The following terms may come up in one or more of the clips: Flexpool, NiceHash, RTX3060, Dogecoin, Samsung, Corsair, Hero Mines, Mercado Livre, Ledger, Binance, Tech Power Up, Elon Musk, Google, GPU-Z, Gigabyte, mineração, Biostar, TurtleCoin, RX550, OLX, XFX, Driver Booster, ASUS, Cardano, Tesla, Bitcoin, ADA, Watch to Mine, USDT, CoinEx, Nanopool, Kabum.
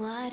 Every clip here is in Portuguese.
What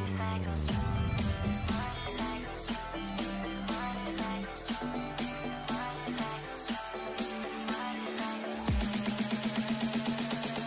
if I go stronger? What if I go stronger? What if I go stronger? What if I go stronger? What if I go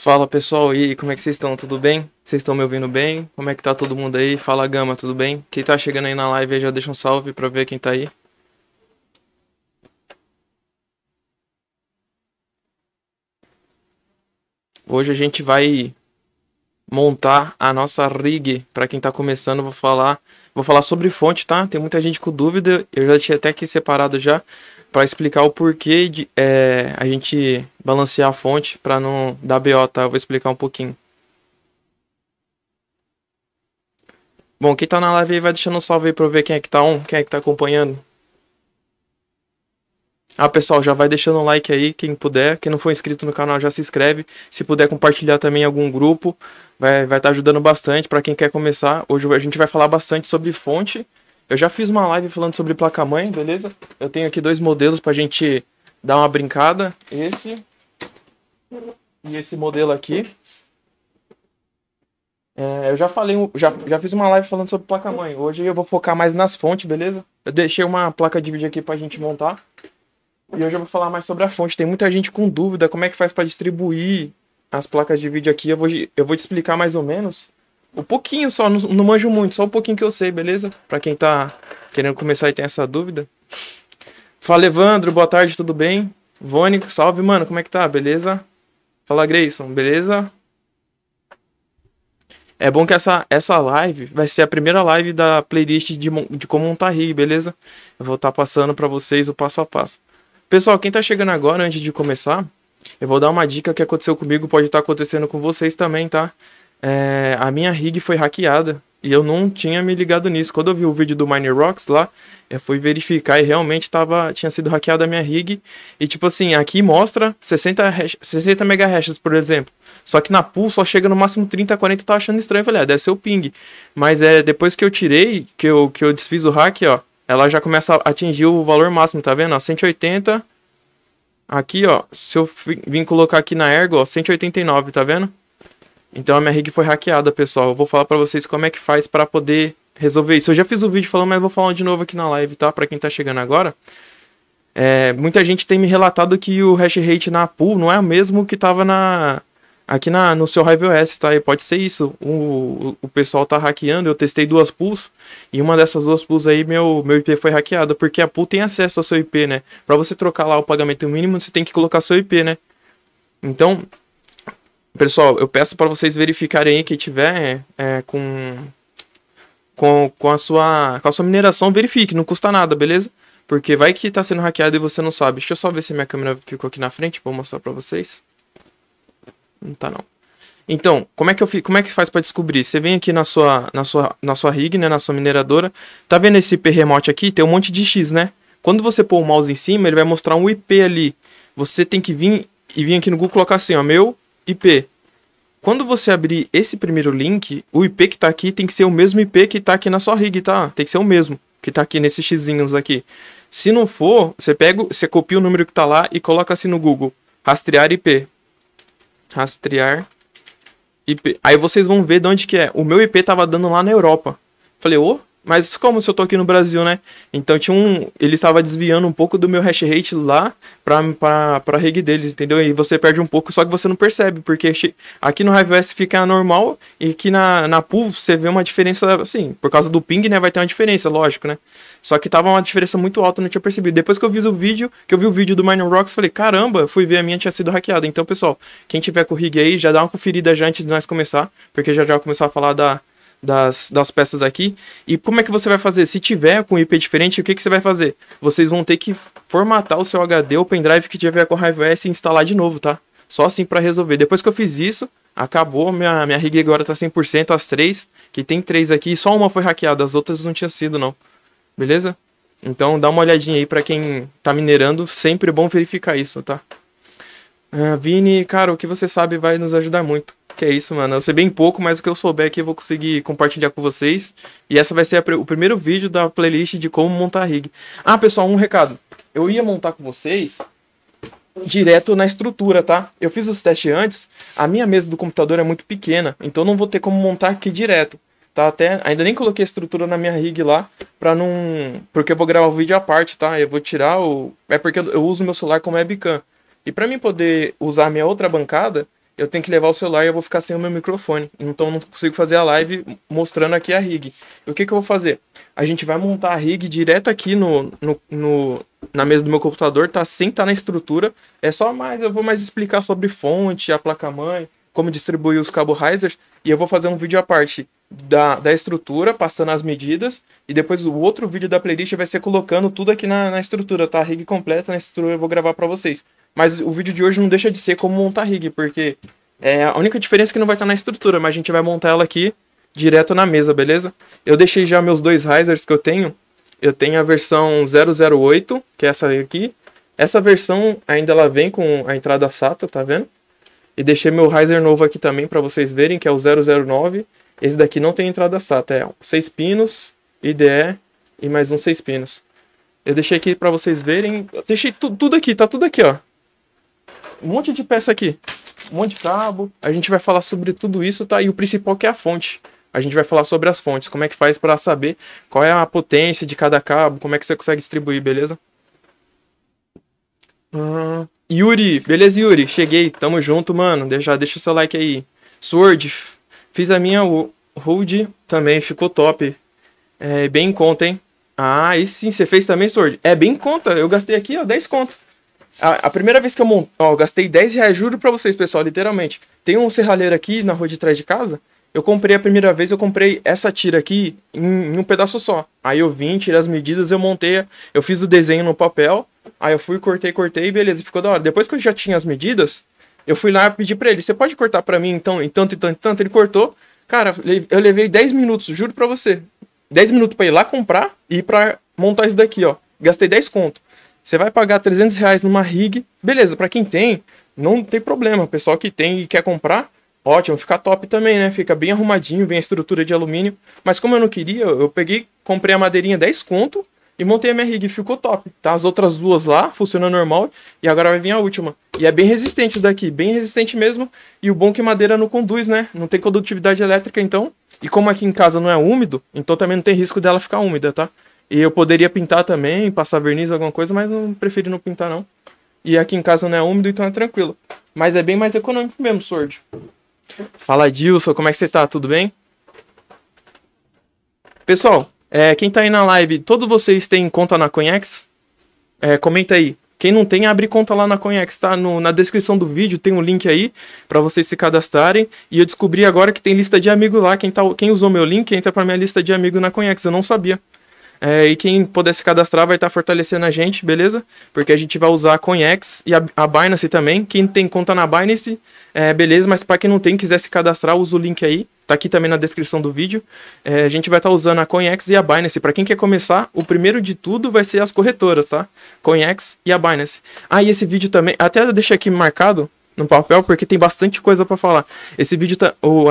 Fala pessoal, e como é que vocês estão? Tudo bem? Vocês estão me ouvindo bem? Como é que tá todo mundo aí? Fala Gama, tudo bem? Quem tá chegando aí na live já deixa um salve pra ver quem tá aí. Hoje a gente vai montar a nossa rig. Pra quem tá começando, vou falar sobre fonte, tá? Tem muita gente com dúvida, eu já tinha até aqui separado já. Para explicar o porquê de a gente balancear a fonte para não dar BO, tá? Eu vou explicar um pouquinho. Bom, quem tá na live aí vai deixando um salve aí para ver quem é que tá on, quem é que tá acompanhando. Ah, pessoal, já vai deixando um like aí, quem puder. Quem não for inscrito no canal já se inscreve. Se puder compartilhar também em algum grupo, vai tá ajudando bastante para quem quer começar. Hoje a gente vai falar bastante sobre fonte. Eu já fiz uma live falando sobre placa-mãe, beleza? Eu tenho aqui dois modelos pra gente dar uma brincada. Esse e esse modelo aqui. Eu já falei, já fiz uma live falando sobre placa-mãe. Hoje eu vou focar mais nas fontes, beleza? Eu deixei uma placa de vídeo aqui pra gente montar. E hoje eu vou falar mais sobre a fonte. Tem muita gente com dúvida como é que faz pra distribuir as placas de vídeo aqui. Eu vou te explicar mais ou menos. Um pouquinho só, não manjo muito. Só um pouquinho que eu sei, beleza? Pra quem tá querendo começar e tem essa dúvida. Fala, Evandro. Boa tarde, tudo bem? Vônico, salve, mano. Como é que tá? Beleza? Fala, Grayson. Beleza? É bom que essa live vai ser a primeira live da playlist de como montar rig, beleza? Eu vou estar passando para vocês o passo a passo. Pessoal, quem tá chegando agora, antes de começar, eu vou dar uma dica que aconteceu comigo, pode estar acontecendo com vocês também, tá? A minha rig foi hackeada e eu não tinha me ligado nisso. Quando eu vi o vídeo do Miner Rocks lá, eu fui verificar e realmente tinha sido hackeada a minha rig. E tipo assim, aqui mostra 60 MHz, por exemplo. Só que na pool só chega no máximo 30, 40, eu tava achando estranho, eu falei, deve ser o ping. Mas depois que eu tirei, que eu desfiz o hack, ó, ela já começa a atingir o valor máximo, tá vendo? Ó, 180, aqui ó, se eu vim colocar aqui na Ergo, ó, 189, tá vendo? Então a minha rig foi hackeada, pessoal, eu vou falar pra vocês como é que faz pra poder resolver isso. Eu já fiz o vídeo falando, mas eu vou falar de novo aqui na live, tá? Pra quem tá chegando agora. Muita gente tem me relatado que o hash rate na pool não é o mesmo que tava aqui no seu HiveOS, tá? E pode ser isso, o pessoal tá hackeando, eu testei duas pools, e uma dessas duas pools aí, meu IP foi hackeado, porque a pool tem acesso ao seu IP, né? Pra você trocar lá o pagamento mínimo, você tem que colocar seu IP, né? Então, pessoal, eu peço pra vocês verificarem aí, quem tiver com a sua mineração, verifique, não custa nada, beleza? Porque vai que tá sendo hackeado e você não sabe. Deixa eu só ver se minha câmera ficou aqui na frente, vou mostrar pra vocês. Não tá não. Então, como é que faz para descobrir? Você vem aqui na sua rig, né, na sua mineradora. Tá vendo esse IP remote aqui? Tem um monte de X, né? Quando você pôr o mouse em cima, ele vai mostrar um IP ali. Você tem que vir aqui no Google, colocar assim, ó, meu IP. Quando você abrir esse primeiro link, o IP que tá aqui tem que ser o mesmo IP que tá aqui na sua rig, tá? Tem que ser o mesmo que tá aqui nesses xzinhos aqui. Se não for, você copia o número que tá lá e coloca assim no Google, rastrear IP. Rastrear IP. Aí vocês vão ver de onde que é. O meu IP tava dando lá na Europa. Falei, mas como se eu tô aqui no Brasil, né? Então ele estava desviando um pouco do meu hash rate lá pra rig deles, entendeu? E você perde um pouco, só que você não percebe, porque aqui no HiveOS fica normal e aqui na pool você vê uma diferença, assim, por causa do ping, né? Vai ter uma diferença, lógico, né? Só que tava uma diferença muito alta, não tinha percebido. Depois que eu vi o vídeo do Miner Rocks, falei, caramba, fui ver, a minha tinha sido hackeada. Então, pessoal, quem tiver com o rig aí, já dá uma conferida já antes de nós começar, porque já vou começar a falar das peças aqui. E como é que você vai fazer? Se tiver com IP diferente, o que você vai fazer? Vocês vão ter que formatar o seu HD ou pendrive que tiver com o HiveOS e instalar de novo, tá? Só assim para resolver. Depois que eu fiz isso, acabou. Minha rig agora tá 100%, as três, que tem três aqui, só uma foi hackeada, as outras não tinha sido não. Beleza? Então dá uma olhadinha aí para quem tá minerando, sempre é bom verificar isso, tá? Vini, cara, o que você sabe vai nos ajudar muito. Que é isso, mano. Eu sei bem pouco, mas o que eu souber aqui eu vou conseguir compartilhar com vocês. E essa vai ser o primeiro vídeo da playlist de como montar rig. Ah, pessoal, um recado. Eu ia montar com vocês direto na estrutura, tá? Eu fiz os testes antes. A minha mesa do computador é muito pequena, então não vou ter como montar aqui direto. Tá? Até ainda nem coloquei a estrutura na minha rig lá, pra não... Porque eu vou gravar o vídeo à parte, tá? Eu vou tirar o... É porque eu uso meu celular como webcam. E pra mim poder usar a minha outra bancada... Eu tenho que levar o celular e eu vou ficar sem o meu microfone. Então não consigo fazer a live mostrando aqui a rig. E o que eu vou fazer? A gente vai montar a rig direto aqui na mesa do meu computador, tá? Sem estar na estrutura. Eu vou mais explicar sobre fonte, a placa-mãe, como distribuir os cabo risers. E eu vou fazer um vídeo à parte da estrutura, passando as medidas. E depois o outro vídeo da playlist vai ser colocando tudo aqui na estrutura, tá? A rig completa na estrutura eu vou gravar pra vocês. Mas o vídeo de hoje não deixa de ser como montar rig, porque é a única diferença é que não vai estar na estrutura, mas a gente vai montar ela aqui direto na mesa, beleza? Eu deixei já meus dois risers que eu tenho. Eu tenho a versão 008, que é essa aqui. Essa versão ainda ela vem com a entrada SATA, tá vendo? E deixei meu riser novo aqui também para vocês verem, que é o 009. Esse daqui não tem entrada SATA, é 6 pinos, IDE e mais um 6 pinos. Eu deixei aqui para vocês verem. Eu deixei tudo aqui, tá tudo aqui, ó. Um monte de peça aqui. um monte de cabo. A gente vai falar sobre tudo isso, tá? E o principal que é a fonte. A gente vai falar sobre as fontes, como é que faz para saber qual é a potência de cada cabo, como é que você consegue distribuir, beleza? Yuri, beleza, Yuri? Cheguei, tamo junto, mano. Deixa o seu like aí. Sword, fiz a minha hold também, ficou top. É bem em conta, hein? Ah, e sim, você fez também, Sword? É bem em conta, eu gastei aqui, ó, 10 conto. A primeira vez que eu montei, ó, eu gastei 10 reais, juro pra vocês, pessoal, literalmente. Tem um serralheiro aqui na rua de trás de casa. Eu comprei a primeira vez, eu comprei essa tira aqui em um pedaço só. Aí eu vim, tirei as medidas, eu montei, eu fiz o desenho no papel. Aí eu fui, cortei e beleza, ficou da hora. Depois que eu já tinha as medidas, eu fui lá e pedi pra ele, você pode cortar pra mim então, em tanto e tanto e tanto? Ele cortou. Cara, eu levei 10 minutos, juro pra você. 10 minutos pra ir lá comprar e pra montar isso daqui, ó. Gastei 10 conto. Você vai pagar 300 reais numa rig. Beleza, pra quem tem, não tem problema. O pessoal que tem e quer comprar... Ótimo, fica top também, né? Fica bem arrumadinho, vem a estrutura de alumínio. Mas como eu não queria, eu peguei, comprei a madeirinha 10 conto e montei a minha rig. Ficou top, tá? As outras duas lá, funcionando normal. E agora vai vir a última. E é bem resistente isso daqui, bem resistente mesmo. E o bom é que madeira não conduz, né? Não tem condutividade elétrica, então. E como aqui em casa não é úmido, então também não tem risco dela ficar úmida, tá? E eu poderia pintar também, passar verniz, alguma coisa, mas não preferi não pintar, não. E aqui em casa não é úmido, então é tranquilo. Mas é bem mais econômico mesmo, Sword. Fala, Dilson, como é que você tá? Tudo bem? Pessoal, quem tá aí na live, todos vocês têm conta na CoinEx? Comenta aí. Quem não tem, abre conta lá na CoinEx, tá? Na descrição do vídeo tem um link aí pra vocês se cadastrarem. E eu descobri agora que tem lista de amigo lá. Quem usou meu link entra pra minha lista de amigo na CoinEx, eu não sabia. E quem puder se cadastrar vai estar fortalecendo a gente, beleza? Porque a gente vai usar a CoinEx e a Binance também. Quem tem conta na Binance, beleza, mas para quem não tem, quiser se cadastrar, usa o link aí. Tá aqui também na descrição do vídeo. A gente vai estar usando a CoinEx e a Binance. Para quem quer começar, o primeiro de tudo vai ser as corretoras, tá? CoinEx e a Binance. Ah, e esse vídeo também, até deixei aqui marcado no papel, porque tem bastante coisa para falar. Esse vídeo,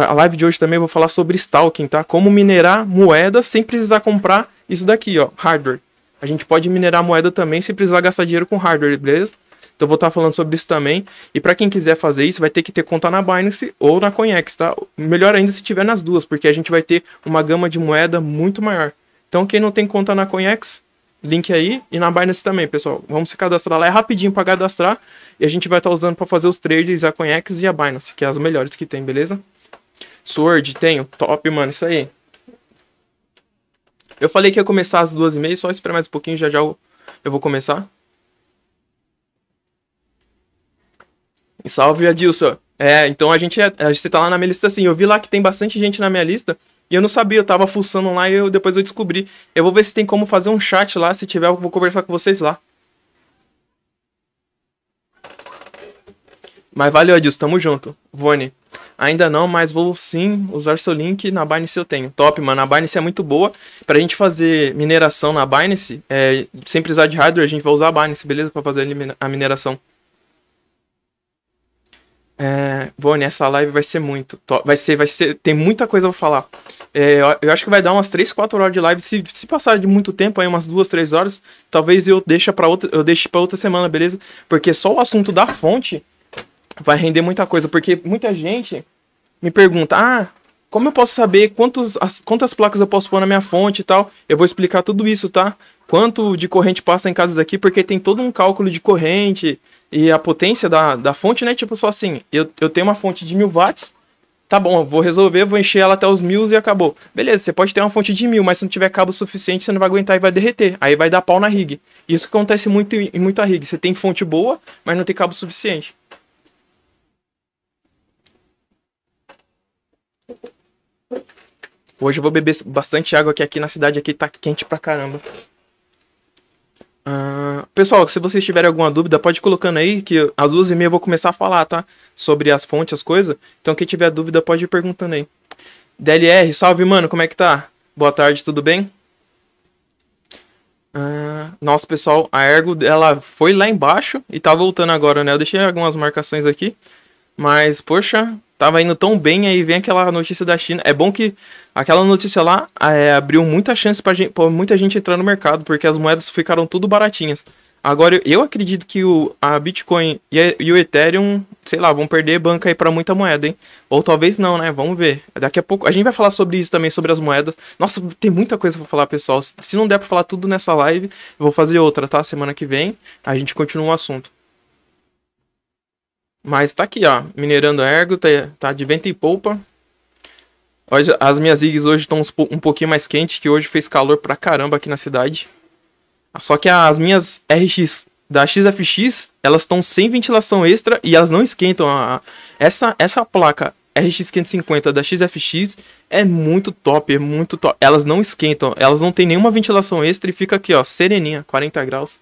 a live de hoje também, eu vou falar sobre staking, tá? Como minerar moeda sem precisar comprar... Isso daqui, ó, hardware. A gente pode minerar moeda também se precisar gastar dinheiro com hardware, beleza? Então eu vou estar falando sobre isso também. E para quem quiser fazer isso, vai ter que ter conta na Binance ou na CoinEx, tá? Melhor ainda se tiver nas duas, porque a gente vai ter uma gama de moeda muito maior. Então quem não tem conta na CoinEx, link aí. E na Binance também, pessoal. Vamos se cadastrar lá, é rapidinho para cadastrar. E a gente vai estar usando para fazer os trades a CoinEx e a Binance, que é as melhores que tem, beleza? Sword, tenho. Top, mano, isso aí. Eu falei que ia começar às 2h30, só esperar mais um pouquinho, já já eu vou começar. Salve, Adilson. Então a gente tá lá na minha lista assim, eu vi lá que tem bastante gente na minha lista, e eu não sabia, eu tava fuçando lá e depois eu descobri. Eu vou ver se tem como fazer um chat lá, se tiver eu vou conversar com vocês lá. Mas valeu, Adilson, tamo junto. Vone. Ainda não, mas vou sim usar seu link na Binance eu tenho. Top, mano. A Binance é muito boa. Pra gente fazer mineração na Binance, sem precisar de hardware, a gente vai usar a Binance, beleza? Pra fazer a mineração. Boni, essa live vai ser muito top. Tem muita coisa pra falar. Eu acho que vai dar umas 3, 4 horas de live. Se passar de muito tempo, aí umas 2, 3 horas, talvez eu deixe pra outra semana, beleza? Porque só o assunto da fonte... Vai render muita coisa, porque muita gente me pergunta, como eu posso saber quantas placas eu posso pôr na minha fonte e tal? Eu vou explicar tudo isso, tá? Quanto de corrente passa em casa daqui, porque tem todo um cálculo de corrente e a potência da fonte, né? Tipo, só assim, eu tenho uma fonte de 1000 watts, tá bom, eu vou resolver, vou encher ela até os 1000 e acabou. Beleza, você pode ter uma fonte de 1000, mas se não tiver cabo suficiente, você não vai aguentar e vai derreter. Aí vai dar pau na rig. Isso acontece muito em muita rig. Você tem fonte boa, mas não tem cabo suficiente. Hoje eu vou beber bastante água, que aqui na cidade aqui tá quente pra caramba. Pessoal, se vocês tiverem alguma dúvida, pode ir colocando aí, que às 2h30 eu vou começar a falar, tá? Sobre as fontes, as coisas. Então quem tiver dúvida pode ir perguntando aí. DLR, salve, mano, como é que tá? Boa tarde, tudo bem? Nossa, pessoal, a Ergo, ela foi lá embaixo e tá voltando agora, né? Eu deixei algumas marcações aqui, mas, poxa... Tava indo tão bem, aí vem aquela notícia da China. É bom que aquela notícia lá abriu muita chance pra muita gente entrar no mercado, porque as moedas ficaram tudo baratinhas. Agora, eu acredito que a Bitcoin e o Ethereum, sei lá, vão perder banca aí pra muita moeda, hein? Ou talvez não, né? Vamos ver. Daqui a pouco a gente vai falar sobre isso também, sobre as moedas. Nossa, tem muita coisa pra falar, pessoal. Se não der pra falar tudo nessa live, eu vou fazer outra, tá? Semana que vem a gente continua o assunto. Mas tá aqui, ó. Minerando a Ergo, tá de vento e poupa. Olha, as minhas rigs hoje estão um pouquinho mais quente, que hoje fez calor pra caramba aqui na cidade. Só que as minhas RX da XFX, elas estão sem ventilação extra e elas não esquentam. Essa placa RX550 da XFX é muito top, Elas não esquentam, elas não tem nenhuma ventilação extra e fica aqui, ó, sereninha, 40 graus.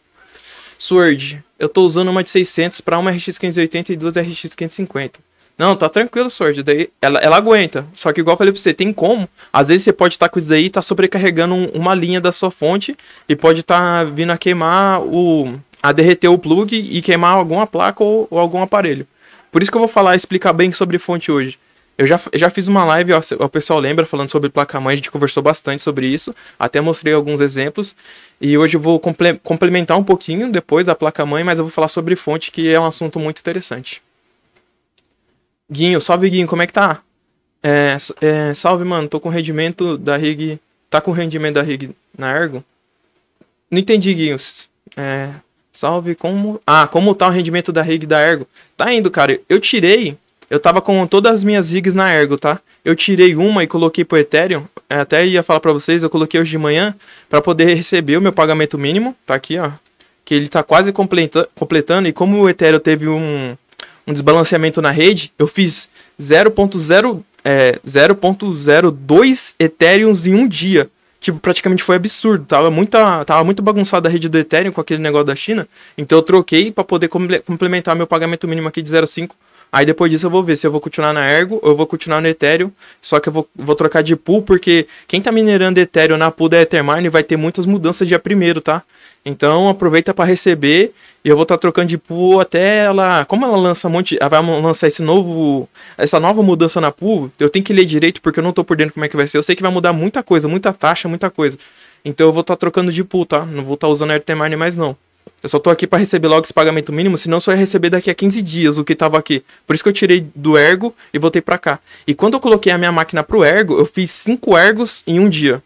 Sword, eu tô usando uma de 600 para uma RX580 e duas RX550. Não, tá tranquilo, Sword. Daí ela aguenta. Só que igual eu falei pra você, tem como. Às vezes você pode estar com isso daí e tá sobrecarregando uma linha da sua fonte. E pode estar vindo a queimar a derreter o plug e queimar alguma placa ou algum aparelho. Por isso que eu vou falar, explicar bem sobre fonte hoje. Eu já fiz uma live, ó, o pessoal lembra, falando sobre placa-mãe. A gente conversou bastante sobre isso. Até mostrei alguns exemplos. E hoje eu vou complementar um pouquinho depois da placa-mãe. Mas eu vou falar sobre fonte, que é um assunto muito interessante. Guinho, salve Guinho, como é que tá? Salve, mano, tô com rendimento da rig. Tá com rendimento da rig na Ergo? Não entendi, Guinho. Salve, como. Ah, como tá o rendimento da rig da Ergo? Tá indo, cara. Eu tirei. Eu tava com todas as minhas rigs na Ergo, tá? Eu tirei uma e coloquei pro Ethereum. Até ia falar pra vocês, eu coloquei hoje de manhã pra poder receber o meu pagamento mínimo. Tá aqui, ó. Que ele tá quase completando. E como o Ethereum teve um desbalanceamento na rede, eu fiz 0.02 Ethereums em um dia. Tipo, praticamente foi absurdo. Tava muito bagunçada a rede do Ethereum com aquele negócio da China. Então eu troquei para poder complementar meu pagamento mínimo aqui de 0.5. Aí depois disso eu vou ver se eu vou continuar na Ergo ou eu vou continuar no Ethereum. Só que eu vou trocar de pool, porque quem tá minerando Ethereum na pool da Ethermine vai ter muitas mudanças dia 1º, tá? Então aproveita para receber. E eu vou estar trocando de pool até ela. Como ela lança um monte. Ela vai lançar essa nova mudança na pool. Eu tenho que ler direito porque eu não tô por dentro como é que vai ser. Eu sei que vai mudar muita coisa, muita taxa, muita coisa. Então eu vou estar trocando de pool, tá? Não vou estar usando a Ethermine mais não. Eu só tô aqui para receber logo esse pagamento mínimo, senão só ia receber daqui a 15 dias o que tava aqui. Por isso que eu tirei do Ergo e voltei pra cá. E quando eu coloquei a minha máquina pro Ergo, eu fiz 5 Ergos em um dia.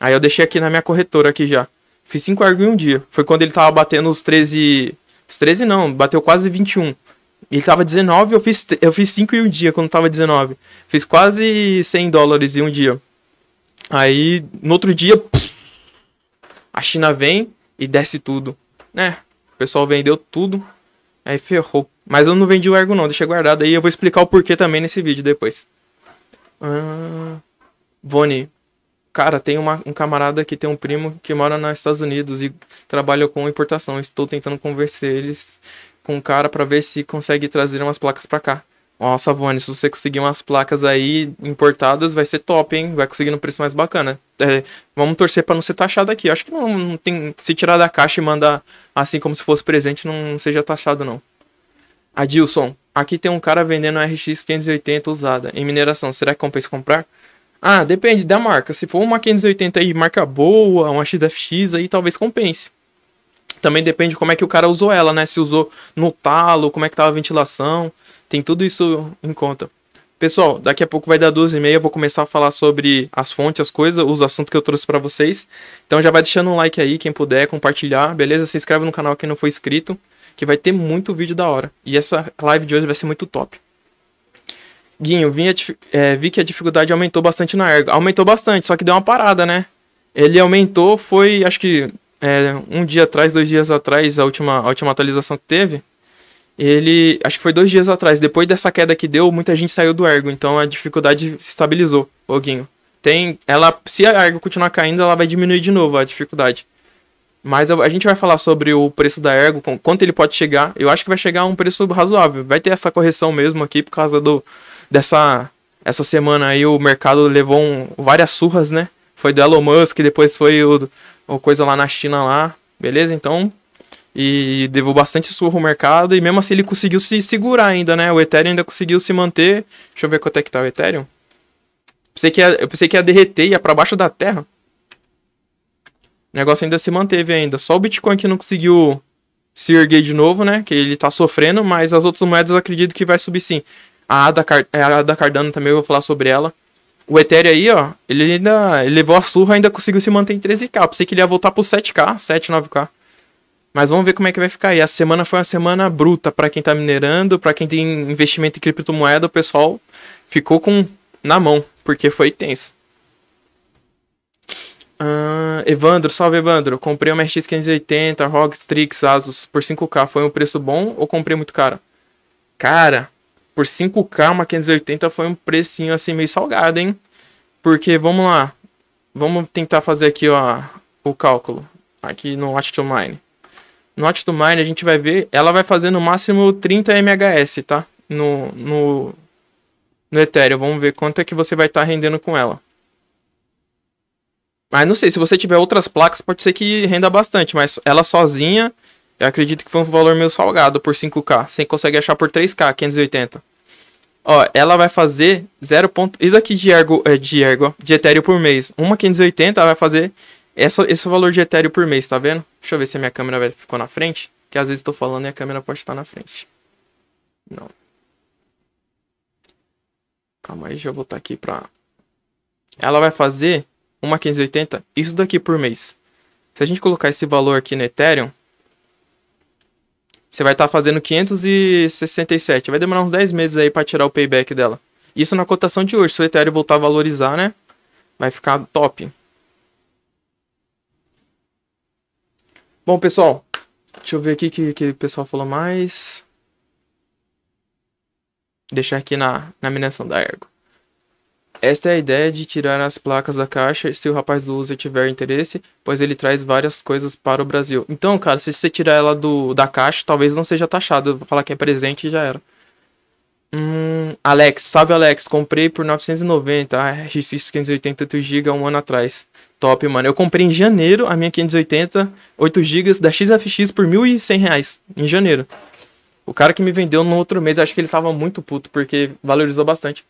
Aí eu deixei aqui na minha corretora aqui já. Fiz 5 Ergos em um dia. Foi quando ele tava batendo os 13... Os 13 não, bateu quase 21. Ele tava 19, eu fiz 5 em um dia quando tava 19. Fiz quase 100 dólares em um dia. Aí, no outro dia, a China vem e desce tudo. Né? O pessoal vendeu tudo. Aí ferrou. Mas eu não vendi o Ergo não, deixa guardado aí. Eu vou explicar o porquê também nesse vídeo depois. Voni. Cara, tem um camarada que tem um primo que mora nos Estados Unidos e trabalha com importação. Estou tentando convencer eles com o cara pra ver se consegue trazer umas placas pra cá. Nossa, Voni, se você conseguir umas placas aí importadas, vai ser top, hein? Vai conseguir um preço mais bacana. Vamos torcer pra não ser taxado aqui. Acho que não tem... Se tirar da caixa e mandar assim como se fosse presente, não seja taxado, não. Adilson, aqui tem um cara vendendo RX 580 usada em mineração. Será que compensa comprar? Ah, depende da marca. Se for uma 580 aí, marca boa, uma XFX aí, talvez compense. Também depende como é que o cara usou ela, né? Se usou no talo, como é que tava a ventilação... Tem tudo isso em conta. Pessoal, daqui a pouco vai dar 12h30. Eu vou começar a falar sobre as fontes, as coisas, os assuntos que eu trouxe pra vocês. Então já vai deixando um like aí, quem puder, compartilhar, beleza? Se inscreve no canal quem não for inscrito, que vai ter muito vídeo da hora. E essa live de hoje vai ser muito top. Guinho, vi que a dificuldade aumentou bastante na Ergo. Aumentou bastante, só que deu uma parada, né? Ele aumentou, foi, acho que um dia atrás, 2 dias atrás, a última atualização que teve. Ele, acho que foi 2 dias atrás, depois dessa queda que deu, muita gente saiu do Ergo, então a dificuldade estabilizou, Guinho. Se a Ergo continuar caindo, ela vai diminuir de novo a dificuldade. Mas a gente vai falar sobre o preço da Ergo, quanto ele pode chegar. Eu acho que vai chegar a um preço razoável, vai ter essa correção mesmo aqui, por causa dessa semana aí o mercado levou várias surras, né? Foi do Elon Musk, depois foi o coisa lá na China lá, beleza? Então... E deu bastante surro o mercado. E mesmo assim ele conseguiu se segurar ainda, né? O Ethereum ainda conseguiu se manter. Deixa eu ver quanto é que tá o Ethereum. Eu pensei que ia derreter, ia pra baixo da terra. O negócio ainda se manteve ainda. Só o Bitcoin que não conseguiu se erguer de novo, né? Que ele tá sofrendo, mas as outras moedas eu acredito que vai subir sim. A ADA Cardano também eu vou falar sobre ela. O Ethereum aí, ó, ele ainda levou a surra, ainda conseguiu se manter em 13k. Pensei que ele ia voltar pro 7k, 7, 9k. Mas vamos ver como é que vai ficar aí. A semana foi uma semana bruta para quem tá minerando, para quem tem investimento em criptomoeda, o pessoal ficou com na mão, porque foi tenso. Evandro, salve Evandro. Comprei uma RX580, ROG, Strix, Asus por 5k. Foi um preço bom ou comprei muito caro? Cara, por 5k uma 580 foi um precinho assim meio salgado, hein? Porque vamos lá. Vamos tentar fazer aqui ó, o cálculo. Aqui no Watch to Mine. No Watch to Mine a gente vai ver. Ela vai fazer no máximo 30 MHS, tá? No Ethereum. Vamos ver quanto é que você vai estar rendendo com ela. Mas não sei, se você tiver outras placas, pode ser que renda bastante. Mas ela sozinha, eu acredito que foi um valor meio salgado por 5k. Você consegue achar por 3k, 580. Ó, ela vai fazer 0. Isso aqui de Ethereum por mês. Uma 580, ela vai fazer esse valor de Ethereum por mês, tá vendo? Deixa eu ver se a minha câmera ficou na frente. Que às vezes estou falando e a câmera pode estar na frente. Não. Calma aí, deixa eu voltar aqui pra... Ela vai fazer... uma 580, isso daqui por mês. Se a gente colocar esse valor aqui no Ethereum, você vai estar fazendo 567. Vai demorar uns 10 meses aí para tirar o payback dela. Isso na cotação de hoje. Se o Ethereum voltar a valorizar, né? Vai ficar top. Bom, pessoal. Deixa eu ver aqui que o pessoal falou mais. Deixar aqui na mineração da Ergo. Esta é a ideia de tirar as placas da caixa, se o rapaz do user tiver interesse, pois ele traz várias coisas para o Brasil. Então, cara, se você tirar ela da caixa, talvez não seja taxado. Eu vou falar que é presente e já era. Alex, salve Alex, comprei por 990, a RX 580 8GB um ano atrás. Top, mano. Eu comprei em janeiro a minha 580 8GB da XFX por R$1.100, em janeiro. O cara que me vendeu no outro mês, acho que ele tava muito puto, porque valorizou bastante.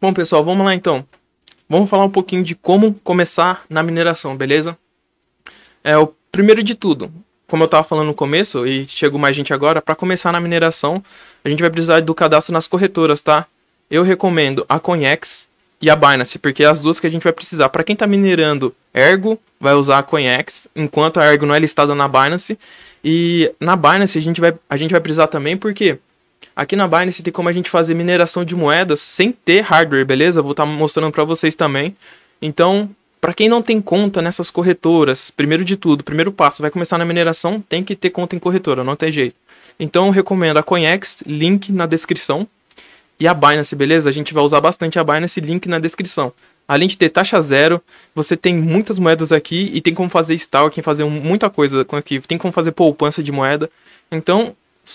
Bom, pessoal, vamos lá então. Vamos falar um pouquinho de como começar na mineração, beleza? O primeiro de tudo, como eu estava falando no começo, e chegou mais gente agora, para começar na mineração, a gente vai precisar do cadastro nas corretoras, tá? Eu recomendo a CoinEx e a Binance, porque é as duas que a gente vai precisar. Para quem está minerando Ergo, vai usar a CoinEx, enquanto a Ergo não é listada na Binance. E na Binance a gente vai precisar também, porque... aqui na Binance tem como a gente fazer mineração de moedas sem ter hardware, beleza? Vou estar mostrando para vocês também. Então, para quem não tem conta nessas corretoras, primeiro de tudo, primeiro passo, vai começar na mineração, tem que ter conta em corretora, não tem jeito. Então, eu recomendo a CoinEx, link na descrição, e a Binance, beleza? A gente vai usar bastante a Binance, link na descrição. Além de ter taxa zero, você tem muitas moedas aqui e tem como fazer staking, fazer muita coisa aqui, tem como fazer poupança de moeda. Então...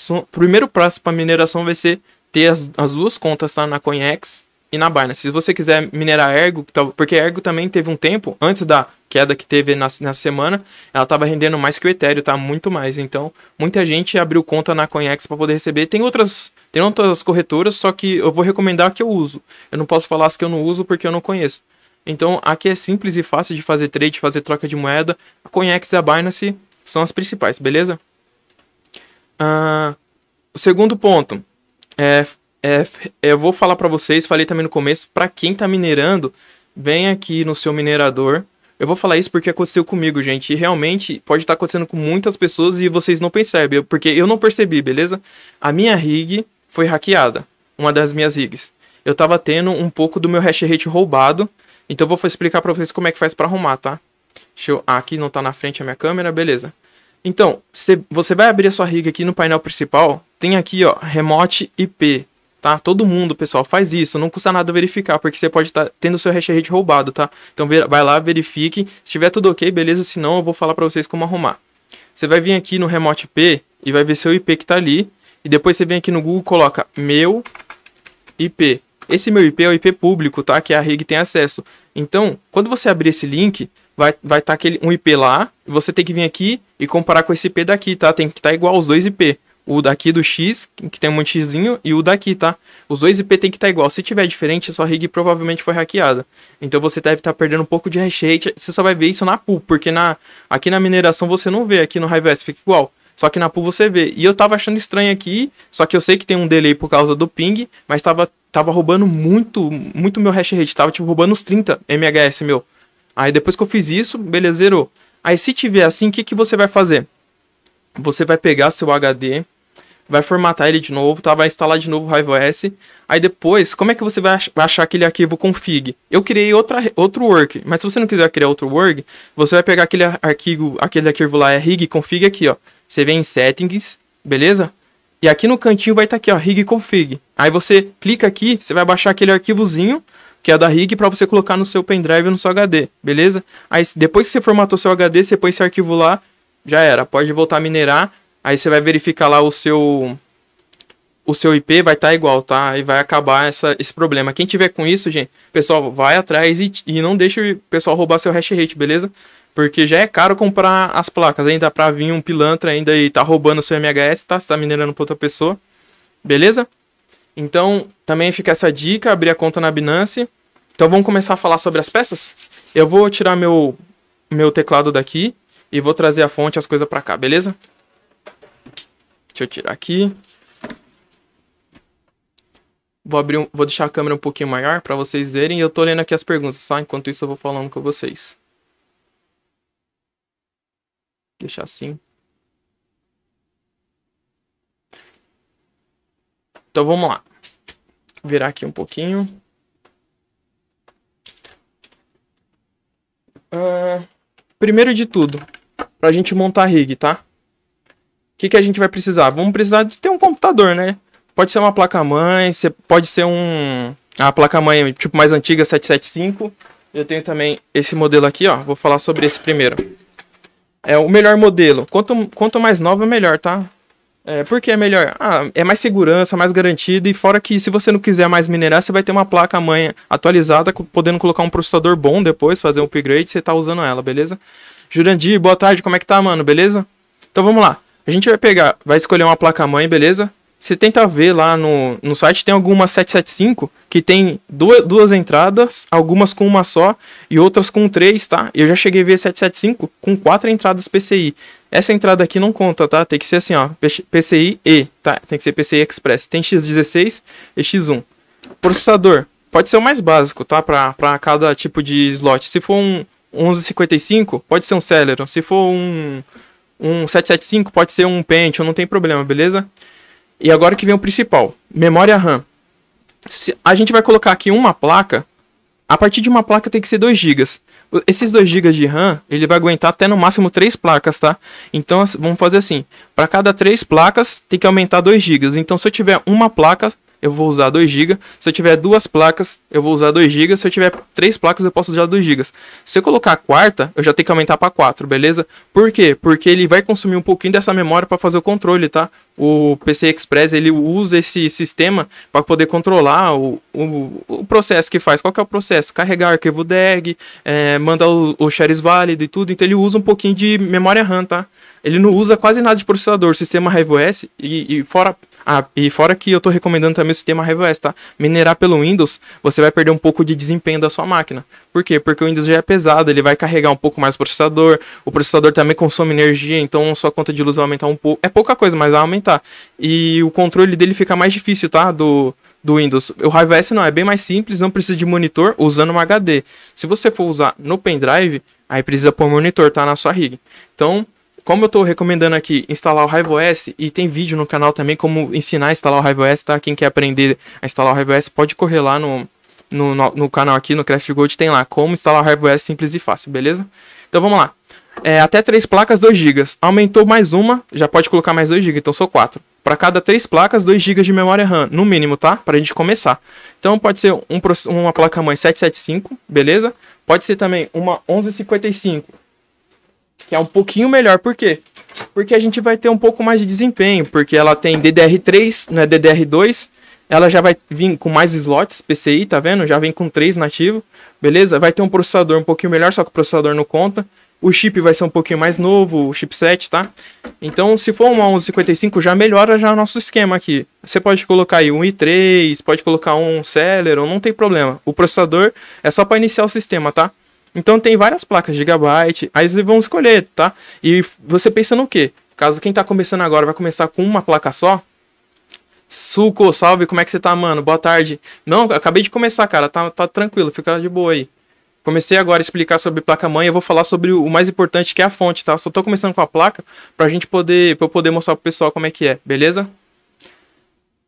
o primeiro passo para mineração vai ser ter as duas contas, tá? Na CoinEx e na Binance. Se você quiser minerar Ergo, porque Ergo também teve um tempo, antes da queda que teve na semana, ela estava rendendo mais que o Ethereum, tá? Muito mais. Então, muita gente abriu conta na CoinEx para poder receber. Tem outras corretoras, só que eu vou recomendar a que eu uso. Eu não posso falar as que eu não uso porque eu não conheço. Então, aqui é simples e fácil de fazer trade, fazer troca de moeda. A CoinEx e a Binance são as principais, beleza? O segundo ponto eu vou falar para vocês, falei também no começo, para quem tá minerando, vem aqui no seu minerador. Eu vou falar isso porque aconteceu comigo, gente, e realmente pode estar acontecendo com muitas pessoas e vocês não percebem, porque eu não percebi, beleza? A minha rig foi hackeada, uma das minhas rigs. Eu tava tendo um pouco do meu hash rate roubado, então eu vou explicar para vocês como é que faz para arrumar, tá? Aqui não tá na frente a minha câmera, beleza. Então, você vai abrir a sua rig aqui no painel principal, tem aqui, ó, Remote IP, tá? Todo mundo, pessoal, faz isso, não custa nada verificar, porque você pode estar tendo o seu hash rate roubado, tá? Então, vai lá, verifique, se tiver tudo ok, beleza, se não, eu vou falar pra vocês como arrumar. Você vai vir aqui no Remote IP e vai ver seu IP que tá ali, e depois você vem aqui no Google e coloca meu IP. Esse meu IP é o IP público, tá? Que a rig tem acesso. Então, quando você abrir esse link... vai estar um IP lá, você tem que vir aqui e comparar com esse IP daqui, tá? Tem que estar igual aos dois IP. O daqui do X, que tem um monte de Xzinho, e o daqui, tá? Os dois IP tem que estar igual. Se tiver diferente, sua rig provavelmente foi hackeada. Então você deve estar perdendo um pouco de hash rate. Você só vai ver isso na pool, porque aqui na mineração você não vê. Aqui no HiveOS fica igual. Só que na pool você vê. E eu tava achando estranho aqui, só que eu sei que tem um delay por causa do ping, mas tava roubando muito meu hash rate. Tava tipo roubando uns 30 MHS meu. Aí depois que eu fiz isso, beleza, zerou. Aí se tiver assim, o que que você vai fazer? Você vai pegar seu HD, vai formatar ele de novo, tá? Vai instalar de novo o HiveOS. Aí depois, como é que você vai achar aquele arquivo config? Eu criei outro work, mas se você não quiser criar outro work, você vai pegar aquele arquivo lá, é rig config aqui, ó. Você vem em settings, beleza? E aqui no cantinho vai estar aqui, ó, rig config. Aí você clica aqui, você vai baixar aquele arquivozinho, que é da rig, para você colocar no seu pendrive ou no seu HD, beleza? Aí depois que você formatou seu HD, você põe esse arquivo lá, já era, pode voltar a minerar. Aí você vai verificar lá o seu IP, vai estar igual, tá? E vai acabar esse problema. Quem tiver com isso, gente, pessoal, vai atrás e não deixa o pessoal roubar seu hash rate, beleza? Porque já é caro comprar as placas, ainda pra vir um pilantra ainda e tá roubando seu MHS, tá? Você tá minerando pra outra pessoa, beleza? Então, também fica essa dica, abrir a conta na Binance. Então vamos começar a falar sobre as peças? Eu vou tirar meu teclado daqui e vou trazer a fonte, as coisas pra cá, beleza? Deixa eu tirar aqui. Vou deixar a câmera um pouquinho maior pra vocês verem. E eu tô lendo aqui as perguntas, tá? Enquanto isso eu vou falando com vocês. Deixar assim. Então vamos lá. Virar aqui um pouquinho. Primeiro de tudo, pra gente montar a rig, tá? O que que a gente vai precisar? Vamos precisar de ter um computador, né? Pode ser uma placa-mãe, pode ser a placa-mãe tipo mais antiga, 775. Eu tenho também esse modelo aqui, ó. Vou falar sobre esse primeiro. É o melhor modelo. Quanto mais nova, melhor, tá? Por que é melhor? Ah, é mais segurança, mais garantido. E fora que se você não quiser mais minerar, você vai ter uma placa-mãe atualizada, podendo colocar um processador bom depois, fazer um upgrade, você tá usando ela, beleza? Jurandir, boa tarde, como é que tá, mano? Beleza? Então vamos lá. A gente vai escolher uma placa-mãe, beleza? Você tenta ver lá no site, tem algumas 775 que tem duas entradas, algumas com uma só e outras com três, tá? Eu já cheguei a ver 775 com 4 entradas PCI. Essa entrada aqui não conta, tá? Tem que ser assim, ó, PCI-E, tá? Tem que ser PCI Express. Tem X16 e X1. Processador, pode ser o mais básico, tá? Para cada tipo de slot. Se for um 1155, pode ser um Celeron. Se for um 775, pode ser um Pentium, não tem problema, beleza? E agora que vem o principal, memória RAM. A gente vai colocar aqui uma placa. A partir de uma placa tem que ser 2 GB. Esses 2 GB de RAM, ele vai aguentar até no máximo 3 placas, tá? Então vamos fazer assim, para cada 3 placas tem que aumentar 2 GB. Então se eu tiver uma placa, eu vou usar 2 GB. Se eu tiver 2 placas, eu vou usar 2 GB. Se eu tiver 3 placas, eu posso usar 2 GB. Se eu colocar a quarta, eu já tenho que aumentar para 4, beleza? Por quê? Porque ele vai consumir um pouquinho dessa memória para fazer o controle, tá? O PC Express, ele usa esse sistema para poder controlar o processo que faz. Qual que é o processo? Carregar arquivo DEG, mandar o shares válido e tudo. Então ele usa um pouquinho de memória RAM, tá? Ele não usa quase nada de processador, sistema HiveOS e fora que eu tô recomendando também o sistema HiveOS, tá? Minerar pelo Windows, você vai perder um pouco de desempenho da sua máquina. Por quê? Porque o Windows já é pesado, ele vai carregar um pouco mais o processador também consome energia, então sua conta de luz vai aumentar um pouco. É pouca coisa, mas vai aumentar. E o controle dele fica mais difícil, tá? Do Windows. O HiveOS não, é bem mais simples, não precisa de monitor usando um HD. Se você for usar no pendrive, aí precisa pôr monitor, tá? Na sua rig. Então, como eu estou recomendando aqui instalar o HiveOS, e tem vídeo no canal também como ensinar a instalar o HiveOS, tá? Quem quer aprender a instalar o HiveOS pode correr lá no canal aqui, no Craft Gold, tem lá como instalar o HiveOS simples e fácil, beleza? Então vamos lá. Até 3 placas, 2 GB. Aumentou mais uma, já pode colocar mais 2 GB, então são 4. Para cada 3 placas, 2 GB de memória RAM, no mínimo, tá? Para a gente começar. Então pode ser uma placa-mãe 775, beleza? Pode ser também uma 1155. Que é um pouquinho melhor, por quê? Porque a gente vai ter um pouco mais de desempenho, porque ela tem DDR3, não é DDR2, ela já vai vir com mais slots, PCI, tá vendo? Já vem com 3 nativo, beleza? Vai ter um processador um pouquinho melhor, só que o processador não conta. O chip vai ser um pouquinho mais novo, o chipset, tá? Então, se for uma 1155, já melhora já o nosso esquema aqui. Você pode colocar aí um i3, pode colocar um Celeron, não tem problema. O processador é só para iniciar o sistema, tá? Então, tem várias placas, Gigabyte, aí vocês vão escolher, tá? E você pensa no quê? Caso quem tá começando agora vai começar com uma placa só... Suco, salve, como é que você tá, mano? Boa tarde. Não, acabei de começar, cara, tá tranquilo, fica de boa aí. Comecei agora a explicar sobre placa-mãe, eu vou falar sobre o mais importante, que é a fonte, tá? Só tô começando com a placa, pra eu poder mostrar pro pessoal como é que é, beleza?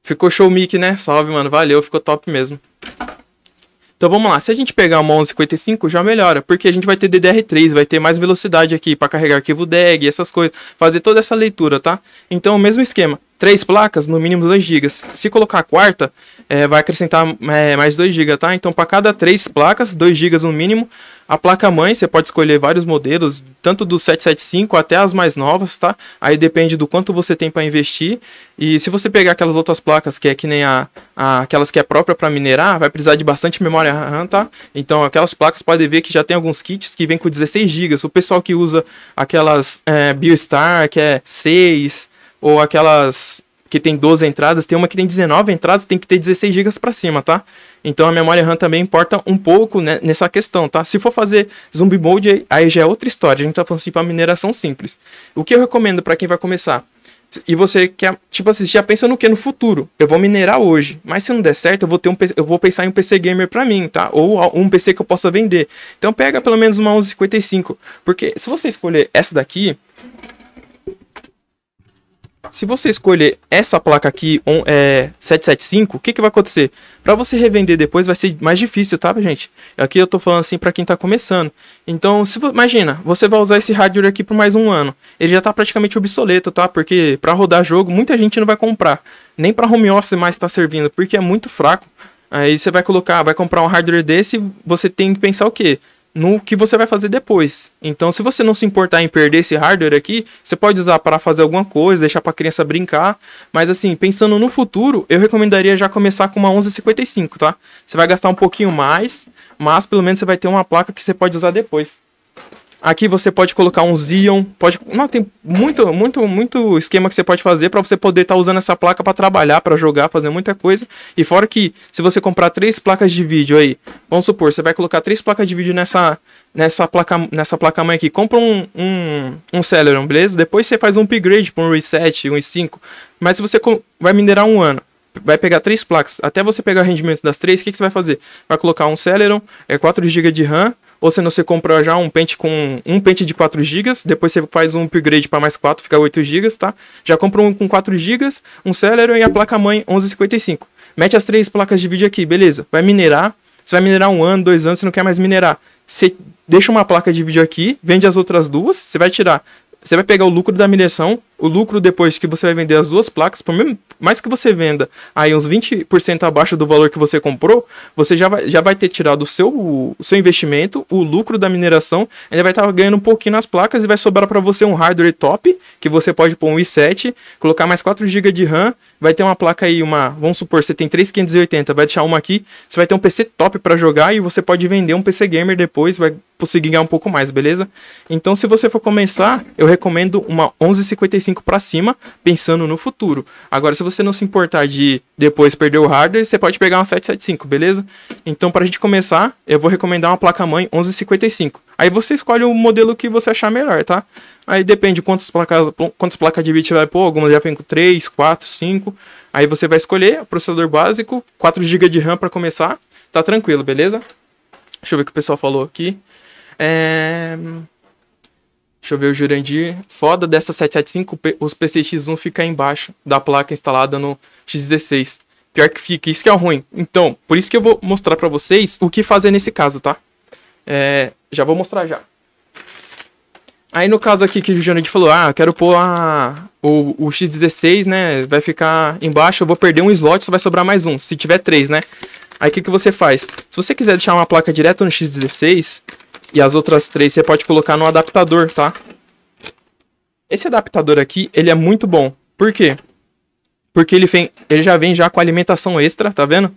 Ficou show mic, né? Salve, mano, valeu, ficou top mesmo. Então vamos lá, se a gente pegar uma 1155, já melhora, porque a gente vai ter DDR3, vai ter mais velocidade aqui pra carregar arquivo DEG, essas coisas, fazer toda essa leitura, tá? Então o mesmo esquema, 3 placas, no mínimo 2 GB. Se colocar a quarta, vai acrescentar mais 2 GB, tá? Então, para cada 3 placas, 2 GB no mínimo. A placa-mãe, você pode escolher vários modelos, tanto do 775 até as mais novas, tá? Aí depende do quanto você tem para investir. E se você pegar aquelas outras placas que nem aquelas que é própria para minerar, vai precisar de bastante memória RAM, tá? Então, aquelas placas, podem ver que já tem alguns kits que vem com 16 GB. O pessoal que usa aquelas Biostar, que é 6... ou aquelas que tem 12 entradas, tem uma que tem 19 entradas, tem que ter 16 GB para cima, tá? Então a memória RAM também importa um pouco, né, nessa questão, tá? Se for fazer zumbi mode, aí já é outra história, a gente tá falando assim para mineração simples. O que eu recomendo para quem vai começar? E você quer, tipo assim, já pensa no que? No futuro. Eu vou minerar hoje, mas se não der certo, eu vou pensar em um PC gamer pra mim, tá? Ou um PC que eu possa vender. Então pega pelo menos uma 1155, porque se você escolher essa daqui... Se você escolher essa placa aqui, 775, o que vai acontecer? Para você revender depois vai ser mais difícil, tá, gente? Aqui eu tô falando assim para quem tá começando. Então, imagina, você vai usar esse hardware aqui por mais um ano. Ele já tá praticamente obsoleto, tá? Porque para rodar jogo, muita gente não vai comprar. Nem para home office mais tá servindo, porque é muito fraco. Aí você vai comprar um hardware desse, você tem que pensar o quê? No que você vai fazer depois. Então, se você não se importar em perder esse hardware aqui, você pode usar para fazer alguma coisa, deixar para a criança brincar, mas assim, pensando no futuro, eu recomendaria já começar com uma 1155, tá? Você vai gastar um pouquinho mais, mas pelo menos você vai ter uma placa que você pode usar depois. Aqui você pode colocar um Xeon, tem muito esquema que você pode fazer para você poder estar usando essa placa para trabalhar, para jogar, fazer muita coisa. E fora que, se você comprar 3 placas de vídeo aí, vamos supor, você vai colocar 3 placas de vídeo nessa placa-mãe aqui. Compra um Celeron, beleza? Depois você faz um upgrade para um i7, um i5. Mas se você vai minerar um ano, vai pegar 3 placas. Até você pegar o rendimento das 3, o que você vai fazer? Vai colocar um Celeron, 4 GB de RAM. Ou se não, você compra já um pente de 4 GB, depois você faz um upgrade para mais 4, fica 8 GB, tá? Já compra um com 4 GB, um Celeron e a placa-mãe 1155. Mete as 3 placas de vídeo aqui, beleza. Vai minerar, você vai minerar um ano, 2 anos, você não quer mais minerar. Você deixa uma placa de vídeo aqui, vende as outras duas, você vai tirar... Você vai pegar o lucro da mineração, o lucro depois que você vai vender as 2 placas, por mais que você venda aí uns 20% abaixo do valor que você comprou, você já vai ter tirado o seu investimento, o lucro da mineração, ainda vai estar ganhando um pouquinho nas placas e vai sobrar para você um hardware top, que você pode pôr um i7, colocar mais 4 GB de RAM, vai ter uma placa aí, vamos supor, você tem 3580, vai deixar uma aqui, você vai ter um PC top para jogar e você pode vender um PC gamer depois, vai conseguir ganhar um pouco mais, beleza? Então, se você for começar, eu recomendo uma 1155 para cima, pensando no futuro. Agora, se você não se importar de depois perder o hardware, você pode pegar uma 775, beleza? Então, para a gente começar, eu vou recomendar uma placa-mãe 1155. Aí você escolhe o modelo que você achar melhor, tá? Aí depende quantas placas de vídeo você vai pôr, algumas já vem com 3, 4, 5. Aí você vai escolher o processador básico, 4 GB de RAM para começar, tá tranquilo, beleza? Deixa eu ver o que o pessoal falou aqui. Deixa eu ver o Jurandir. Foda dessa 775, os PCX1 fica embaixo da placa instalada no X16. Pior que fica, isso que é ruim. Então, por isso que eu vou mostrar pra vocês o que fazer nesse caso, tá? Já vou mostrar já. Aí no caso aqui que o Jurandir falou, eu quero pôr o X16, né? Vai ficar embaixo, eu vou perder um slot, só vai sobrar mais um. Se tiver 3, né? Aí o que você faz? Se você quiser deixar uma placa direto no X16... E as outras 3 você pode colocar no adaptador, tá? Esse adaptador aqui, ele é muito bom. Por quê? Porque ele já vem já com alimentação extra, tá vendo?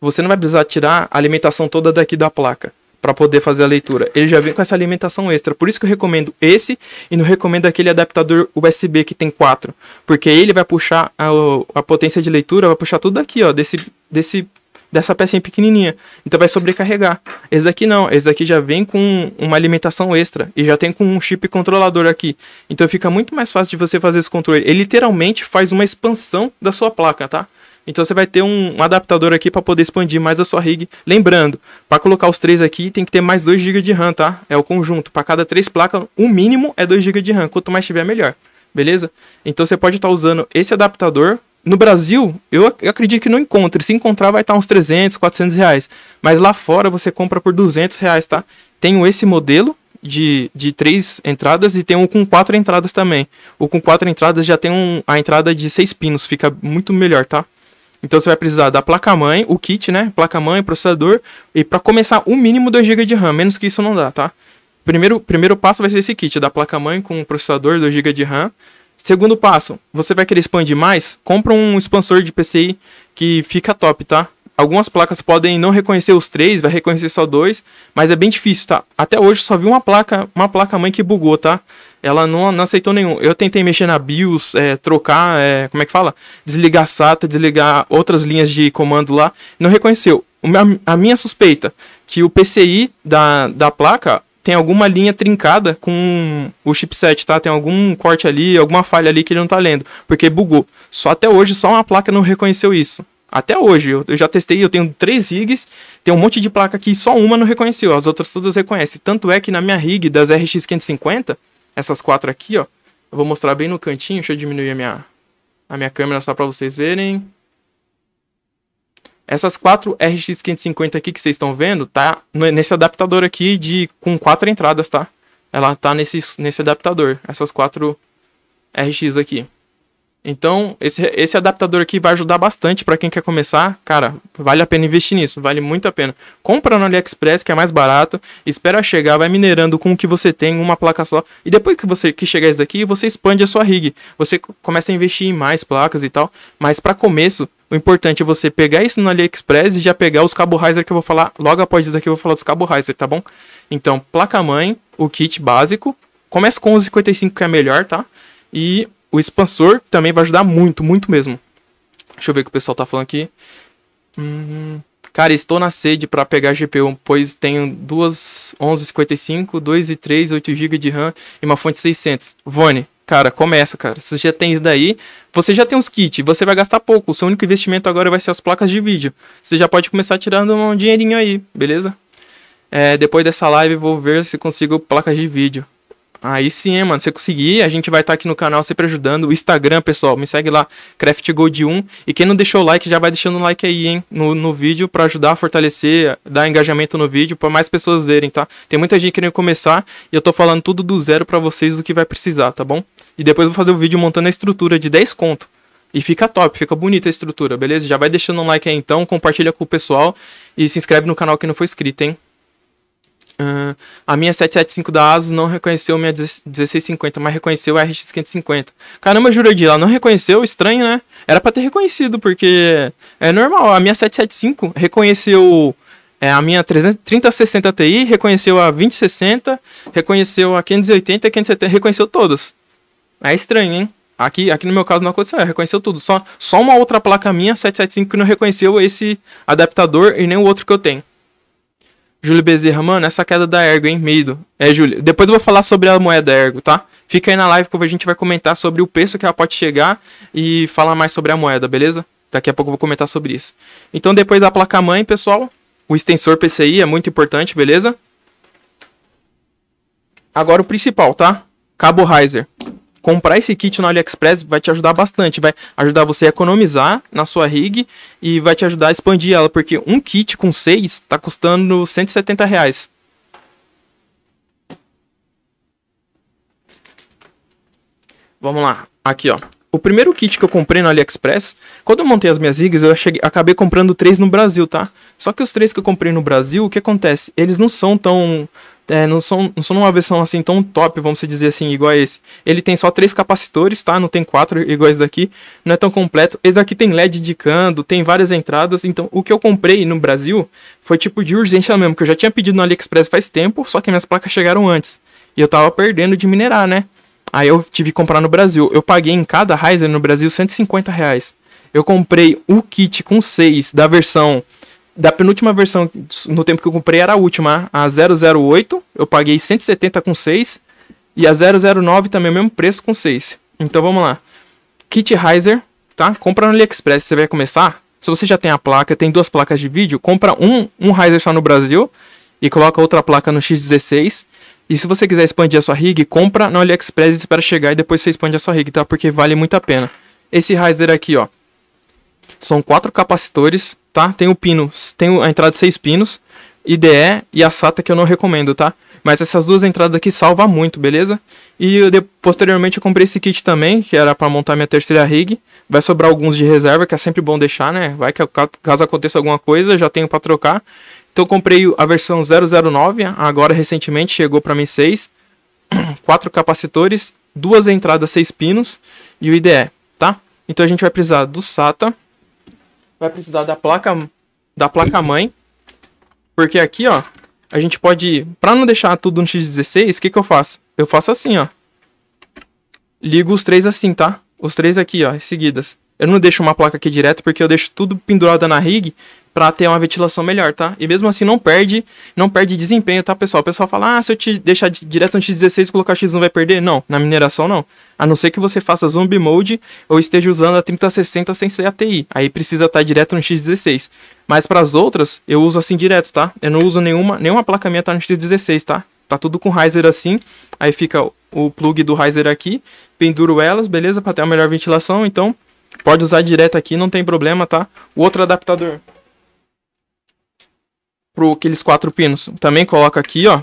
Você não vai precisar tirar a alimentação toda daqui da placa. para poder fazer a leitura. Ele já vem com essa alimentação extra, por isso que eu recomendo esse e não recomendo aquele adaptador USB que tem 4, porque ele vai puxar a potência de leitura, vai puxar tudo aqui, ó, dessa pecinha pequenininha, então vai sobrecarregar. Esse daqui não, esse daqui já vem com uma alimentação extra e já tem com um chip controlador aqui, então fica muito mais fácil de você fazer esse controle. Ele literalmente faz uma expansão da sua placa, tá? Então você vai ter um adaptador aqui para poder expandir mais a sua rig. Lembrando, para colocar os três aqui tem que ter mais 2 GB de RAM, tá? É o conjunto, para cada 3 placas, o mínimo é 2 GB de RAM, quanto mais tiver melhor, beleza? Então você pode estar usando esse adaptador. No Brasil, eu acredito que não encontre. Se encontrar, vai estar uns 300, 400 reais. Mas lá fora, você compra por 200 reais, tá? Tenho esse modelo de 3 entradas e tem um com 4 entradas também. O com 4 entradas já tem a entrada de 6 pinos. Fica muito melhor, tá? Então, você vai precisar da placa-mãe, o kit, né? Placa-mãe, processador. E para começar, o mínimo 2 GB de RAM. Menos que isso não dá, tá? Primeiro passo vai ser esse kit da placa-mãe com processador, 2 GB de RAM. Segundo passo, você vai querer expandir mais? Compra um expansor de PCI que fica top, tá? Algumas placas podem não reconhecer os 3, vai reconhecer só 2, mas é bem difícil, tá? Até hoje só vi uma placa-mãe que bugou, tá? Ela não aceitou nenhum. Eu tentei mexer na BIOS, trocar, como é que fala? Desligar SATA, desligar outras linhas de comando lá, não reconheceu. A minha suspeita, que o PCI da placa tem alguma linha trincada com o chipset, tá? Tem algum corte ali, alguma falha ali que ele não tá lendo, porque bugou. Só até hoje, só uma placa não reconheceu isso. Até hoje, eu já testei, eu tenho 3 rigs, tem um monte de placa que só uma não reconheceu, as outras todas reconhecem. Tanto é que na minha rig das RX550, essas 4 aqui, ó, eu vou mostrar bem no cantinho, deixa eu diminuir a minha câmera só pra vocês verem. Essas 4 RX550 aqui que vocês estão vendo, tá nesse adaptador aqui com 4 entradas, tá? Ela tá nesse adaptador, essas 4 RX aqui. Então, esse adaptador aqui vai ajudar bastante para quem quer começar. Cara, vale a pena investir nisso, vale muito a pena. Compra no AliExpress, que é mais barato, espera chegar, vai minerando com o que você tem, uma placa só. E depois que chegar isso daqui, você expande a sua rig. Você começa a investir em mais placas e tal, mas para começo, o importante é você pegar isso no AliExpress e já pegar os cabo riser que eu vou falar. Logo após isso aqui eu vou falar dos cabo riser, tá bom? Então, placa-mãe, o kit básico. Comece com o 55 que é melhor, tá? E o expansor também vai ajudar muito, muito mesmo. Deixa eu ver o que o pessoal tá falando aqui. Cara, estou na sede para pegar GPU, pois tenho duas 1155, 2 e 3, 8 GB de RAM e uma fonte 600. Vone. Cara, começa, cara. Você já tem isso daí. Você já tem os kits. Você vai gastar pouco. O seu único investimento agora vai ser as placas de vídeo. Você já pode começar tirando um dinheirinho aí, beleza? Depois dessa live, vou ver se consigo placas de vídeo. Aí sim, hein, mano. Se conseguir, a gente vai estar aqui no canal sempre ajudando. O Instagram, pessoal, me segue lá. Craft Gold 1. E quem não deixou o like, já vai deixando o like aí, hein? No vídeo, pra ajudar a fortalecer, dar engajamento no vídeo, pra mais pessoas verem, tá? Tem muita gente querendo começar. E eu tô falando tudo do zero pra vocês do que vai precisar, tá bom? E depois eu vou fazer um vídeo montando a estrutura de 10 conto. E fica top, fica bonita a estrutura, beleza? Já vai deixando um like aí então, compartilha com o pessoal. E se inscreve no canal que não foi inscrito, hein? A minha 775 da ASUS não reconheceu minha 1650, mas reconheceu a RX550. Caramba, Jurandir, ela não reconheceu? Estranho, né? Era pra ter reconhecido, porque é normal. A minha 775 reconheceu... a minha 3060 Ti, reconheceu a 2060, reconheceu a 580 e 570, reconheceu todas. É estranho, hein? Aqui no meu caso não aconteceu, reconheceu tudo. Só uma outra placa minha, 775, que não reconheceu esse adaptador e nem o outro que eu tenho. Júlio Bezerra, mano, essa queda da Ergo, hein? Medo. Júlio, depois eu vou falar sobre a moeda Ergo, tá? Fica aí na live que a gente vai comentar sobre o preço que ela pode chegar e falar mais sobre a moeda, beleza? Daqui a pouco eu vou comentar sobre isso. Então, depois da placa-mãe, pessoal, o extensor PCI é muito importante, beleza? Agora o principal, tá? Cabo riser. Comprar esse kit no AliExpress vai te ajudar bastante. Vai ajudar você a economizar na sua rig e vai te ajudar a expandir ela. Porque um kit com 6 tá custando 170 reais. Vamos lá. Aqui, ó. O primeiro kit que eu comprei no AliExpress, quando eu montei as minhas rigs, eu acabei comprando 3 no Brasil, tá? Só que os 3 que eu comprei no Brasil, o que acontece? Eles não são tão não são uma versão assim tão top, vamos dizer assim, igual a esse. Ele tem só 3 capacitores, tá? Não tem 4 iguais daqui, não é tão completo. Esse daqui tem LED indicando, tem várias entradas. Então, o que eu comprei no Brasil foi tipo de urgência mesmo, que eu já tinha pedido no AliExpress faz tempo, só que minhas placas chegaram antes. E eu tava perdendo de minerar, né? Aí eu tive que comprar no Brasil. Eu paguei em cada Ryzen no Brasil R$150. Eu comprei o kit com 6 da versão... Da penúltima versão, no tempo que eu comprei, era a última. A 008, eu paguei 170 com 6. E a 009 também, o mesmo preço, com 6. Então, vamos lá. Kit Riser, tá? Compra no AliExpress, você vai começar. Se você já tem a placa, tem 2 placas de vídeo, compra um Riser só no Brasil e coloca outra placa no X16. E se você quiser expandir a sua rig, compra no AliExpress, espera chegar e depois você expande a sua rig, tá? Porque vale muito a pena. Esse Riser aqui, ó. São 4 capacitores, tá? Tem o pino, tem a entrada de 6 pinos, IDE e a SATA, que eu não recomendo, tá? Mas essas 2 entradas aqui salva muito, beleza? E posteriormente eu comprei esse kit também, que era para montar minha terceira rig. Vai sobrar alguns de reserva, que é sempre bom deixar, né? Vai que caso aconteça alguma coisa, já tenho para trocar. Então eu comprei a versão 009, agora recentemente chegou para mim 6. 4 capacitores, 2 entradas 6 pinos e o IDE, tá? Então a gente vai precisar do SATA. Vai precisar da placa mãe, porque aqui, ó, a gente pode, para não deixar tudo no X16, o que eu faço? Eu faço assim, ó, ligo os 3 assim, tá? Os 3 aqui, ó, em seguidas. Eu não deixo uma placa aqui direto, porque eu deixo tudo pendurada na rig, para ter uma ventilação melhor, tá? E mesmo assim não perde desempenho, tá, pessoal? O pessoal fala, ah, se eu te deixar direto no X16 e colocar X1 vai perder? Não, na mineração não. A não ser que você faça zombie mode ou esteja usando a 3060 sem ser ATI. Aí precisa estar direto no X16. Mas para as outras, eu uso assim direto, tá? Eu não uso nenhuma placa minha tá no X16, tá? Tá tudo com riser assim. Aí fica o plug do riser aqui. Penduro elas, beleza? Para ter uma melhor ventilação, então pode usar direto aqui, não tem problema, tá? O outro adaptador para aqueles 4 pinos, também coloca aqui, ó.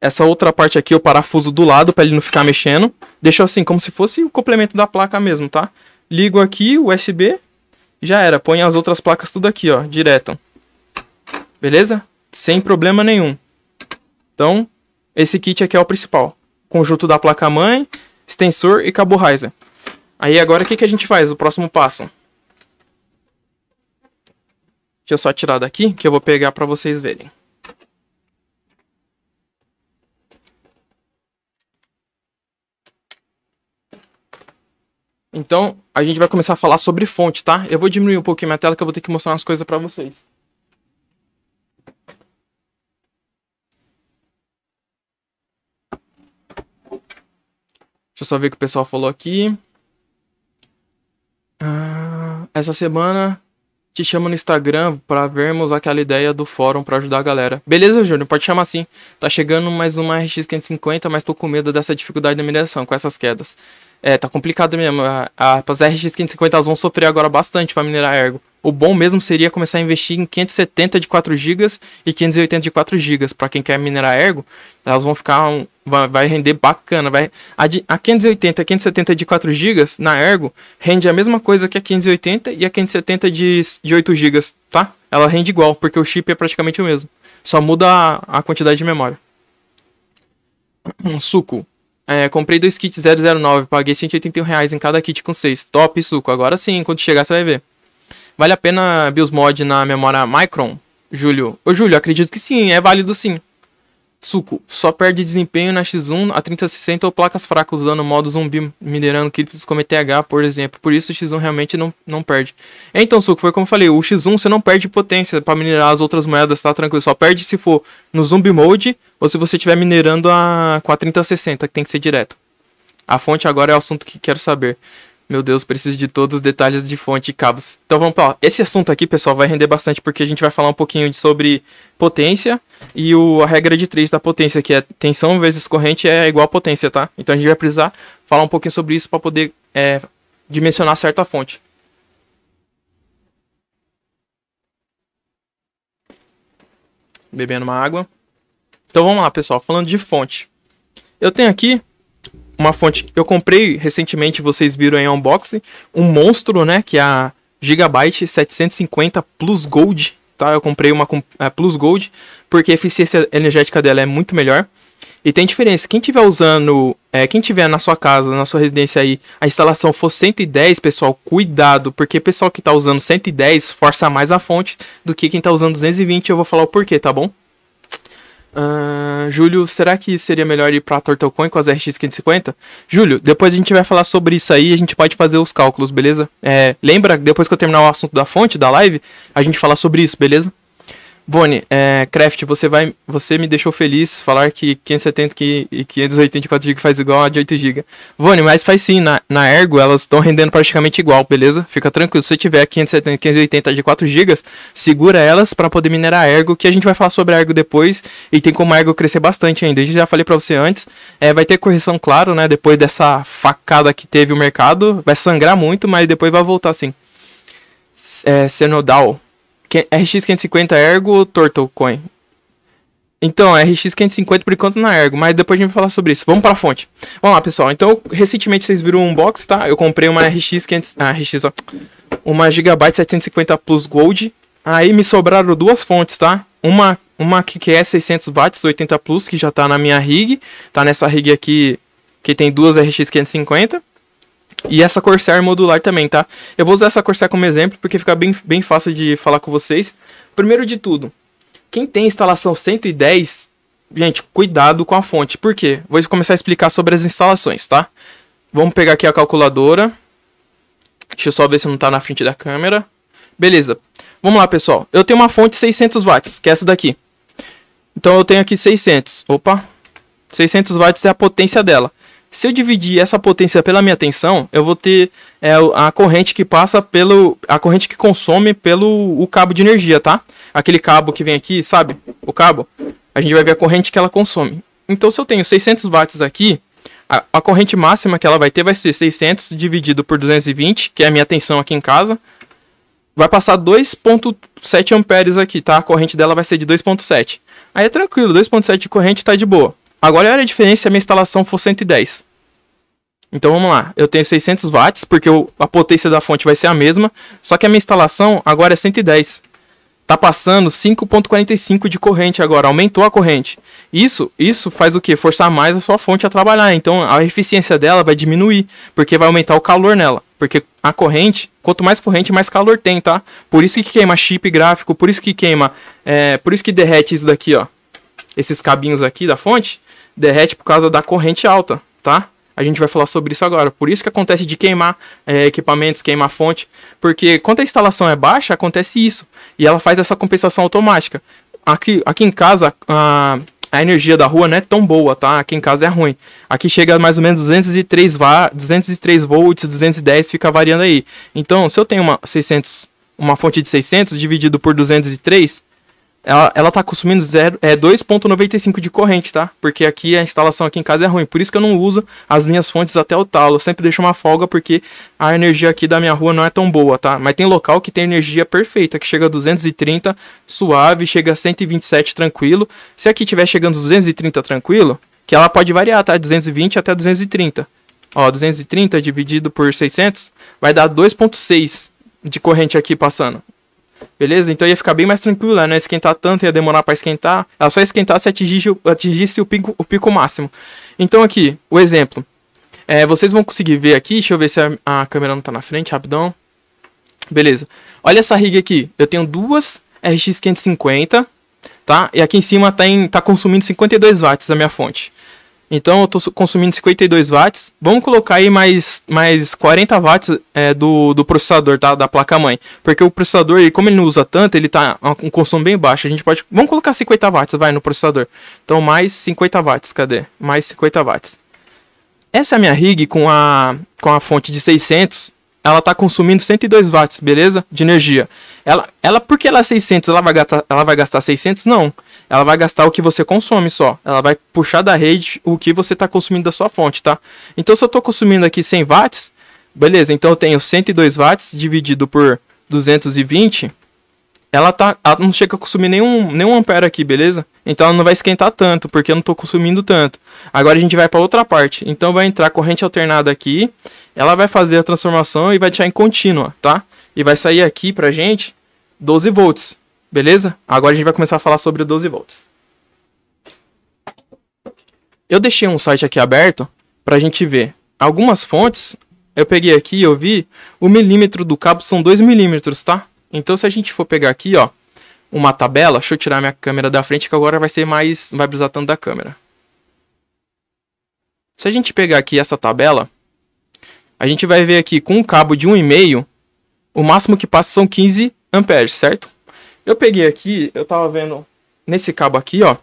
Essa outra parte aqui, o parafuso do lado, para ele não ficar mexendo. Deixa assim, como se fosse o complemento da placa mesmo, tá? Ligo aqui, USB, já era. Põe as outras placas tudo aqui, ó, direto. Beleza? Sem problema nenhum. Então, esse kit aqui é o principal. Conjunto da placa-mãe, extensor e cabo riser. Aí agora o que a gente faz? O próximo passo. Deixa eu só tirar daqui, que eu vou pegar para vocês verem. Então, a gente vai começar a falar sobre fonte, tá? Eu vou diminuir um pouquinho minha tela, que eu vou ter que mostrar umas coisas para vocês. Deixa eu só ver o que o pessoal falou aqui. Essa semana te chamo no Instagram para vermos aquela ideia do fórum para ajudar a galera. Beleza, Júnior? Pode chamar assim. Tá chegando mais uma RX550, mas tô com medo dessa dificuldade da mineração com essas quedas. É, tá complicado mesmo. As RX550 elas vão sofrer agora bastante para minerar Ergo. O bom mesmo seria começar a investir em 570 de 4 GB e 580 de 4 GB. Para quem quer minerar Ergo, elas vão ficar... Vai render bacana. A 580 e 570 de 4 GB na Ergo rende a mesma coisa que a 580 e a 570 de 8 GB, tá? Ela rende igual, porque o chip é praticamente o mesmo. Só muda a quantidade de memória. Suco. Comprei 2 kits 009, paguei R$181 em cada kit com 6. Top, Suco. Agora sim, quando chegar você vai ver. Vale a pena BIOSMOD na memória Micron, Júlio? Ô, Júlio, acredito que sim, é válido sim. Suco, só perde desempenho na X1, a 3060 ou placas fracas usando modo zumbi, minerando criptos como ETH, por exemplo. Por isso o X1 realmente não perde. Então, Suco, foi como eu falei, o X1 você não perde potência para minerar as outras moedas, tá tranquilo. Só perde se for no zumbi mode ou se você estiver minerando com a 3060, que tem que ser direto. A fonte agora é o assunto que quero saber. Meu Deus, preciso de todos os detalhes de fonte e cabos. Então vamos para lá. Esse assunto aqui, pessoal, vai render bastante porque a gente vai falar um pouquinho sobre potência e a regra de 3 da potência, que é tensão vezes corrente é igual a potência, tá? Então a gente vai precisar falar um pouquinho sobre isso para poder dimensionar certa fonte. Bebendo uma água. Então vamos lá, pessoal. Falando de fonte. Eu tenho aqui... uma fonte que eu comprei recentemente, vocês viram em unboxing, um monstro, né, que é a Gigabyte 750 Plus Gold, tá? Eu comprei uma Plus Gold porque a eficiência energética dela é muito melhor. E tem diferença, quem tiver usando, quem tiver na sua casa, na sua residência aí, a instalação for 110, pessoal, cuidado, porque pessoal que tá usando 110 força mais a fonte do que quem tá usando 220, eu vou falar o porquê, tá bom? Júlio, será que seria melhor ir pra TurtleCoin com as RX550? Júlio, depois a gente vai falar sobre isso aí, a gente pode fazer os cálculos, beleza? Lembra, depois que eu terminar o assunto da fonte, da live, a gente fala sobre isso, beleza? Boni, Craft, você me deixou feliz falar que 570 e 584 GB faz igual a de 8 GB. Boni, mas faz sim, na Ergo elas estão rendendo praticamente igual, beleza? Fica tranquilo, se você tiver 570 e 580 de 4 GB, segura elas para poder minerar a Ergo, que a gente vai falar sobre a Ergo depois, e tem como a Ergo crescer bastante ainda. Eu já falei para você antes, vai ter correção, claro, né? Depois dessa facada que teve o mercado, vai sangrar muito, mas depois vai voltar sim. Senodal. RX550 Ergo, TurtleCoin. Então, RX550 por enquanto na Ergo, mas depois a gente vai falar sobre isso. Vamos para a fonte. Vamos lá, pessoal. Então, recentemente vocês viram um box, tá? Eu comprei uma uma Gigabyte 750 Plus Gold. Aí me sobraram duas fontes, tá? Uma que é 600 watts 80 Plus, que já tá na minha rig, tá nessa rig aqui que tem duas RX550. E essa Corsair modular também, tá? Eu vou usar essa Corsair como exemplo, porque fica bem fácil de falar com vocês. Primeiro de tudo, quem tem instalação 110, gente, cuidado com a fonte. Por quê? Vou começar a explicar sobre as instalações, tá? Vamos pegar aqui a calculadora. Deixa eu só ver se não tá na frente da câmera. Beleza. Vamos lá, pessoal. Eu tenho uma fonte 600 watts, que é essa daqui. Então eu tenho aqui 600. Opa. 600 watts é a potência dela. Se eu dividir essa potência pela minha tensão, eu vou ter a corrente que passa pelo... A corrente que consome pelo o cabo de energia, tá? Aquele cabo que vem aqui, sabe? O cabo. A gente vai ver a corrente que ela consome. Então, se eu tenho 600 watts aqui, a corrente máxima que ela vai ter vai ser 600 dividido por 220, que é a minha tensão aqui em casa. Vai passar 2,7 amperes aqui, tá? A corrente dela vai ser de 2,7. Aí é tranquilo, 2,7 de corrente tá de boa. Agora, olha a diferença se a minha instalação for 110. Então, vamos lá. Eu tenho 600 watts, porque a potência da fonte vai ser a mesma. Só que a minha instalação agora é 110. Tá passando 5,45 de corrente agora. Aumentou a corrente. Isso faz o quê? Forçar mais a sua fonte a trabalhar. Então, a eficiência dela vai diminuir, porque vai aumentar o calor nela. Porque a corrente, quanto mais corrente, mais calor tem, tá? Por isso que queima chip gráfico, por isso que queima... por isso que derrete isso daqui, ó. Esses cabinhos aqui da fonte... derrete por causa da corrente alta, tá? A gente vai falar sobre isso agora. Por isso que acontece de queimar equipamentos, queimar fonte. Porque quando a instalação é baixa, acontece isso. E ela faz essa compensação automática. Aqui em casa, a energia da rua não é tão boa, tá? Aqui em casa é ruim. Aqui chega mais ou menos 203 volts, 210, fica variando aí. Então, se eu tenho uma fonte de 600 dividido por 203... Ela tá consumindo 2,95 de corrente, tá? Porque aqui a instalação aqui em casa é ruim. Por isso que eu não uso as minhas fontes até o talo. Eu sempre deixo uma folga porque a energia aqui da minha rua não é tão boa, tá? Mas tem local que tem energia perfeita, que chega a 230 suave, chega a 127 tranquilo. Se aqui tiver chegando 230 tranquilo, que ela pode variar, tá? 220 até 230. Ó, 230 dividido por 600 vai dar 2,6 de corrente aqui passando. Beleza? Então ia ficar bem mais tranquila, não ia esquentar tanto, ia demorar para esquentar. Ela só ia esquentar se atingisse o pico máximo. Então aqui, o exemplo. Vocês vão conseguir ver aqui, deixa eu ver se a câmera não está na frente, rapidão. Beleza. Olha essa rig aqui, eu tenho duas RX550, tá? E aqui em cima tá consumindo 52 watts da minha fonte. Então eu estou consumindo 52 watts. Vamos colocar aí mais 40 watts do processador, tá? Da placa-mãe. Porque o processador, como ele não usa tanto, ele tá com um consumo bem baixo. Vamos colocar 50 watts, vai, no processador. Então mais 50 watts, cadê? Mais 50 watts. Essa é a minha rig com a fonte de 600. Ela tá consumindo 102 watts, beleza? De energia. Porque ela é 600, ela vai gastar 600? Não. Ela vai gastar o que você consome só. Ela vai puxar da rede o que você tá consumindo da sua fonte, tá? Então, se eu tô consumindo aqui 100 watts, beleza. Então, eu tenho 102 watts dividido por 220. ela não chega a consumir nenhum ampere aqui, beleza? Então ela não vai esquentar tanto, porque eu não estou consumindo tanto. Agora a gente vai para outra parte. Então vai entrar corrente alternada aqui, ela vai fazer a transformação e vai deixar em contínua, tá? E vai sair aqui pra gente 12 volts, beleza? Agora a gente vai começar a falar sobre 12 volts. Eu deixei um site aqui aberto pra gente ver. Algumas fontes, eu peguei aqui e eu vi o milímetro do cabo são 2 milímetros, tá? Então se a gente for pegar aqui, ó, uma tabela, deixa eu tirar minha câmera da frente que agora vai ser mais, não vai precisar tanto da câmera. Se a gente pegar aqui essa tabela, a gente vai ver aqui com um cabo de 1,5, o máximo que passa são 15 amperes, certo? Eu peguei aqui, eu tava vendo nesse cabo aqui, ó,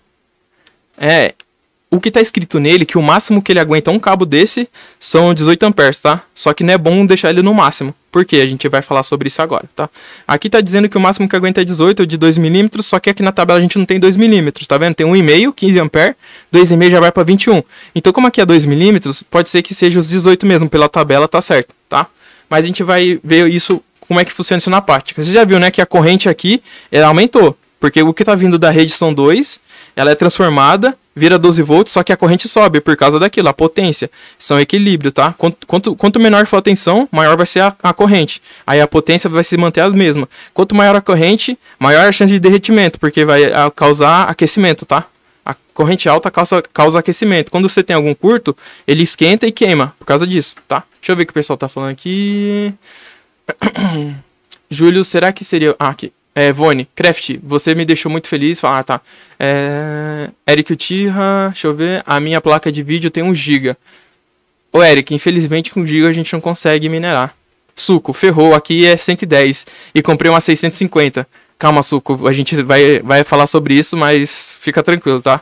o que tá escrito nele, que o máximo que ele aguenta um cabo desse são 18 amperes, tá? Só que não é bom deixar ele no máximo, porque a gente vai falar sobre isso agora, tá? Aqui tá dizendo que o máximo que aguenta é 18 ou de 2 milímetros, só que aqui na tabela a gente não tem 2 milímetros, tá vendo? Tem 1,5, 15 amperes, 2,5 já vai para 21. Então como aqui é 2 milímetros, pode ser que seja os 18 mesmo, pela tabela tá certo, tá? Mas a gente vai ver isso, como é que funciona isso na prática. Você já viu, né, que a corrente aqui, ela aumentou, porque o que tá vindo da rede são 2, ela é transformada, vira 12 volts, só que a corrente sobe por causa daquilo, a potência. São equilíbrio, tá? Quanto menor for a tensão, maior vai ser a corrente. Aí a potência vai se manter a mesma. Quanto maior a corrente, maior a chance de derretimento, porque vai causar aquecimento, tá? A corrente alta causa aquecimento. Quando você tem algum curto, ele esquenta e queima por causa disso, tá? Deixa eu ver o que o pessoal tá falando aqui. Júlio, será que seria... Ah, aqui. Vone, Craft, você me deixou muito feliz. Ah, tá. Eric Utirra, deixa eu ver. A minha placa de vídeo tem 1 GB. Ô, Eric, infelizmente com 1 GB a gente não consegue minerar. Suco, ferrou. Aqui é 110. E comprei uma 650. Calma, Suco. A gente vai falar sobre isso, mas fica tranquilo, tá?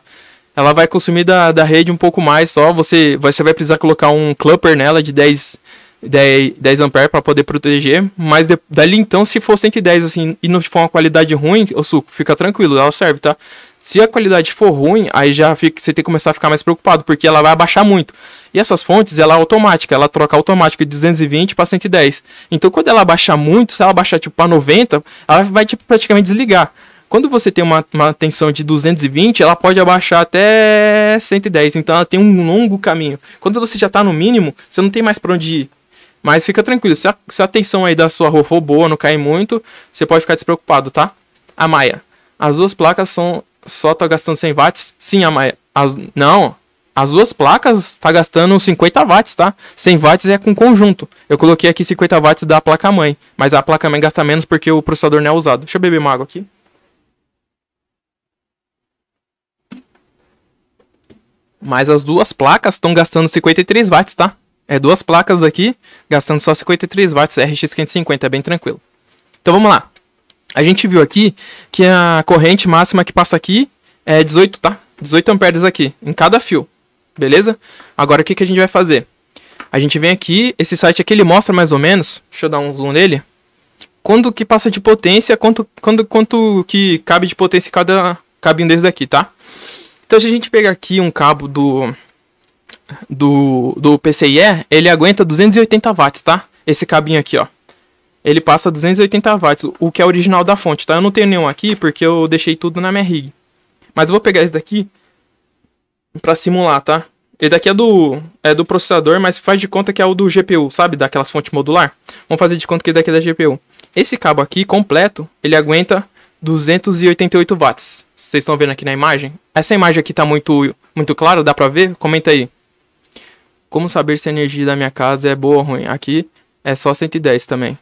Ela vai consumir da rede um pouco mais só. Você vai precisar colocar um clupper nela de 10 ampere para poder proteger, mas dali então, se for 110 assim e não for uma qualidade ruim, o Suco, fica tranquilo, ela serve, tá? Se a qualidade for ruim, aí já fica, você tem que começar a ficar mais preocupado, porque ela vai abaixar muito. E essas fontes, ela é automática, ela troca automática de 220 para 110. Então quando ela abaixar muito, se ela baixar tipo para 90, ela vai tipo praticamente desligar. Quando você tem uma tensão de 220, ela pode abaixar até 110, então ela tem um longo caminho. Quando você já tá no mínimo, você não tem mais para onde ir. Mas fica tranquilo, se a tensão aí da sua for boa, não cair muito, você pode ficar despreocupado, tá? A Maia, as duas placas só tá gastando 100 watts? Sim, a Maia. As duas placas tá gastando 50 watts, tá? 100 watts é com conjunto. Eu coloquei aqui 50 watts da placa-mãe, mas a placa-mãe gasta menos porque o processador não é usado. Deixa eu beber uma água aqui. Mas as duas placas estão gastando 53 watts, tá? Duas placas aqui, gastando só 53 watts, RX550, é bem tranquilo. Então vamos lá. A gente viu aqui que a corrente máxima que passa aqui é 18, tá? 18 amperes aqui, em cada fio, beleza? Agora o que a gente vai fazer? A gente vem aqui, esse site aqui ele mostra mais ou menos, deixa eu dar um zoom nele. Quando que passa de potência, quanto que cabe de potência cada cabinho desse daqui, tá? Então se a gente pegar aqui um cabo do PCIe, ele aguenta 280 watts, tá? Esse cabinho aqui, ó, ele passa 280 watts, o que é original da fonte, tá? Eu não tenho nenhum aqui porque eu deixei tudo na minha rig, mas eu vou pegar esse daqui pra simular, tá? Ele daqui é do processador, mas faz de conta que é o do GPU, sabe? Daquelas fontes modular. Vamos fazer de conta que ele daqui é da GPU. Esse cabo aqui, completo, ele aguenta 288 watts. Vocês estão vendo aqui na imagem? Essa imagem aqui tá muito clara, dá pra ver? Comenta aí. Como saber se a energia da minha casa é boa ou ruim? Aqui é só 110 também.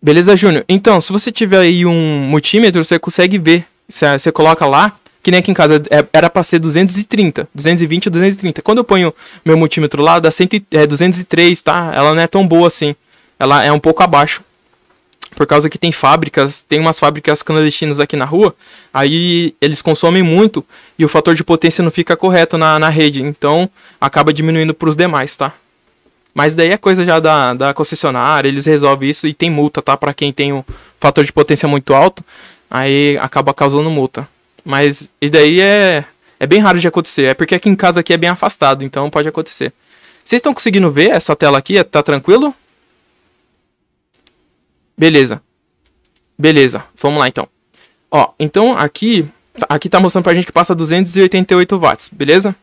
Beleza, Júnior? Então, se você tiver aí um multímetro, você consegue ver. Você coloca lá, que nem aqui em casa, era para ser 230, 220 ou 230. Quando eu ponho meu multímetro lá, dá 203, tá? Ela não é tão boa assim. Ela é um pouco abaixo. Por causa que tem fábricas, tem umas fábricas clandestinas aqui na rua, aí eles consomem muito e o fator de potência não fica correto na rede, então acaba diminuindo para os demais, tá? Mas daí é coisa já da concessionária, eles resolvem isso e tem multa, tá? Para quem tem um fator de potência muito alto, aí acaba causando multa. Mas e daí é bem raro de acontecer, é porque aqui em casa aqui é bem afastado, então pode acontecer. Vocês estão conseguindo ver essa tela aqui? Tá tranquilo? Beleza, vamos lá então. Ó, então aqui tá mostrando pra gente que passa 288 watts, beleza?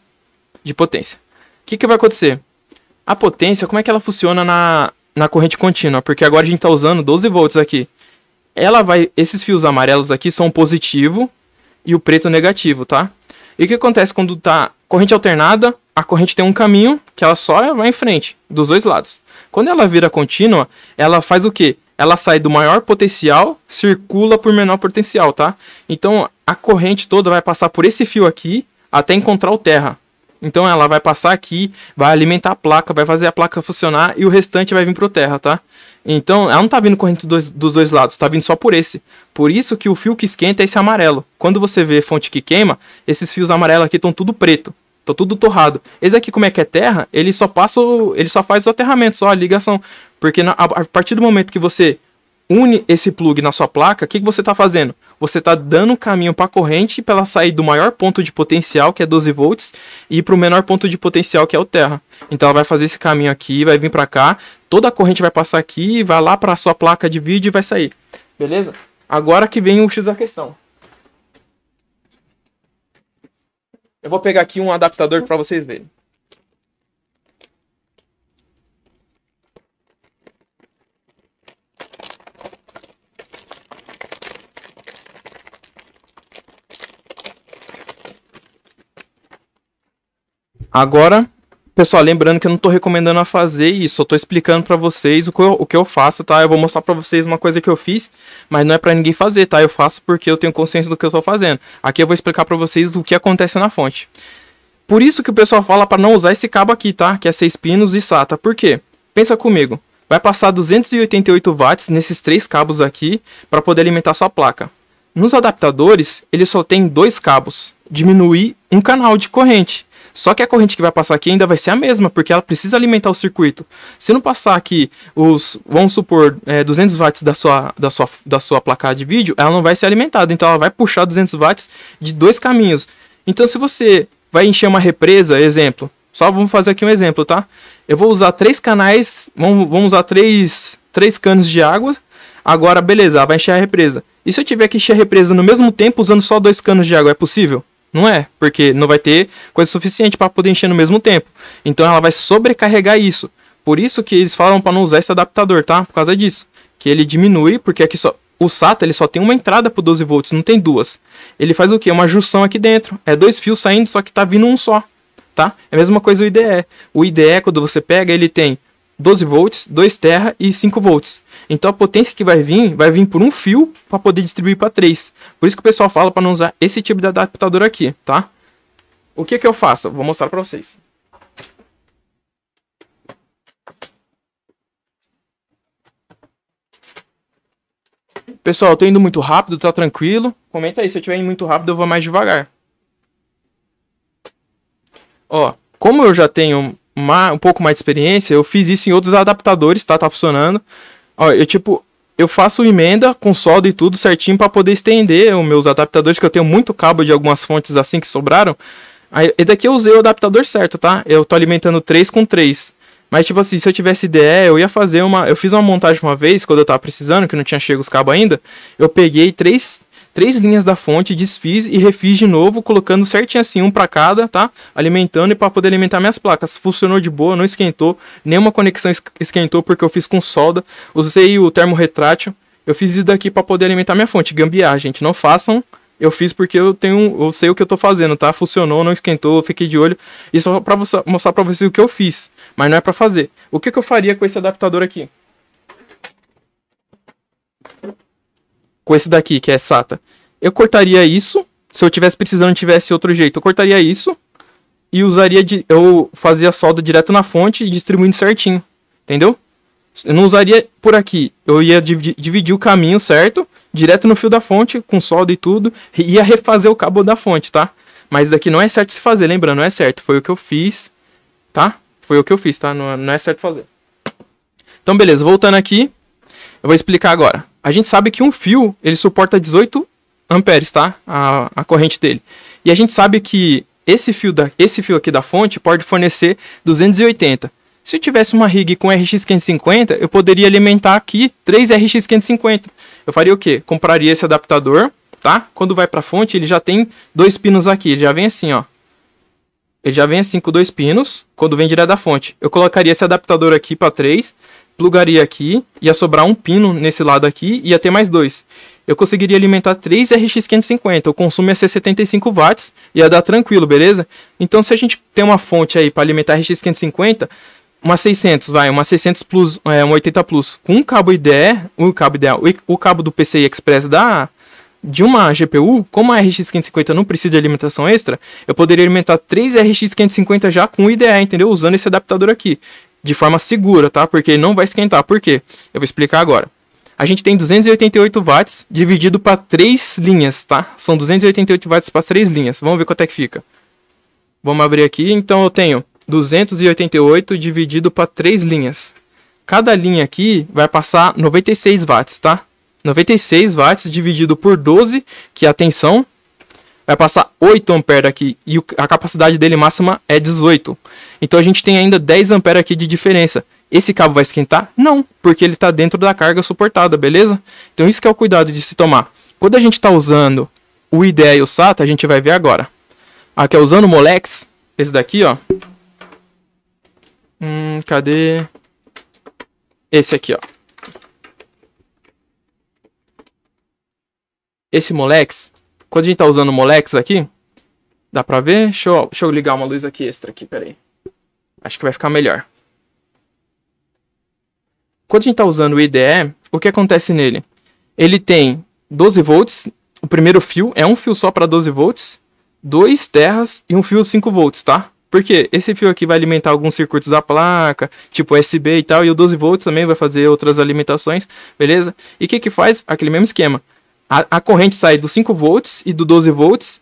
De potência. O que que vai acontecer? A potência, como é que ela funciona na corrente contínua? Porque agora a gente tá usando 12 volts aqui. Ela vai, esses fios amarelos aqui são positivo e o preto negativo, tá? E o que acontece quando tá corrente alternada? A corrente tem um caminho que ela só vai em frente, dos dois lados. Quando ela vira contínua, ela faz o quê? Ela sai do maior potencial, circula por menor potencial, tá? Então, a corrente toda vai passar por esse fio aqui, até encontrar o terra. Então, ela vai passar aqui, vai alimentar a placa, vai fazer a placa funcionar, e o restante vai vir pro terra, tá? Então, ela não tá vindo corrente dos dois lados, tá vindo só por esse. Por isso que o fio que esquenta é esse amarelo. Quando você vê fonte que queima, esses fios amarelos aqui estão tudo preto. Tá tudo torrado. Esse aqui, como é que é terra, ele só passa, ele só faz o aterramento, só a ligação. Porque a partir do momento que você une esse plug na sua placa, o que você está fazendo? Você está dando o caminho para a corrente para ela sair do maior ponto de potencial, que é 12 volts, e para o menor ponto de potencial, que é o terra. Então ela vai fazer esse caminho aqui, vai vir para cá, toda a corrente vai passar aqui, vai lá para a sua placa de vídeo e vai sair. Beleza? Agora que vem o X da questão. Eu vou pegar aqui um adaptador para vocês verem. Agora, pessoal, lembrando que eu não estou recomendando a fazer isso, eu estou explicando para vocês o que eu faço, tá? Eu vou mostrar para vocês uma coisa que eu fiz, mas não é para ninguém fazer, tá? Eu faço porque eu tenho consciência do que eu estou fazendo. Aqui eu vou explicar para vocês o que acontece na fonte. Por isso que o pessoal fala para não usar esse cabo aqui, tá? Que é 6 pinos e SATA. Por quê? Pensa comigo. Vai passar 288 watts nesses três cabos aqui para poder alimentar sua placa. Nos adaptadores, ele só tem 2 cabos. Diminui um canal de corrente. Só que a corrente que vai passar aqui ainda vai ser a mesma, porque ela precisa alimentar o circuito. Se não passar aqui, vamos supor, 200 watts da sua placa de vídeo, ela não vai ser alimentada. Então ela vai puxar 200 watts de 2 caminhos. Então se você vai encher uma represa, exemplo, só vamos fazer aqui um exemplo, tá? Eu vou usar 3 canais, vamos usar 3 canos de água. Agora, beleza, ela vai encher a represa. E se eu tiver que encher a represa no mesmo tempo usando só 2 canos de água, é possível? Não é, porque não vai ter coisa suficiente para poder encher no mesmo tempo. Então ela vai sobrecarregar isso. Por isso que eles falam para não usar esse adaptador, tá? Por causa disso. Que ele diminui, porque aqui só o SATA ele só tem uma entrada por 12 volts, não tem duas. Ele faz o quê? Uma junção aqui dentro. É 2 fios saindo, só que tá vindo um só, tá? É a mesma coisa o IDE. O IDE, quando você pega, ele tem 12 volts, 2 terra e 5 volts. Então a potência que vai vir por um fio para poder distribuir para 3. Por isso que o pessoal fala para não usar esse tipo de adaptador aqui, tá? O que que eu faço? Vou mostrar para vocês. Pessoal, eu tô indo muito rápido, tá tranquilo? Comenta aí, se eu estiver indo muito rápido eu vou mais devagar. Ó, como eu já tenho um pouco mais de experiência, eu fiz isso em outros adaptadores, tá? Tá funcionando. Ó, eu faço emenda com solda e tudo certinho para poder estender os meus adaptadores, que eu tenho muito cabo de algumas fontes assim que sobraram. Aí, daqui eu usei o adaptador certo, tá? Eu tô alimentando 3 com 3. Mas tipo assim, se eu tivesse ideia, eu ia fazer uma... Eu fiz uma montagem uma vez, quando eu tava precisando, que não tinha chego os cabos ainda. Eu peguei 3 linhas da fonte, desfiz e refiz de novo, colocando certinho assim, um para cada, tá? Alimentando e para poder alimentar minhas placas. Funcionou de boa, não esquentou, nenhuma conexão esquentou porque eu fiz com solda. Usei o termorretrátil, eu fiz isso daqui para poder alimentar minha fonte. Gambiarra, gente, não façam. Eu fiz porque eu sei o que eu tô fazendo, tá? Funcionou, não esquentou, eu fiquei de olho. Isso só para mostrar para vocês o que eu fiz, mas não é para fazer. O que eu faria com esse adaptador aqui? Com esse daqui, que é SATA. Eu cortaria isso. Se eu tivesse precisando, tivesse outro jeito, eu cortaria isso. E usaria... eu fazia solda direto na fonte e distribuindo certinho. Entendeu? Eu não usaria por aqui. Eu ia dividir o caminho certo. Direto no fio da fonte, com solda e tudo. E ia refazer o cabo da fonte, tá? Mas daqui não é certo se fazer, lembrando. Não é certo. Foi o que eu fiz, tá? Foi o que eu fiz, tá? Não é certo fazer. Então, beleza. Voltando aqui. Eu vou explicar agora. A gente sabe que um fio, ele suporta 18 amperes, tá? A corrente dele. E a gente sabe que esse fio aqui da fonte pode fornecer 280. Se eu tivesse uma rig com RX550, eu poderia alimentar aqui 3 RX550. Eu faria o quê? Compraria esse adaptador, tá? Quando vai para a fonte, ele já tem dois pinos aqui. Ele já vem assim, ó. Ele já vem assim com dois pinos, quando vem direto da fonte. Eu colocaria esse adaptador aqui para 3, plugaria aqui, ia sobrar um pino nesse lado aqui, ia ter mais dois. Eu conseguiria alimentar 3 RX550, o consumo ia ser 75 watts, ia dar tranquilo, beleza? Então se a gente tem uma fonte aí para alimentar RX550, uma 600, vai, uma 600 Plus, uma 80 Plus, com um cabo IDE, o cabo do PCI Express de uma GPU, como a RX550 não precisa de alimentação extra, eu poderia alimentar 3 RX550 já com IDE, entendeu? Usando esse adaptador aqui, de forma segura, tá? Porque ele não vai esquentar, por quê? Eu vou explicar agora. A gente tem 288 watts dividido para 3 linhas, tá? São 288 watts para 3 linhas. Vamos ver quanto é que fica. Vamos abrir aqui. Então eu tenho 288 dividido para 3 linhas. Cada linha aqui vai passar 96 watts, tá? 96 watts dividido por 12, que é a tensão. Vai passar 8 ampere aqui e a capacidade dele máxima é 18. Então a gente tem ainda 10 ampere aqui de diferença. Esse cabo vai esquentar? Não, porque ele está dentro da carga suportada, beleza? Então isso que é o cuidado de se tomar. Quando a gente está usando o IDE e o SATA, a gente vai ver agora. Aqui é usando o Molex, esse daqui, ó. Cadê? Esse aqui, ó. Esse Molex, quando a gente está usando o Molex aqui, dá pra ver? Deixa eu ligar uma luz aqui extra aqui, peraí. Acho que vai ficar melhor. Quando a gente está usando o IDE, o que acontece nele? Ele tem 12 volts, o primeiro fio é um fio só para 12 volts, 2 terras e um fio de 5 volts, tá? Porque esse fio aqui vai alimentar alguns circuitos da placa, tipo USB e tal, e o 12 volts também vai fazer outras alimentações, beleza? E o que que faz? Aquele mesmo esquema. A corrente sai dos 5 volts e do 12 volts,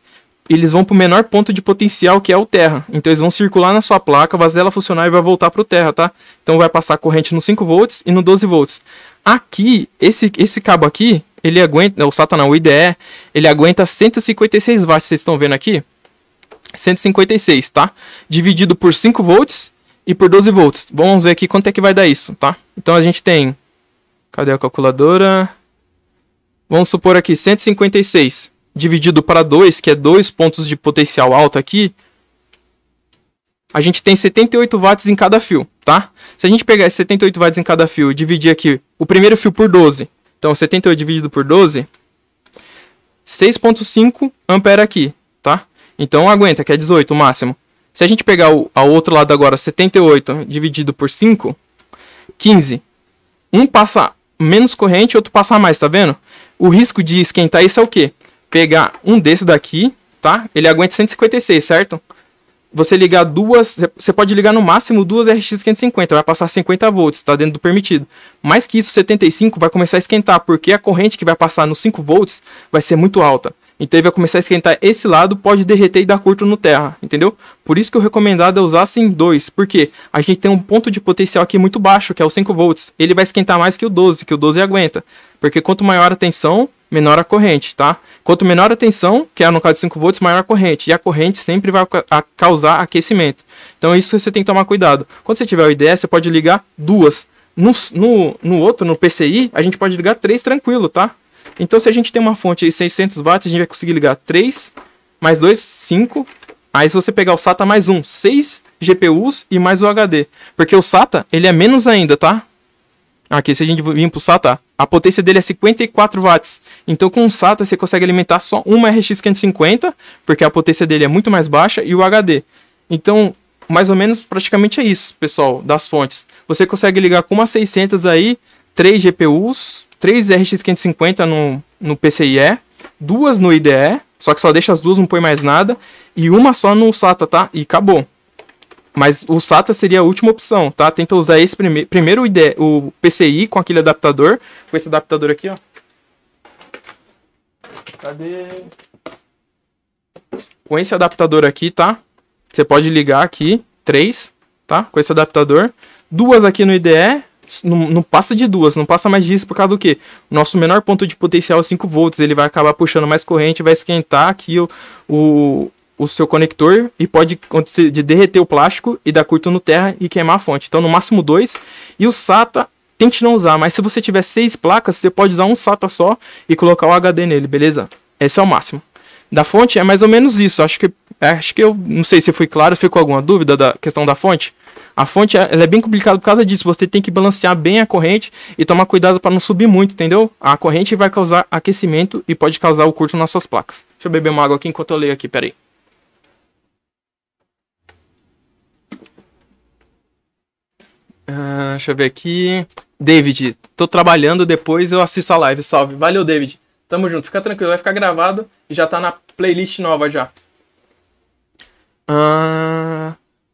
eles vão para o menor ponto de potencial, que é o terra. Então eles vão circular na sua placa, fazer ela funcionar e vai voltar para o terra, tá? Então vai passar a corrente no 5 volts e no 12 volts. Aqui, esse cabo aqui, ele aguenta, o SATA não, o IDE, ele aguenta 156 watts, vocês estão vendo aqui? 156, tá? Dividido por 5 volts e por 12 volts. Vamos ver aqui quanto é que vai dar isso, tá? Então a gente tem... Cadê a calculadora? Vamos supor aqui, 156 dividido para 2, que é 2 pontos de potencial alto aqui. A gente tem 78 watts em cada fio, tá? Se a gente pegar esses 78 watts em cada fio e dividir aqui o primeiro fio por 12. Então, 78 dividido por 12, 6,5 ampere aqui, tá? Então, aguenta, que é 18 o máximo. Se a gente pegar ao outro lado agora, 78 dividido por 5, 15. Um passa menos corrente, outro passa mais, tá vendo? O risco de esquentar isso é o quê? Pegar um desse daqui, tá? Ele aguenta 156, certo? Você ligar duas... Você pode ligar no máximo duas RX550. Vai passar 50 volts, tá dentro do permitido. Mais que isso, 75 vai começar a esquentar. Porque a corrente que vai passar nos 5 volts vai ser muito alta. Então ele vai começar a esquentar esse lado, pode derreter e dar curto no terra, entendeu? Por isso que o recomendado é usar sem 2. Porque a gente tem um ponto de potencial aqui muito baixo, que é o 5 volts. Ele vai esquentar mais que o 12, que o 12 aguenta. Porque quanto maior a tensão... menor a corrente, tá? Quanto menor a tensão, que é no caso de 5 volts, maior a corrente. E a corrente sempre vai causar aquecimento. Então isso você tem que tomar cuidado. Quando você tiver o IDE, você pode ligar duas. No outro, no PCI, a gente pode ligar 3 tranquilo, tá? Então se a gente tem uma fonte de 600 watts, a gente vai conseguir ligar 3, mais 2, 5. Aí se você pegar o SATA mais 1, 6 GPUs e mais o HD. Porque o SATA, ele é menos ainda, tá? Aqui, se a gente vir para o SATA, a potência dele é 54 watts. Então, com o SATA, você consegue alimentar só uma RX550, porque a potência dele é muito mais baixa, e o HD. Então, mais ou menos, praticamente é isso, pessoal, das fontes. Você consegue ligar com uma 600 aí, 3 GPUs, 3 RX550 no PCIe, 2 no IDE, só que só deixa as duas, não põe mais nada, e uma só no SATA, tá? E acabou. Mas o SATA seria a última opção, tá? Tenta usar esse primeiro o PCI com aquele adaptador. Com esse adaptador aqui, ó. Cadê? Com esse adaptador aqui, tá? Você pode ligar aqui, 3, tá? Com esse adaptador. 2 aqui no IDE. Não passa de 2, não passa mais disso. Por causa do quê? Nosso menor ponto de potencial é 5 volts. Ele vai acabar puxando mais corrente, vai esquentar aqui o seu conector e pode acontecer de derreter o plástico e dar curto no terra e queimar a fonte. Então no máximo 2. E o SATA, tente não usar, mas se você tiver 6 placas, você pode usar um SATA só e colocar o HD nele, beleza? Esse é o máximo. Da fonte é mais ou menos isso. Acho que eu não sei se eu fui claro, ficou alguma dúvida da questão da fonte. A fonte ela é bem complicada por causa disso. Você tem que balancear bem a corrente e tomar cuidado para não subir muito, entendeu? A corrente vai causar aquecimento e pode causar o curto nas suas placas. Deixa eu beber uma água aqui enquanto eu leio aqui, peraí. Deixa eu ver aqui. David, tô trabalhando, depois eu assisto a live. Salve. Valeu, David. Tamo junto. Fica tranquilo, vai ficar gravado e já tá na playlist nova já.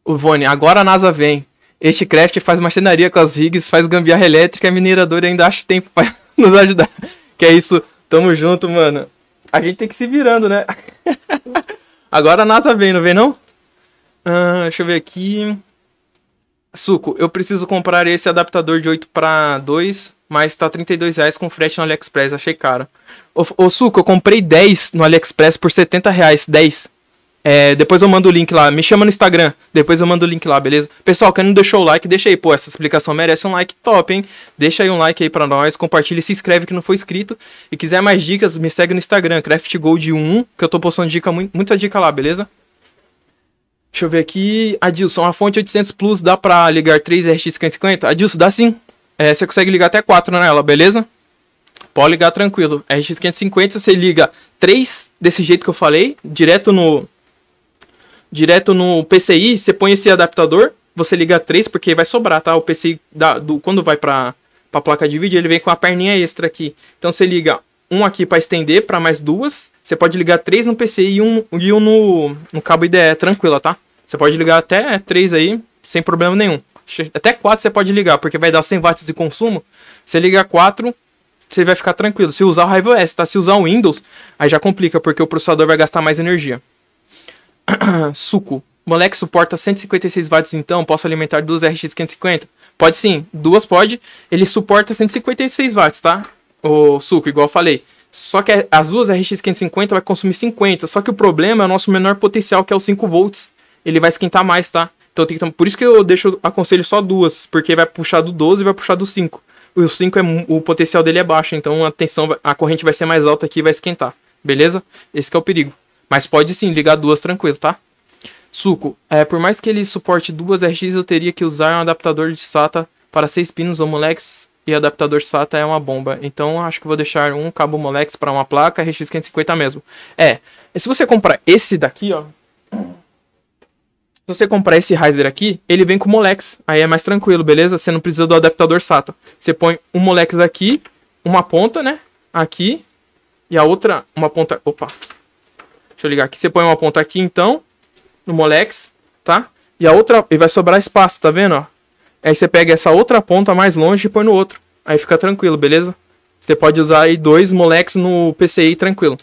O Vone, agora a NASA vem. Este craft faz marcenaria com as rigs, faz gambiarra elétrica, é minerador e ainda acha tempo para nos ajudar. Que é isso. Tamo junto, mano. A gente tem que se virando, né? Agora a NASA vem, não vem não? Deixa eu ver aqui. Suco, eu preciso comprar esse adaptador de 8 para 2, mas tá R$32 com frete no AliExpress, achei caro. Ô Suco, eu comprei 10 no AliExpress por R$70, 10. Depois eu mando o link lá, me chama no Instagram, depois eu mando o link lá, beleza? Pessoal, quem não deixou o like, deixa aí, pô, essa explicação merece um like top, hein? Deixa aí um like aí pra nós, compartilha, se inscreve que não foi inscrito. E quiser mais dicas, me segue no Instagram, Craft Gold 1, que eu tô postando dica, muita dica lá, beleza? Deixa eu ver aqui. Adilson, a fonte 800 Plus dá pra ligar 3 RX550? Adilson, dá sim. Você consegue ligar até 4 nela, beleza? Pode ligar tranquilo. RX550, você liga 3 desse jeito que eu falei, direto no PCI, você põe esse adaptador, você liga 3 porque vai sobrar, tá? O PCI, quando vai pra placa de vídeo, ele vem com a perninha extra aqui. Então você liga um aqui pra estender pra mais duas. Você pode ligar 3 no PCI e um no cabo IDE, tranquila, tá? Você pode ligar até 3 aí, sem problema nenhum. Até 4 você pode ligar, porque vai dar 100 watts de consumo. Você liga 4, você vai ficar tranquilo. Se usar o HiveOS, tá? Se usar o Windows, aí já complica, porque o processador vai gastar mais energia. Suco. Moleque suporta 156 watts, então posso alimentar duas RX550? Pode sim, duas pode. Ele suporta 156 watts, tá? O Suco, igual eu falei. Só que as duas RX550 vai consumir 50. Só que o problema é o nosso menor potencial, que é o 5 volts. Ele vai esquentar mais, tá? Então tem que... Por isso que eu aconselho só duas. Porque vai puxar do 12 e vai puxar do 5. O 5, o potencial dele é baixo. Então a tensão, a corrente vai ser mais alta aqui e vai esquentar. Beleza? Esse que é o perigo. Mas pode sim ligar duas tranquilo, tá? Suco. Por mais que ele suporte duas RX, eu teria que usar um adaptador de SATA para 6 pinos ou moleques. E adaptador SATA é uma bomba. Então acho que vou deixar um cabo molex para uma placa RX550 mesmo. Se você comprar esse daqui, ó. Se você comprar esse riser aqui, ele vem com molex. Aí é mais tranquilo, beleza? Você não precisa do adaptador SATA. Você põe um molex aqui, uma ponta, né? Aqui. E a outra, uma ponta... Opa! Deixa eu ligar aqui. Você põe uma ponta aqui, então. No molex, tá? E a outra... E vai sobrar espaço, tá vendo, ó? Aí você pega essa outra ponta mais longe e põe no outro. Aí fica tranquilo, beleza? Você pode usar aí dois moleques no PCI tranquilo.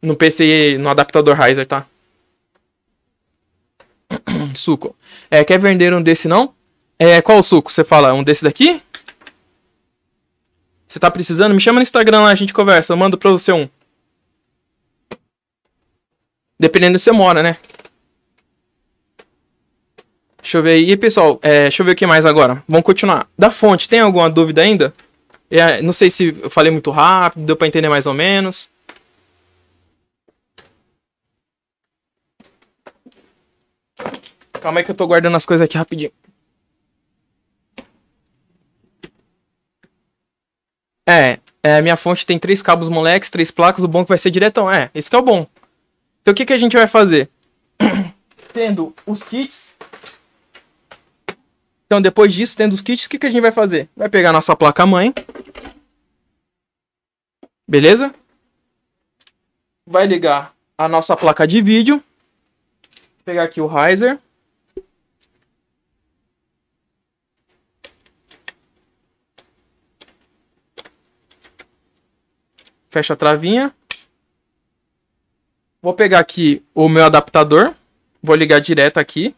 No PCI, no adaptador riser, tá? Suco. Quer vender um desse não? Qual suco? Você fala, um desse daqui? Você tá precisando? Me chama no Instagram lá, a gente conversa. Eu mando pra você um. Dependendo de onde você mora, né? Deixa eu ver aí, pessoal, deixa eu ver o que mais agora. Vamos continuar. Da fonte, tem alguma dúvida ainda? Não sei se eu falei muito rápido, deu pra entender mais ou menos. Calma aí que eu tô guardando as coisas aqui rapidinho. Minha fonte tem 3 cabos moleques, 3 placas, o bom que vai ser diretão. Isso que é o bom. Então o que a gente vai fazer? Tendo os kits... Então, depois disso, tendo os kits, o que a gente vai fazer? Vai pegar nossa placa-mãe. Beleza? Vai ligar a nossa placa de vídeo. Vou pegar aqui o riser. Fecha a travinha. Vou pegar aqui o meu adaptador. Vou ligar direto aqui.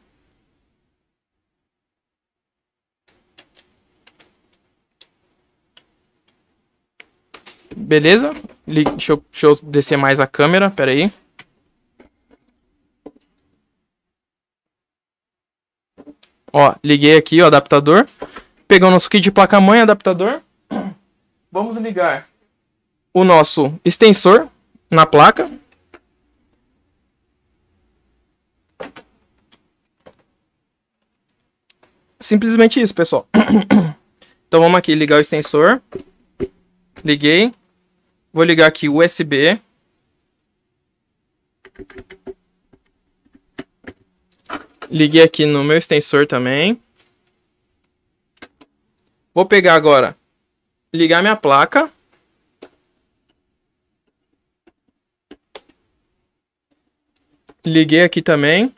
Beleza? Deixa eu descer mais a câmera, pera aí. Ó, liguei aqui o adaptador. Pegou o nosso kit de placa-mãe, adaptador. Vamos ligar o nosso extensor. na placa. Simplesmente isso, pessoal. Então vamos aqui ligar o extensor. Liguei. Vou ligar aqui o USB. Liguei aqui no meu extensor também. Vou pegar agora, ligar minha placa. Liguei aqui também.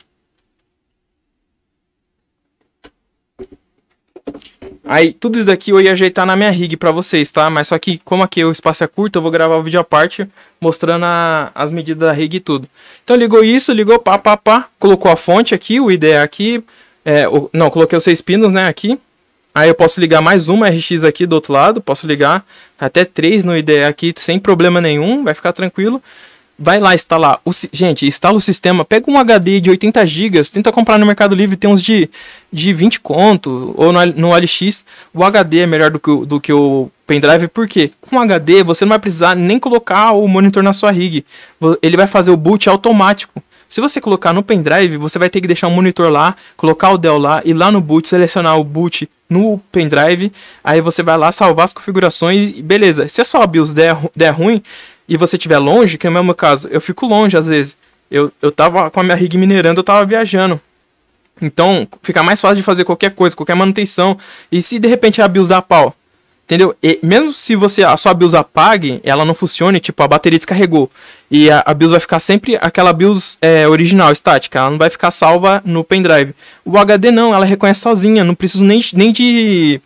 Aí, tudo isso daqui eu ia ajeitar na minha rig pra vocês, tá? Mas só que, como aqui o espaço é curto, eu vou gravar o vídeo à parte, mostrando as medidas da rig e tudo. Então, ligou isso, ligou, pá, pá, pá. Colocou a fonte aqui, o IDE aqui. Não, coloquei os 6 pinos, né, aqui. Aí eu posso ligar mais uma RX aqui do outro lado. Posso ligar até 3 no IDE aqui, sem problema nenhum. Vai ficar tranquilo. Vai lá instalar. Gente, instala o sistema. Pega um HD de 80 GB. Tenta comprar no Mercado Livre. Tem uns de 20 conto. Ou no OLX. O HD é melhor do que o pendrive. Por quê? Com HD você não vai precisar nem colocar o monitor na sua rig. Ele vai fazer o boot automático. Se você colocar no pendrive, você vai ter que deixar o monitor lá, colocar o Dell lá, ir lá no boot, selecionar o boot no pendrive. Aí você vai lá salvar as configurações e beleza. Se a sua BIOS der ruim e você estiver longe, que é o meu caso, eu fico longe às vezes. Eu tava com a minha rig minerando, eu tava viajando. Então fica mais fácil de fazer qualquer coisa, qualquer manutenção. E se de repente a BIOS dá pau? Entendeu? E mesmo se a sua BIOS apague, ela não funcione, tipo, a bateria descarregou. E a BIOS vai ficar sempre aquela BIOS original, estática. Ela não vai ficar salva no pendrive. O HD não, ela reconhece sozinha. Não preciso nem de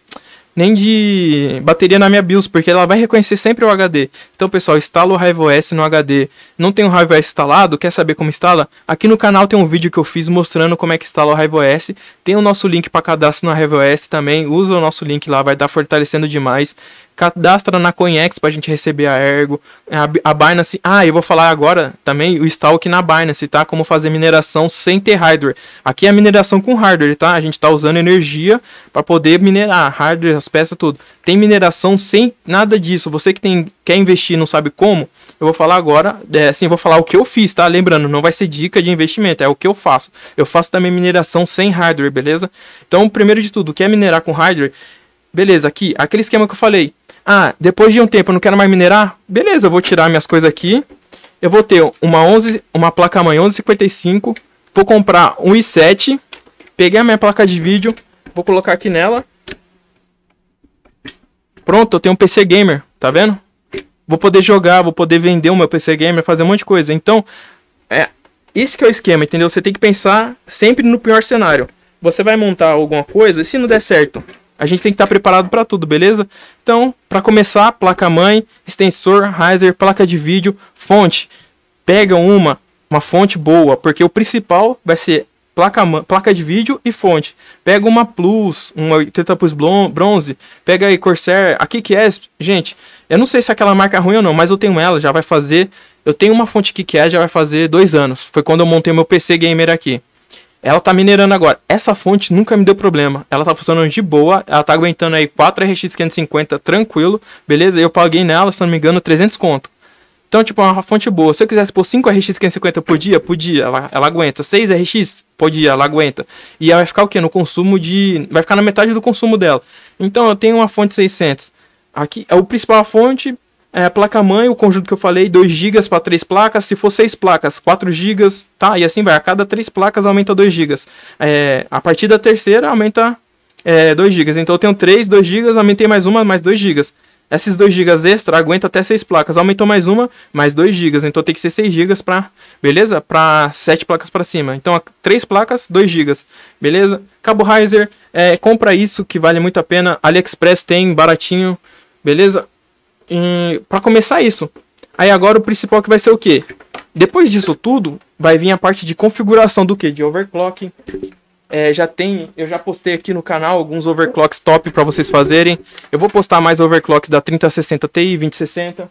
bateria na minha BIOS, porque ela vai reconhecer sempre o HD. Então, pessoal, instala o HiveOS no HD. Não tem o HiveOS instalado? Quer saber como instala? Aqui no canal tem um vídeo que eu fiz mostrando como é que instala o HiveOS. Tem o nosso link para cadastro no HiveOS também. Usa o nosso link lá, vai estar fortalecendo demais. Cadastra na CoinEx para a gente receber a Ergo, a Binance. Ah, eu vou falar agora também o install aqui na Binance, tá? Como fazer mineração sem ter hardware. Aqui é a mineração com hardware, tá? A gente tá usando energia para poder minerar hardware, as peças, tudo. Tem mineração sem nada disso. Você que quer investir e não sabe como, eu vou falar agora. Sim, vou falar o que eu fiz, tá? Lembrando, não vai ser dica de investimento, é o que eu faço. Eu faço também mineração sem hardware, beleza? Então, primeiro de tudo, quer minerar com hardware? Beleza, aqui, aquele esquema que eu falei. Ah, depois de um tempo eu não quero mais minerar? Beleza, eu vou tirar minhas coisas aqui. Eu vou ter uma placa-mãe 1155. Vou comprar um i7. Peguei a minha placa de vídeo. Vou colocar aqui nela. Pronto, eu tenho um PC Gamer, tá vendo? Vou poder jogar, vou poder vender o meu PC Gamer, fazer um monte de coisa. Então, esse que é o esquema, entendeu? Você tem que pensar sempre no pior cenário. Você vai montar alguma coisa e se não der certo, a gente tem que estar preparado para tudo, beleza? Então, para começar, placa-mãe, extensor, riser, placa de vídeo, fonte. Pega uma fonte boa, porque o principal vai ser placa de vídeo e fonte. Pega uma Plus, uma 80 Plus Bronze, pega aí Corsair, aqui que é, gente, eu não sei se é aquela marca ruim ou não, mas eu tenho ela, já vai fazer, eu tenho uma fonte que é, já vai fazer 2 anos, foi quando eu montei meu PC Gamer aqui. Ela tá minerando agora, essa fonte nunca me deu problema, ela tá funcionando de boa, ela tá aguentando aí 4 RX550 tranquilo, beleza? Eu paguei nela, se não me engano, 300 conto. Então, tipo, é uma fonte boa. Se eu quisesse pôr 5 RX550 por dia, podia, ela aguenta. 6 RX, podia, ela aguenta. E ela vai ficar o quê? No consumo de... vai ficar na metade do consumo dela. Então, eu tenho uma fonte 600. Aqui, o principal fonte é a placa-mãe, o conjunto que eu falei, 2 GB para 3 placas. Se for 6 placas, 4 GB, tá? E assim vai, a cada 3 placas aumenta 2 GB. A partir da terceira, aumenta 2 GB. Então, eu tenho 3, 2 GB, aumentei mais uma, mais 2 GB. Esses 2 GB extra aguenta até 6 placas. Aumentou mais uma, mais 2 GB. Então tem que ser 6 GB para, beleza? Para 7 placas para cima. Então 3 placas, 2 GB. Beleza? Cabo riser, compra isso que vale muito a pena. AliExpress tem baratinho, beleza? Para começar isso. Aí agora o principal que vai ser o quê? Depois disso tudo, vai vir a parte de configuração do quê? De overclock. Eu já postei aqui no canal alguns overclocks top para vocês fazerem. Eu vou postar mais overclocks da 3060 Ti, 2060.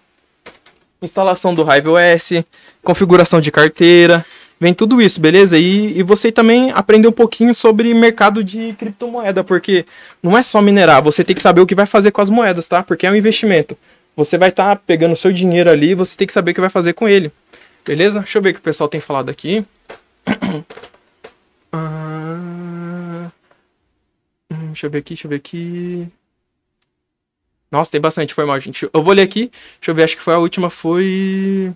Instalação do HiveOS, configuração de carteira. Vem tudo isso, beleza? E você também aprender um pouquinho sobre mercado de criptomoeda, porque não é só minerar, você tem que saber o que vai fazer com as moedas, tá? Porque é um investimento. você vai estar pegando o seu dinheiro ali, você tem que saber o que vai fazer com ele. Beleza? Deixa eu ver o que o pessoal tem falado aqui. Deixa eu ver aqui. Nossa, tem bastante, foi mal, gente. Eu vou ler aqui, deixa eu ver, acho que foi a última, foi...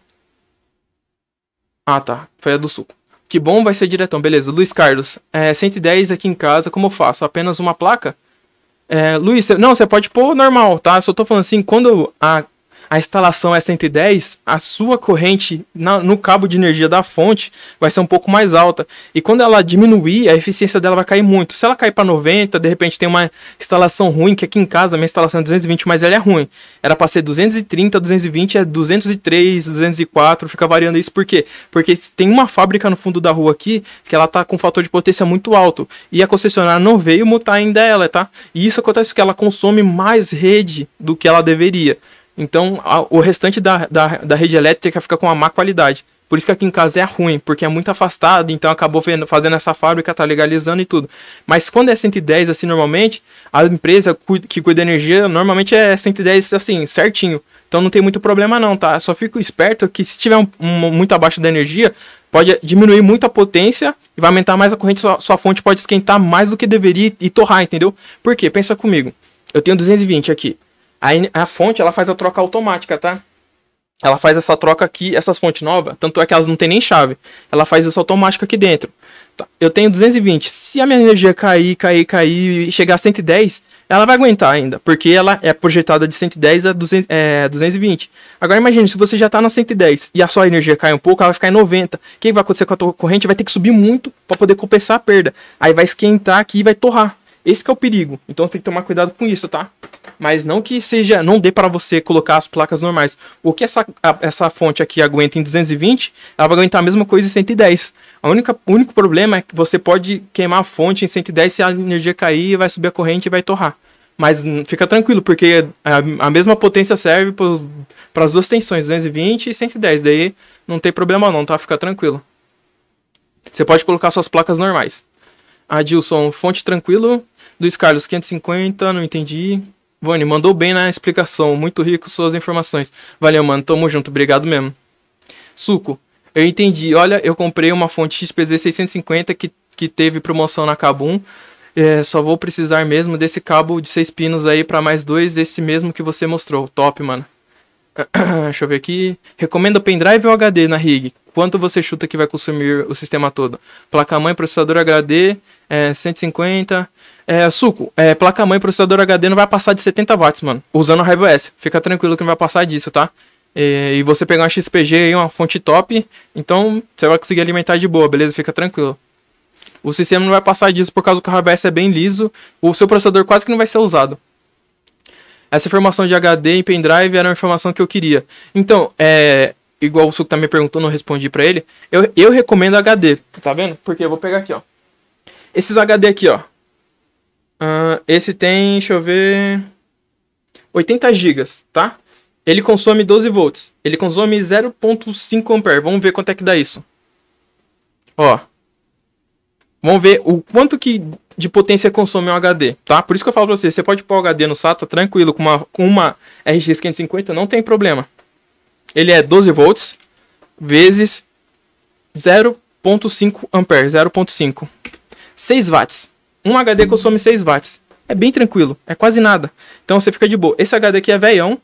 Ah, tá, foi a do suco. Que bom, vai ser diretão, beleza. Luiz Carlos, 110 aqui em casa, como eu faço? Apenas uma placa? Luiz, não, você pode pôr normal, tá? Só tô falando assim, quando a instalação é 110, a sua corrente no cabo de energia da fonte vai ser um pouco mais alta. E quando ela diminuir, a eficiência dela vai cair muito. Se ela cair para 90, de repente tem uma instalação ruim, que aqui em casa a minha instalação é 220, mas ela é ruim. Era para ser 230, 220, é 203, 204, fica variando isso. Por quê? Porque tem uma fábrica no fundo da rua aqui, que ela tá com um fator de potência muito alto. E a concessionária não veio mutar ainda ela, tá? E isso acontece porque ela consome mais rede do que ela deveria. Então, o restante da rede elétrica fica com uma má qualidade. Por isso que aqui em casa é ruim, porque é muito afastado, então acabou fazendo essa fábrica, tá legalizando e tudo. Mas quando é 110, assim, normalmente, a empresa que cuida da energia, normalmente é 110, assim, certinho. Então não tem muito problema não, tá? Só fico esperto que se tiver muito abaixo da energia, pode diminuir muito a potência e vai aumentar mais a corrente, sua fonte pode esquentar mais do que deveria e torrar, entendeu? Por quê? Pensa comigo. Eu tenho 220 aqui. A fonte, ela faz a troca automática, tá? Ela faz essa troca aqui, essas fontes novas, tanto é que elas não tem nem chave. Ela faz isso automática aqui dentro. Tá? Eu tenho 220. Se a minha energia cair e chegar a 110, ela vai aguentar ainda, porque ela é projetada de 110 a 220. Agora imagine, se você já está na 110 e a sua energia cai um pouco, ela vai ficar em 90. O que vai acontecer com a tua corrente? Vai ter que subir muito para poder compensar a perda. Aí vai esquentar aqui e vai torrar. Esse que é o perigo, então tem que tomar cuidado com isso, tá? Mas não que seja, não dê para você colocar as placas normais. O que essa fonte aqui aguenta em 220, ela vai aguentar a mesma coisa em 110. O único problema é que você pode queimar a fonte em 110 se a energia cair, vai subir a corrente e vai torrar. Mas fica tranquilo, porque a mesma potência serve para as duas tensões, 220 e 110. Daí não tem problema não, tá? Fica tranquilo. Você pode colocar suas placas normais. Adilson, fonte tranquilo. Luiz Carlos, 550, não entendi. Vani, mandou bem na explicação. Muito rico suas informações. Valeu, mano. Tamo junto. Obrigado mesmo. Suco, eu entendi. Olha, eu comprei uma fonte XPZ 650 que teve promoção na Kabum. Só vou precisar mesmo desse cabo de 6 pinos aí para mais 2. Esse mesmo que você mostrou. Top, mano. Deixa eu ver aqui. Recomenda pendrive ou HD na rig? Quanto você chuta que vai consumir o sistema todo? Placa-mãe, processador HD, 150. Suco, placa-mãe, processador HD não vai passar de 70 watts, mano. Usando o HiveOS. Fica tranquilo que não vai passar disso, tá? E você pegar uma XPG aí, uma fonte top, então você vai conseguir alimentar de boa, beleza? Fica tranquilo. O sistema não vai passar disso por causa que o HiveOS é bem liso. O seu processador quase que não vai ser usado. Essa informação de HD e pendrive era uma informação que eu queria. Então, igual o Suco também perguntou, não respondi pra ele. Eu recomendo HD, tá vendo? Porque eu vou pegar aqui, ó. Esses HD aqui, ó. Esse tem, deixa eu ver... 80 GB, tá? Ele consome 12 volts. Ele consome 0,5 ampere. Vamos ver quanto é que dá isso. Ó. Vamos ver o quanto que... de potência consome um HD, tá? Por isso que eu falo pra você, você pode pôr o HD no SATA tranquilo, com uma RX550, não tem problema. Ele é 12 volts, vezes 0,5 ampere, 0,5. 6 watts. Um HD consome 6 watts. É bem tranquilo, é quase nada. Então você fica de boa. Esse HD aqui é velhão,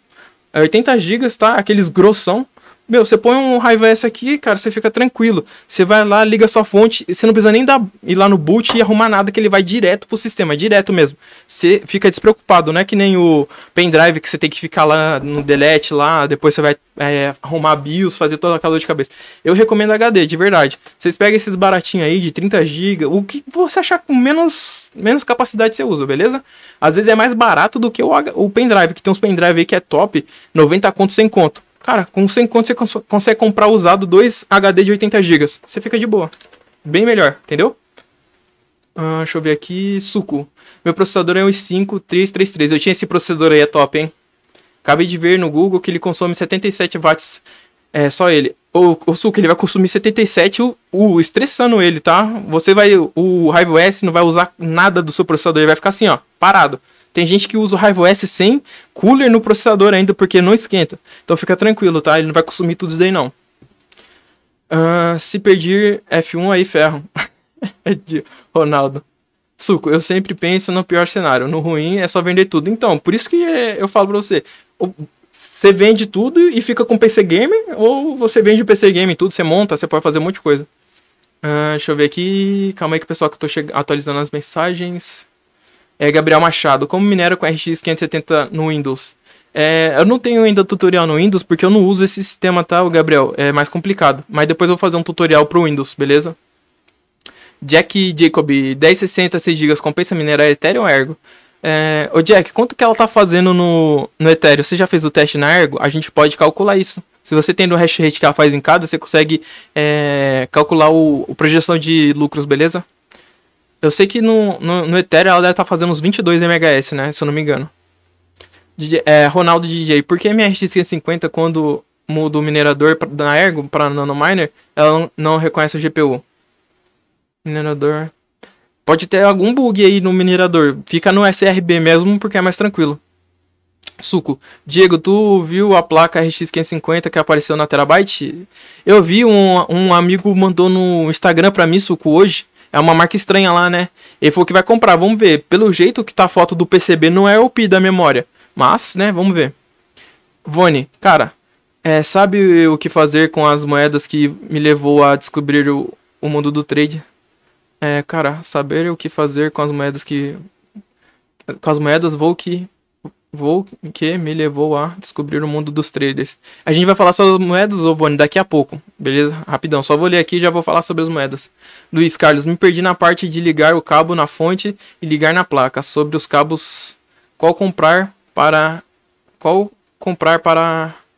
é 80 GB, tá? Aqueles grossão. Meu, você põe um HiveOS aqui, cara, você fica tranquilo. Você vai lá, liga sua fonte, você não precisa nem ir lá no boot e arrumar nada, que ele vai direto pro sistema, direto mesmo. Você fica despreocupado, não é que nem o pendrive que você tem que ficar lá no delete, lá, depois você vai arrumar BIOS, fazer toda aquela dor de cabeça. Eu recomendo HD, de verdade. Vocês pegam esses baratinhos aí de 30 GB, o que você achar com menos capacidade você usa, beleza? Às vezes é mais barato do que o pendrive, que tem uns pendrive aí que é top, 90 conto, 100 conto. Cara, com 100 conto você consegue comprar usado 2 HD de 80 GB. Você fica de boa. Bem melhor, entendeu? Deixa eu ver aqui. Suco. Meu processador é um i5-333. Eu tinha esse processador aí, é top, hein? Acabei de ver no Google que ele consome 77 watts. É, só ele. O Suco, ele vai consumir 77, estressando ele, tá? O HiveOS não vai usar nada do seu processador. Ele vai ficar assim, ó, parado. Tem gente que usa o HiveOS sem cooler no processador ainda, porque não esquenta. Então fica tranquilo, tá? Ele não vai consumir tudo isso daí, não. Se perder F1, aí ferro. Ronaldo. Suco, eu sempre penso no pior cenário. No ruim é só vender tudo. Então, por isso que eu falo pra você. Você vende tudo e fica com PC Gamer, ou você vende o PC Gamer tudo, você monta, você pode fazer um monte de coisa. Deixa eu ver aqui. Calma aí que pessoal, que eu tô atualizando as mensagens. É Gabriel Machado. Como minera com RX570 no Windows? Eu não tenho ainda tutorial no Windows porque eu não uso esse sistema, tá, Gabriel? É mais complicado. Mas depois eu vou fazer um tutorial pro Windows, beleza? Jack Jacob, 1060, 6GB, compensa minerar Ethereum ou Ergo? Ô Jack, quanto que ela tá fazendo no Ethereum? Você já fez o teste na Ergo? A gente pode calcular isso. Se você tem o hash rate que ela faz em cada, você consegue calcular a projeção de lucros, beleza? Eu sei que no Ethereum ela deve estar fazendo uns 22 MHz, né? Se eu não me engano. Ronaldo DJ, por que minha RX550 quando muda o minerador na Ergo para Nano Miner, ela não reconhece o GPU? Minerador. Pode ter algum bug aí no minerador. Fica no SRB mesmo porque é mais tranquilo. Suco. Diego, tu viu a placa RX550 que apareceu na Terabyte? Eu vi, um amigo mandou no Instagram pra mim, Suco, hoje. É uma marca estranha lá, né? Ele falou que vai comprar, vamos ver. Pelo jeito que tá a foto do PCB, não é o PI da memória. Mas, né, vamos ver. Vone, cara, sabe o que fazer com as moedas que me levou a descobrir o mundo do trade? Cara, saber o que fazer com as moedas que... Com as moedas que me levou a descobrir o mundo dos traders. A gente vai falar sobre as moedas, Ovone, daqui a pouco. Beleza? Rapidão, só vou ler aqui e já vou falar sobre as moedas. Luiz Carlos, me perdi na parte de ligar o cabo na fonte e ligar na placa. Sobre os cabos, qual comprar para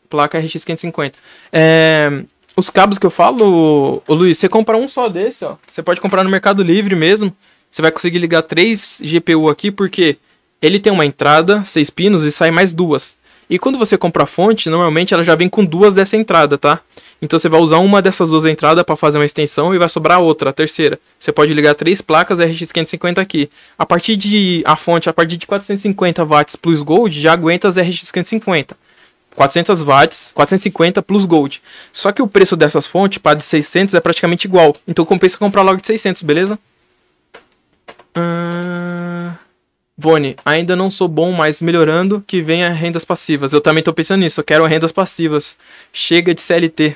placa RX550? Os cabos que eu falo, ô Luiz, você compra um só desse, ó. Você pode comprar no Mercado Livre mesmo. Você vai conseguir ligar 3 GPU aqui, porque ele tem uma entrada, 6 pinos, e sai mais 2. E quando você compra a fonte, normalmente ela já vem com 2 dessa entrada, tá? Então você vai usar uma dessas 2 entradas para fazer uma extensão e vai sobrar outra, a terceira. Você pode ligar 3 placas RX550 aqui. A partir de 450 watts plus gold, já aguenta as RX550. 400 watts, 450 plus gold. Só que o preço dessas fontes, para de 600, é praticamente igual. Então compensa comprar logo de 600, beleza? Vone, ainda não sou bom, mas melhorando, que venha rendas passivas. Eu também tô pensando nisso, eu quero rendas passivas. Chega de CLT.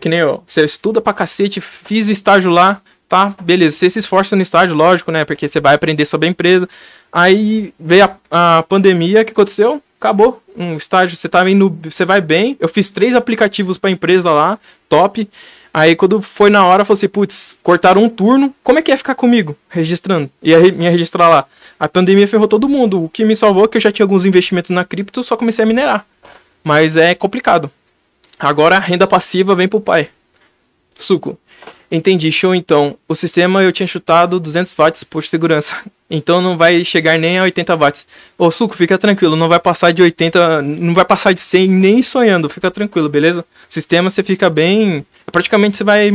Que nem eu, você estuda pra cacete, fiz o estágio lá, tá? Beleza, você se esforça no estágio, lógico, né? Porque você vai aprender sobre a empresa. Aí veio a pandemia, o que aconteceu? Acabou um estágio, você tá indo, você vai bem. Eu fiz 3 aplicativos pra empresa lá, top. Aí quando foi na hora, eu falei assim, putz, cortaram um turno. Como é que ia ficar comigo registrando? Ia me registrar lá. A pandemia ferrou todo mundo. O que me salvou é que eu já tinha alguns investimentos na cripto, só comecei a minerar. Mas é complicado. Agora a renda passiva vem pro pai. Suco. Entendi, show então. O sistema eu tinha chutado 200 watts por segurança. Então não vai chegar nem a 80 watts. Ô Suco, fica tranquilo, não vai passar de 80, não vai passar de 100 nem sonhando. Fica tranquilo, beleza? O sistema você fica bem... Praticamente você vai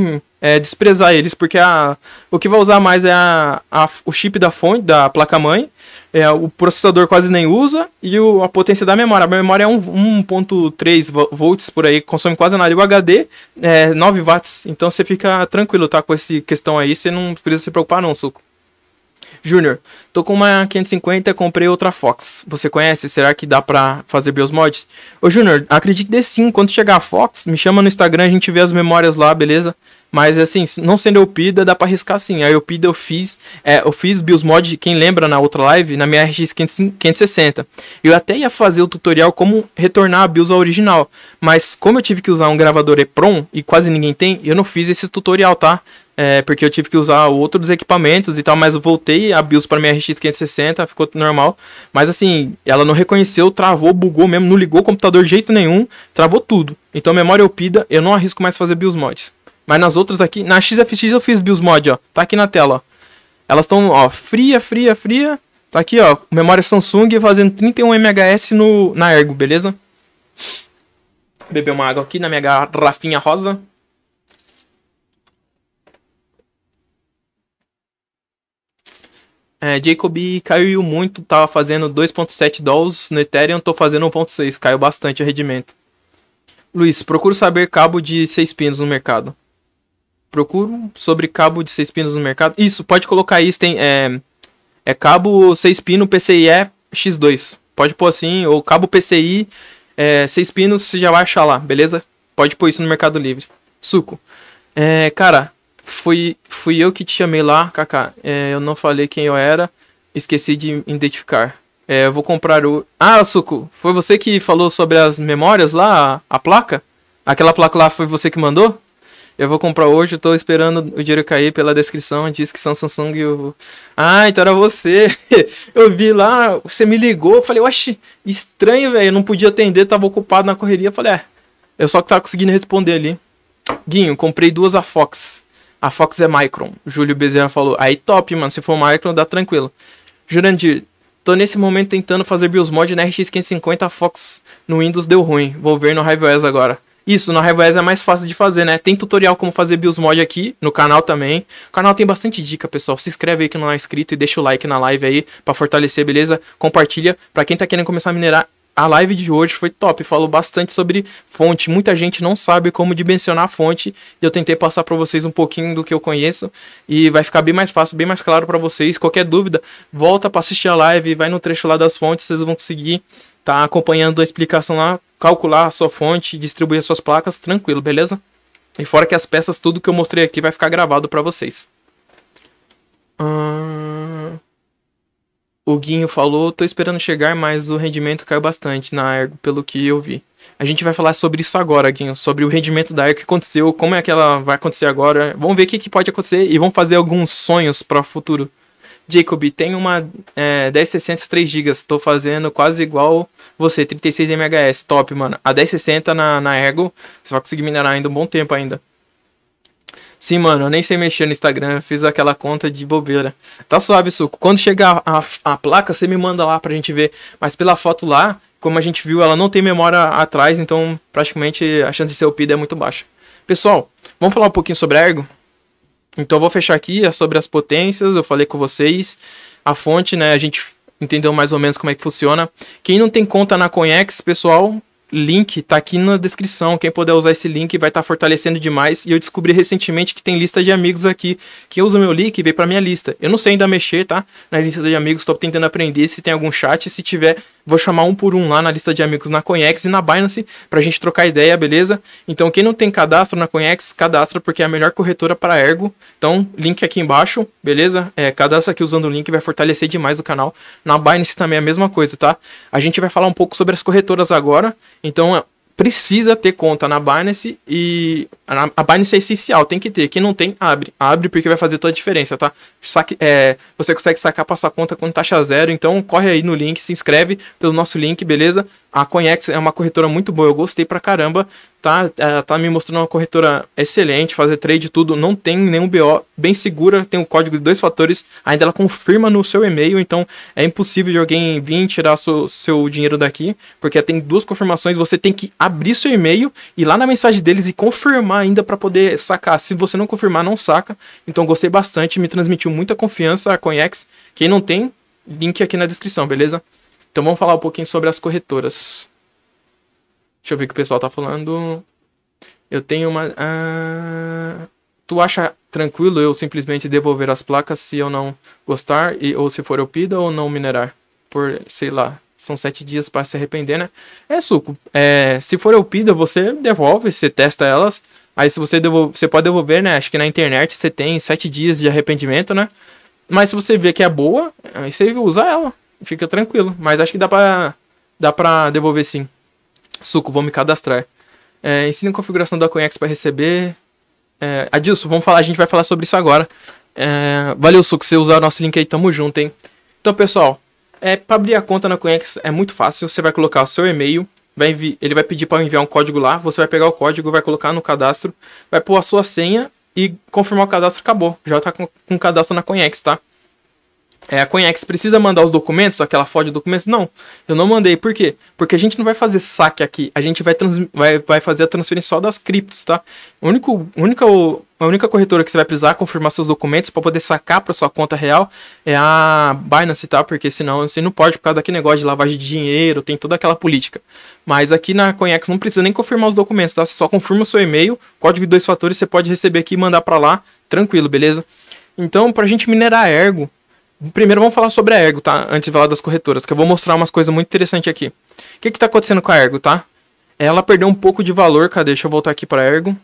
desprezar eles, porque o que vai usar mais é o chip da fonte, da placa-mãe. O processador quase nem usa e a potência da memória. A memória é 1.3 volts por aí, consome quase nada. E o HD é 9 watts. Então você fica tranquilo, tá? Com essa questão aí, você não precisa se preocupar não, Suco. Júnior, tô com uma 550, comprei outra Fox. Você conhece? Será que dá pra fazer BIOS mod? Ô Júnior, acredito que dê sim. Quando chegar a Fox, me chama no Instagram, a gente vê as memórias lá, beleza? Mas assim, não sendo Elpida, dá pra arriscar sim. A Elpida eu fiz BIOS mod, quem lembra, na outra live, na minha RX 560. Eu até ia fazer o tutorial como retornar a BIOS ao original, mas como eu tive que usar um gravador EPROM, e quase ninguém tem, eu não fiz esse tutorial, tá? Porque eu tive que usar outros equipamentos e tal, mas eu voltei a BIOS para minha RX560, ficou normal. Mas assim, ela não reconheceu, travou, bugou mesmo, não ligou o computador de jeito nenhum, travou tudo. Então memória Elpida, eu não arrisco mais fazer BIOS mods. Mas nas outras aqui, na XFX eu fiz BIOS mod, ó, tá aqui na tela, ó. Elas estão, ó, fria, tá aqui, ó, memória Samsung fazendo 31 MHz na Ergo, beleza? Beber uma água aqui na minha garrafinha rosa. Jacob caiu muito, tava fazendo 2.7 DOLs no Ethereum, tô fazendo 1.6, caiu bastante o rendimento. Luiz, procuro saber cabo de 6 pinos no mercado. Procuro sobre cabo de 6 pinos no mercado. Isso, pode colocar aí, tem cabo 6 pino PCIe X2. Pode pôr assim, ou cabo PCI 6 pinos, você já vai achar lá, beleza? Pode pôr isso no Mercado Livre. Suco. Cara, fui eu que te chamei lá, Kaká. Eu não falei quem eu era, esqueci de identificar. Eu vou comprar o... Ah, Suco, foi você que falou sobre as memórias lá, a placa? Aquela placa lá foi você que mandou? Eu vou comprar hoje, tô esperando o dinheiro cair pela descrição, diz que são Samsung e eu... Ah, então era você. Eu vi lá, você me ligou, eu falei, oxe, estranho, velho, eu não podia atender, tava ocupado na correria. Eu falei, eu só que tava conseguindo responder ali. Guinho, comprei duas AFOX. A Fox é Micron. Júlio Bezerra falou. Aí top, mano. Se for Micron, dá tranquilo. Jurandir. Tô nesse momento tentando fazer BIOSMOD na RX550. A Fox no Windows deu ruim. Vou ver no HiveOS agora. Isso, no HiveOS é mais fácil de fazer, né? Tem tutorial como fazer BIOSMOD aqui no canal também. O canal tem bastante dica, pessoal. Se inscreve aí que não é inscrito e deixa o like na live aí pra fortalecer, beleza? Compartilha. Pra quem tá querendo começar a minerar, a live de hoje foi top, falou bastante sobre fonte, muita gente não sabe como dimensionar a fonte, e eu tentei passar para vocês um pouquinho do que eu conheço, e vai ficar bem mais fácil, bem mais claro para vocês. Qualquer dúvida, volta para assistir a live, vai no trecho lá das fontes, vocês vão conseguir tá acompanhando a explicação lá, calcular a sua fonte, distribuir as suas placas, tranquilo, beleza? E fora que as peças, tudo que eu mostrei aqui vai ficar gravado para vocês. O Guinho falou, tô esperando chegar, mas o rendimento caiu bastante na Ergo, pelo que eu vi. A gente vai falar sobre isso agora, Guinho, sobre o rendimento da Ergo, o que aconteceu, como é que ela vai acontecer agora. Vamos ver o que pode acontecer e vamos fazer alguns sonhos para o futuro. Jacob, tem uma 1060 3GB, tô fazendo quase igual você, 36 MHz, top, mano. A 1060 na Ergo, você vai conseguir minerar ainda um bom tempo ainda. Sim, mano, eu nem sei mexer no Instagram, eu fiz aquela conta de bobeira. Tá suave, Suco. Quando chegar a placa, você me manda lá pra gente ver. Mas pela foto lá, como a gente viu, ela não tem memória atrás, então praticamente a chance de ser upida é muito baixa. Pessoal, vamos falar um pouquinho sobre a Ergo? Então eu vou fechar aqui, sobre as potências, eu falei com vocês. A fonte, né, a gente entendeu mais ou menos como é que funciona. Quem não tem conta na CoinEx, pessoal... Link tá aqui na descrição, quem puder usar esse link vai estar fortalecendo demais. E eu descobri recentemente que tem lista de amigos aqui. Quem usa o meu link veio pra minha lista. Eu não sei ainda mexer, tá? Na lista de amigos, tô tentando aprender se tem algum chat. Se tiver, vou chamar um por um lá na lista de amigos na CoinEx e na Binance pra gente trocar ideia, beleza? Então quem não tem cadastro na CoinEx, cadastra porque é a melhor corretora para Ergo. Então link aqui embaixo, beleza? Cadastra aqui usando o link, vai fortalecer demais o canal. Na Binance também é a mesma coisa, tá? A gente vai falar um pouco sobre as corretoras agora. Então, precisa ter conta na Binance e... A Binance é essencial, tem que ter. Quem não tem, abre. Abre porque vai fazer toda a diferença, tá? Você consegue sacar para sua conta com taxa zero, então corre aí no link, se inscreve pelo nosso link, beleza? A CoinEx é uma corretora muito boa, eu gostei pra caramba, tá? Ela tá me mostrando uma corretora excelente, fazer trade tudo, não tem nenhum BO, bem segura, tem um código de 2 fatores, ainda ela confirma no seu e-mail, então é impossível de alguém vir tirar seu dinheiro daqui, porque tem 2 confirmações, você tem que abrir seu e-mail, ir lá na mensagem deles e confirmar ainda para poder sacar, se você não confirmar, não saca, então gostei bastante, me transmitiu muita confiança a CoinEx, quem não tem, link aqui na descrição, beleza? Então vamos falar um pouquinho sobre as corretoras. Deixa eu ver o que o pessoal tá falando. Eu tenho uma... Tu acha tranquilo eu simplesmente devolver as placas se eu não gostar? Ou se for upida ou não minerar? Por, sei lá, são 7 dias para se arrepender, né? Suco. Se for upida, você devolve, você testa elas. Aí se você devolver, você pode devolver, né? Acho que na internet você tem 7 dias de arrependimento, né? Mas se você vê que é boa, aí você usa ela. Fica tranquilo, mas acho que dá pra devolver sim. Suco, vou me cadastrar. Ensina a configuração da CoinEx para receber. Adilson, a gente vai falar sobre isso agora. Valeu, Suco, você usar o nosso link aí, tamo junto, hein? Então, pessoal, para abrir a conta na CoinEx é muito fácil. Você vai colocar o seu e-mail, ele vai pedir para enviar um código lá, você vai pegar o código, vai colocar no cadastro, vai pôr a sua senha e confirmar o cadastro, acabou. Já tá com o cadastro na CoinEx, tá? a CoinEx precisa mandar os documentos, aquela foto de documentos? Não, eu não mandei. Por quê? Porque a gente não vai fazer saque aqui, a gente vai fazer a transferência só das criptos, tá? A única corretora que você vai precisar confirmar seus documentos para poder sacar para sua conta real é a Binance, tá? Porque senão você não pode, por causa daquele negócio de lavagem de dinheiro, tem toda aquela política. Mas aqui na CoinEx não precisa nem confirmar os documentos, tá? Você só confirma o seu e-mail, código de 2 fatores, você pode receber aqui e mandar para lá, tranquilo, beleza? Então, pra gente minerar a Ergo, primeiro vamos falar sobre a Ergo, tá? Antes de falar das corretoras, que eu vou mostrar umas coisas muito interessantes aqui. O que que tá acontecendo com a Ergo, tá? Ela perdeu um pouco de valor, cadê? Deixa eu voltar aqui pra Ergo.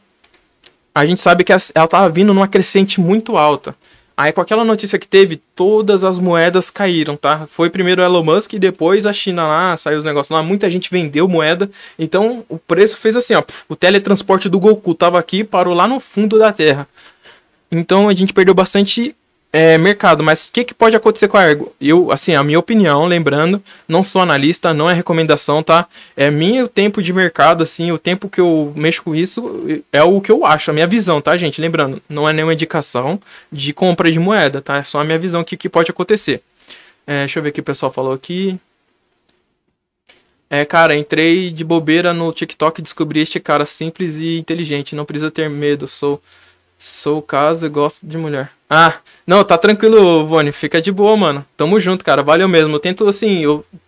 A gente sabe que ela tava vindo numa crescente muito alta. Aí com aquela notícia que teve, todas as moedas caíram, tá? Foi primeiro o Elon Musk e depois a China lá, saiu os negócios lá, muita gente vendeu moeda. Então o preço fez assim, ó, o teletransporte do Goku tava aqui, parou lá no fundo da terra. Então a gente perdeu bastante... mercado. Mas o que que pode acontecer com a Ergo? Eu, assim, a minha opinião, lembrando, não sou analista, não é recomendação, tá? É meu tempo de mercado, assim, o tempo que eu mexo com isso é o que eu acho, a minha visão, tá, gente? Lembrando, não é nenhuma indicação de compra de moeda, tá? É só a minha visão que pode acontecer. Deixa eu ver o que o pessoal falou aqui. Cara, entrei de bobeira no TikTok e descobri este cara simples e inteligente. Não precisa ter medo, sou caso e gosto de mulher. Ah, não, tá tranquilo, Vone, fica de boa, mano. Tamo junto, cara, valeu mesmo. Eu tento, assim,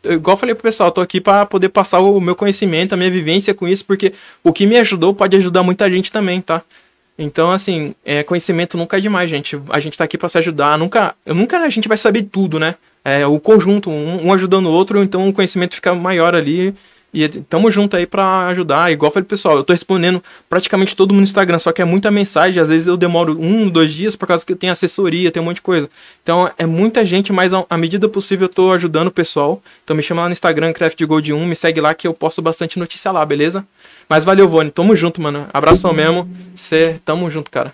igual falei pro pessoal, eu tô aqui pra poder passar o meu conhecimento, a minha vivência com isso, porque o que me ajudou pode ajudar muita gente também, tá? Então, assim, conhecimento nunca é demais, gente. A gente tá aqui pra se ajudar, nunca a gente vai saber tudo, né? O conjunto, um ajudando o outro, então o conhecimento fica maior ali. E tamo junto aí pra ajudar. Igual falei, pessoal, eu tô respondendo praticamente todo mundo no Instagram, só que é muita mensagem. Às vezes eu demoro 1, 2 dias por causa que eu tenho assessoria, tem um monte de coisa. Então é muita gente, mas à medida possível eu tô ajudando o pessoal. Então me chama lá no Instagram, Craft Gold 1, me segue lá que eu posto bastante notícia lá, beleza? Mas valeu, Vone, tamo junto, mano. Abração mesmo. Tamo junto, cara.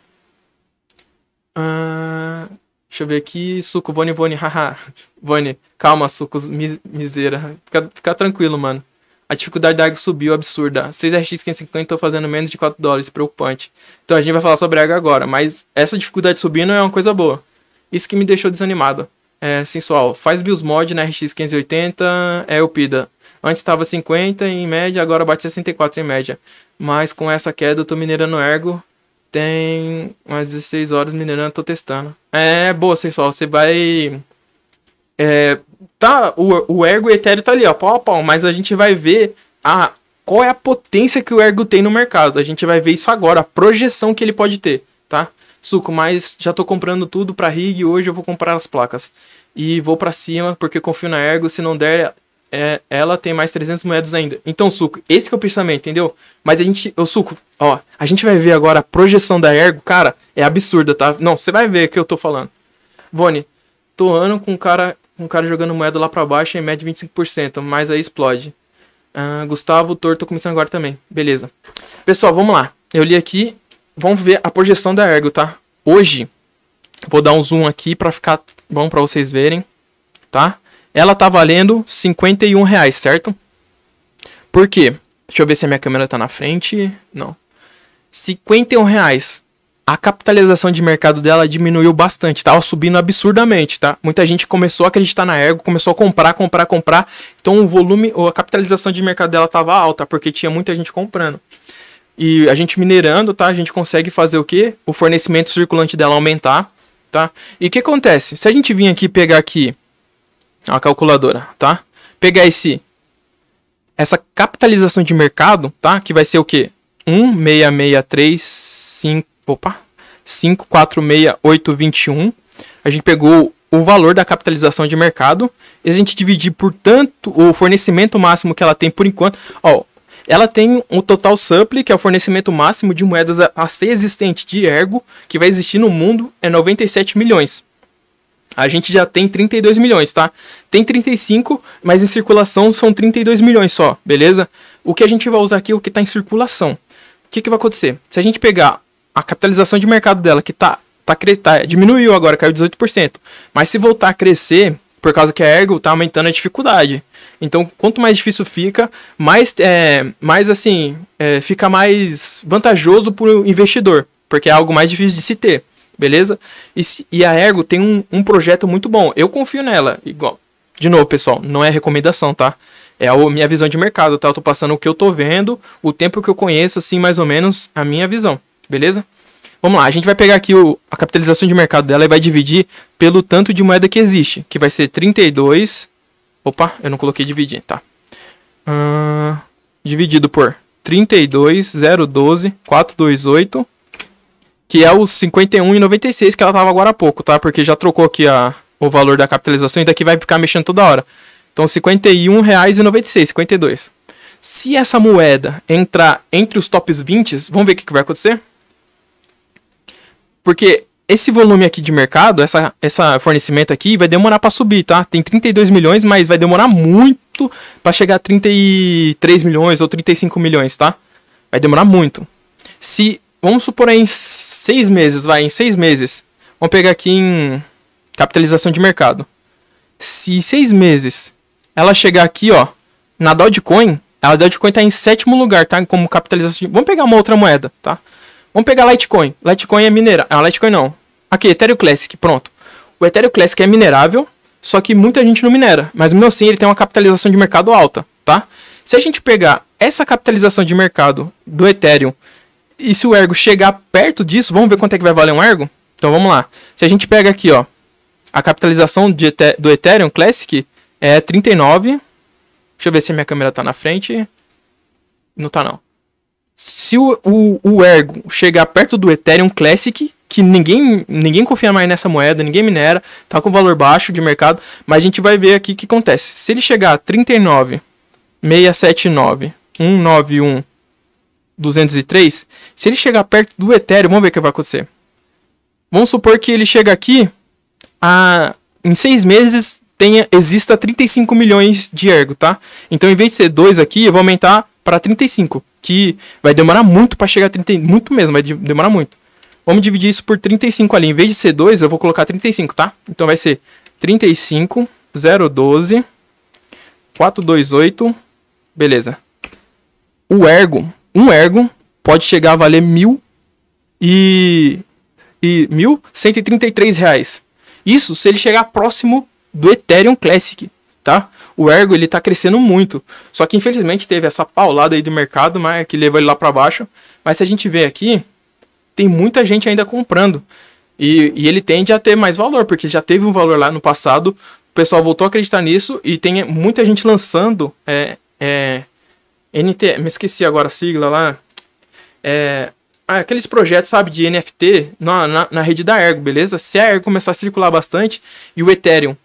Deixa eu ver aqui, Suco, Vone, haha. Vone, calma, Sucos, miseira. Fica tranquilo, mano. A dificuldade da Ergo subiu, absurda. 6 RX550 estão fazendo menos de 4 dólares, preocupante. Então a gente vai falar sobre a Ergo agora, mas essa dificuldade subindo é uma coisa boa. Isso que me deixou desanimado. Sensual, faz BIOS mod na RX580, é upida. Antes estava 50 em média, agora bate 64 em média. Mas com essa queda eu tô minerando Ergo. Tem umas 16 horas minerando, tô testando. Boa, sensual, você vai... Tá, o Ergo e o Ethereum tá ali, ó, pau a pau, mas a gente vai ver qual é a potência que o Ergo tem no mercado. A gente vai ver isso agora, a projeção que ele pode ter, tá? Suco, mas já tô comprando tudo pra rig, hoje eu vou comprar as placas. E vou pra cima, porque confio na Ergo, se não der, ela tem mais 300 moedas ainda. Então, Suco, esse que é o pensamento, entendeu? Mas Suco, ó, a gente vai ver agora a projeção da Ergo, cara, é absurda, tá? Não, você vai ver o que eu tô falando. Vone, tô andando com um cara jogando moeda lá pra baixo em média 25%, mas aí explode. Gustavo, tô começando agora também. Beleza. Pessoal, vamos lá. Eu li aqui, vamos ver a projeção da Ergo, tá? Hoje, vou dar um zoom aqui pra ficar bom pra vocês verem, tá? Ela tá valendo R$51, certo? Por quê? Deixa eu ver se a minha câmera tá na frente. Não. R$51. A capitalização de mercado dela diminuiu bastante, tá? Subindo absurdamente, tá? Muita gente começou a acreditar na Ergo, começou a comprar. Então o volume, ou a capitalização de mercado dela tava alta, porque tinha muita gente comprando. E a gente minerando, tá? A gente consegue fazer o quê? O fornecimento circulante dela aumentar, tá? E o que acontece? Se a gente vir aqui pegar aqui a calculadora, tá? Pegar essa capitalização de mercado, tá? Que vai ser o quê? 1,663,5. Opa, 546821. A gente pegou o valor da capitalização de mercado e a gente dividir por tanto o fornecimento máximo que ela tem por enquanto. Ó, ela tem um total supply, que é o fornecimento máximo de moedas a ser existente de Ergo, que vai existir no mundo, é 97 milhões. A gente já tem 32 milhões, tá? Tem 35, mas em circulação são 32 milhões só, beleza? O que a gente vai usar aqui é o que está em circulação. O que vai acontecer? Se a gente pegar a capitalização de mercado dela, que diminuiu agora, caiu 18%. Mas se voltar a crescer, por causa que a Ergo tá aumentando a dificuldade. Então, quanto mais difícil fica, mais fica mais vantajoso para o investidor. Porque é algo mais difícil de se ter. beleza? E a Ergo tem um projeto muito bom, eu confio nela. Igual, de novo, pessoal, não é recomendação, tá? É a minha visão de mercado, tá? Eu tô passando o que eu tô vendo, o tempo que eu conheço, assim, mais ou menos, a minha visão, beleza? Vamos lá, a gente vai pegar aqui a capitalização de mercado dela e vai dividir pelo tanto de moeda que existe, que vai ser 32... Opa, eu não coloquei dividir, tá? Dividido por 32.012.428, que é os 51,96 que ela tava agora há pouco, tá? Porque já trocou aqui o valor da capitalização e daqui vai ficar mexendo toda hora. Então, R$ 51,96, 52. Se essa moeda entrar entre os tops 20, vamos ver o que vai acontecer? Porque esse volume aqui de mercado, essa fornecimento aqui, vai demorar para subir, tá? Tem 32 milhões, mas vai demorar muito para chegar a 33 milhões ou 35 milhões, tá? Vai demorar muito. Se, vamos supor aí, em 6 meses, vamos pegar aqui em capitalização de mercado. Se em 6 meses ela chegar aqui, ó, na Dogecoin, a Dogecoin tá em 7º lugar, tá? Como capitalização de... Vamos pegar uma outra moeda, tá? Vamos pegar Litecoin. Litecoin é minerável. Ah, Litecoin não. Aqui, Ethereum Classic, pronto. O Ethereum Classic é minerável, só que muita gente não minera. Mas mesmo assim ele tem uma capitalização de mercado alta, tá? Se a gente pegar essa capitalização de mercado do Ethereum, e se o Ergo chegar perto disso, vamos ver quanto é que vai valer um Ergo? Então vamos lá. Se a gente pega aqui, ó, a capitalização do Ethereum Classic é 39. Deixa eu ver se a minha câmera tá na frente. Não tá, não. Se o Ergo chegar perto do Ethereum Classic, que ninguém confia mais nessa moeda, ninguém minera, tá com valor baixo de mercado, mas a gente vai ver aqui o que acontece. Se ele chegar a 39.679.191.203, se ele chegar perto do Ethereum, vamos ver o que vai acontecer. Vamos supor que ele chega aqui, em 6 meses exista 35 milhões de Ergo, tá? Então, em vez de ser 2 aqui, eu vou aumentar para 35, que vai demorar muito para chegar a 30, muito mesmo, vai demorar muito. Vamos dividir isso por 35 ali, em vez de ser 2, eu vou colocar 35, tá? Então, vai ser 35.012.428, beleza. Um Ergo pode chegar a valer R$ 1.133. Isso se ele chegar próximo do Ethereum Classic, tá? O Ergo, ele tá crescendo muito. Só que, infelizmente, teve essa paulada aí do mercado, mas que levou ele lá para baixo. Mas se a gente vê aqui, tem muita gente ainda comprando. E ele tende a ter mais valor, porque já teve um valor lá no passado. O pessoal voltou a acreditar nisso e tem muita gente lançando... me esqueci agora a sigla lá. Aqueles projetos, sabe, de NFT na rede da Ergo, beleza? Se a Ergo começar a circular bastante e o Ethereum...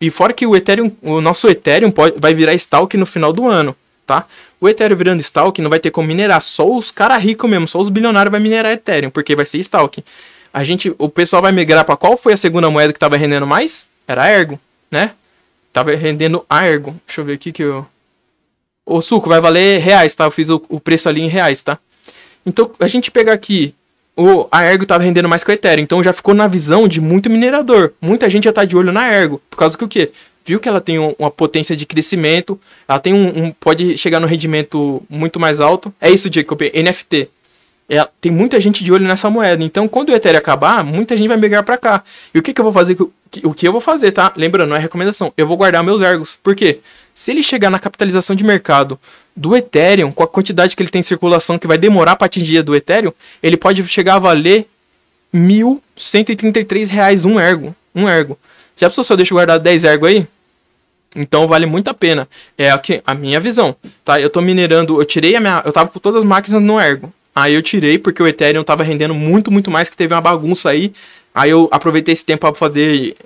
E fora que o nosso Ethereum vai virar Stalk no final do ano, tá? O Ethereum virando Stalk não vai ter como minerar, só os caras ricos mesmo, só os bilionários vai minerar Ethereum, porque vai ser Stalk. O pessoal vai migrar para qual foi a segunda moeda que tava rendendo mais? Era a Ergo, né? Tava rendendo a Ergo. Deixa eu ver aqui que eu... O suco vai valer reais, tá? Eu fiz o preço ali em reais, tá? Então, a gente pegar aqui, a Ergo estava rendendo mais que o Ethereum, então já ficou na visão de muito minerador. Muita gente já está de olho na Ergo, por causa que o quê? Viu que ela tem uma potência de crescimento, ela tem pode chegar no rendimento muito mais alto. É isso, Jacob, NFT. Tem muita gente de olho nessa moeda, então quando o Ethereum acabar, muita gente vai migrar para cá. E o que eu vou fazer? O que eu vou fazer, tá? Lembrando, não é recomendação, eu vou guardar meus Ergos. Por quê? Se ele chegar na capitalização de mercado do Ethereum, com a quantidade que ele tem em circulação, que vai demorar para atingir a do Ethereum, ele pode chegar a valer R$ 1.133 um ergo. Já pensou se eu deixo guardar 10 ergo aí? Então vale muito a pena. É aqui a minha visão, tá? Eu tô minerando, eu tava com todas as máquinas no Ergo. Aí eu tirei porque o Ethereum tava rendendo muito mais, que teve uma bagunça aí. Aí eu aproveitei esse tempo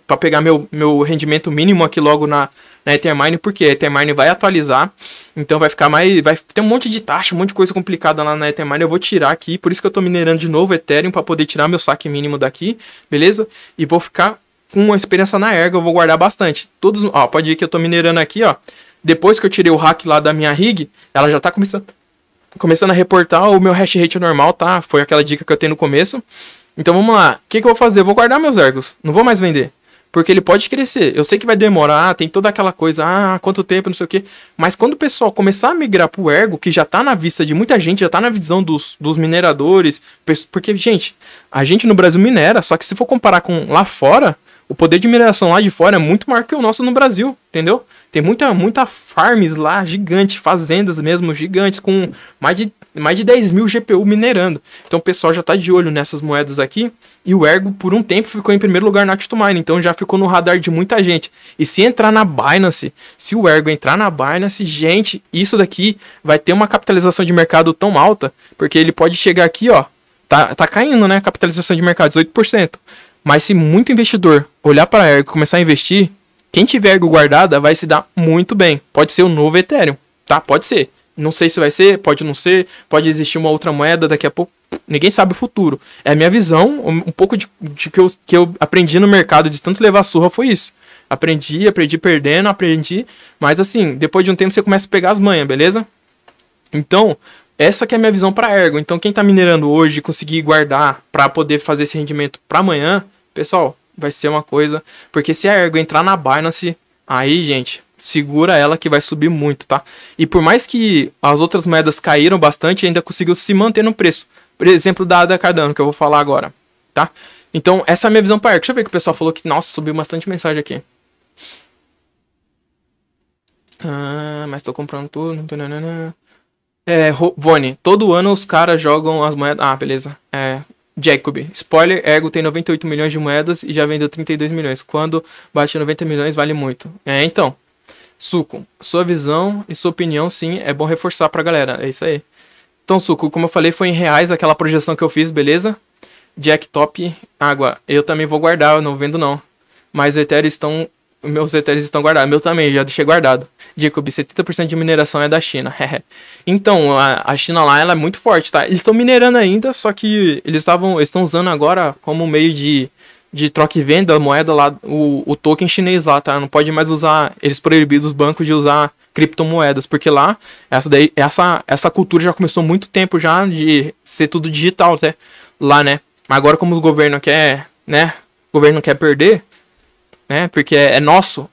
para pegar meu rendimento mínimo aqui logo na Ethermine, porque a Ethermine vai atualizar, então vai ficar mais, vai ter um monte de taxa, um monte de coisa complicada lá na Ethermine. Eu vou tirar aqui, por isso que eu tô minerando de novo Ethereum, para poder tirar meu saque mínimo daqui, beleza? E vou ficar com uma experiência na Ergo, eu vou guardar bastante. Todos, ó, pode ver que eu tô minerando aqui, ó. Depois que eu tirei o hack lá da minha rig, ela já tá começando a reportar o meu hash rate normal, tá? Foi aquela dica que eu tenho no começo. Então vamos lá, o que eu vou fazer? Eu vou guardar meus Ergos, não vou mais vender. Porque ele pode crescer. Eu sei que vai demorar, tem toda aquela coisa, quanto tempo, não sei o quê. Mas quando o pessoal começar a migrar pro Ergo, que já tá na vista de muita gente, já tá na visão dos mineradores. Porque, gente, a gente no Brasil minera, só que se for comparar com lá fora, o poder de mineração lá de fora é muito maior que o nosso no Brasil, entendeu? Tem muita farms lá, gigante, fazendas mesmo, gigantes, com mais de 10 mil GPU minerando. Então o pessoal já tá de olho nessas moedas aqui. E o Ergo, por um tempo, ficou em primeiro lugar na Miner. Então já ficou no radar de muita gente. E se entrar na Binance, se o Ergo entrar na Binance, gente, isso daqui vai ter uma capitalização de mercado tão alta. Porque ele pode chegar aqui, ó. Tá caindo, né? A capitalização de mercado, 18%. Mas se muito investidor olhar para Ergo e começar a investir, quem tiver Ergo guardada vai se dar muito bem. Pode ser o novo Ethereum, tá? Pode ser. Não sei se vai ser, pode não ser, pode existir uma outra moeda daqui a pouco. Ninguém sabe o futuro. É a minha visão, um pouco de que eu aprendi no mercado de tanto levar surra foi isso. Aprendi perdendo, mas assim, depois de um tempo você começa a pegar as manhas, beleza? Então, essa que é a minha visão para Ergo. Então, quem tá minerando hoje e conseguir guardar para poder fazer esse rendimento para amanhã, pessoal, vai ser uma coisa, porque se a Ergo entrar na Binance, aí, gente, segura ela que vai subir muito, tá? E por mais que as outras moedas caíram bastante, ainda conseguiu se manter no preço. Por exemplo, da ADA Cardano, que eu vou falar agora, tá? Então, essa é a minha visão para Ergo. Deixa eu ver que o pessoal falou que, nossa, subiu bastante mensagem aqui. Mas tô comprando tudo. Vone, todo ano os caras jogam as moedas... beleza. Jacob, spoiler, Ergo tem 98 milhões de moedas e já vendeu 32 milhões. Quando bate 90 milhões, vale muito. Então, Suco, sua visão e sua opinião, sim, é bom reforçar pra galera. É isso aí. Então, Suco, como eu falei, foi em reais aquela projeção que eu fiz, beleza? Jack Top, água. Eu também vou guardar, eu não vendo não. Mas meus Ethereum estão guardados. Meu também, já deixei guardado. Jacob, 70% de mineração é da China. Então, a China lá, ela é muito forte, tá? Eles estão minerando ainda, só que eles estão usando agora como meio de troca e venda, moeda lá, o token chinês lá, tá? Não pode mais usar, eles proibiram os bancos de usar criptomoedas, porque lá, essa cultura já começou há muito tempo já, de ser tudo digital, até lá, né? Mas agora, como o governo quer, né? O governo quer perder... Porque é nosso,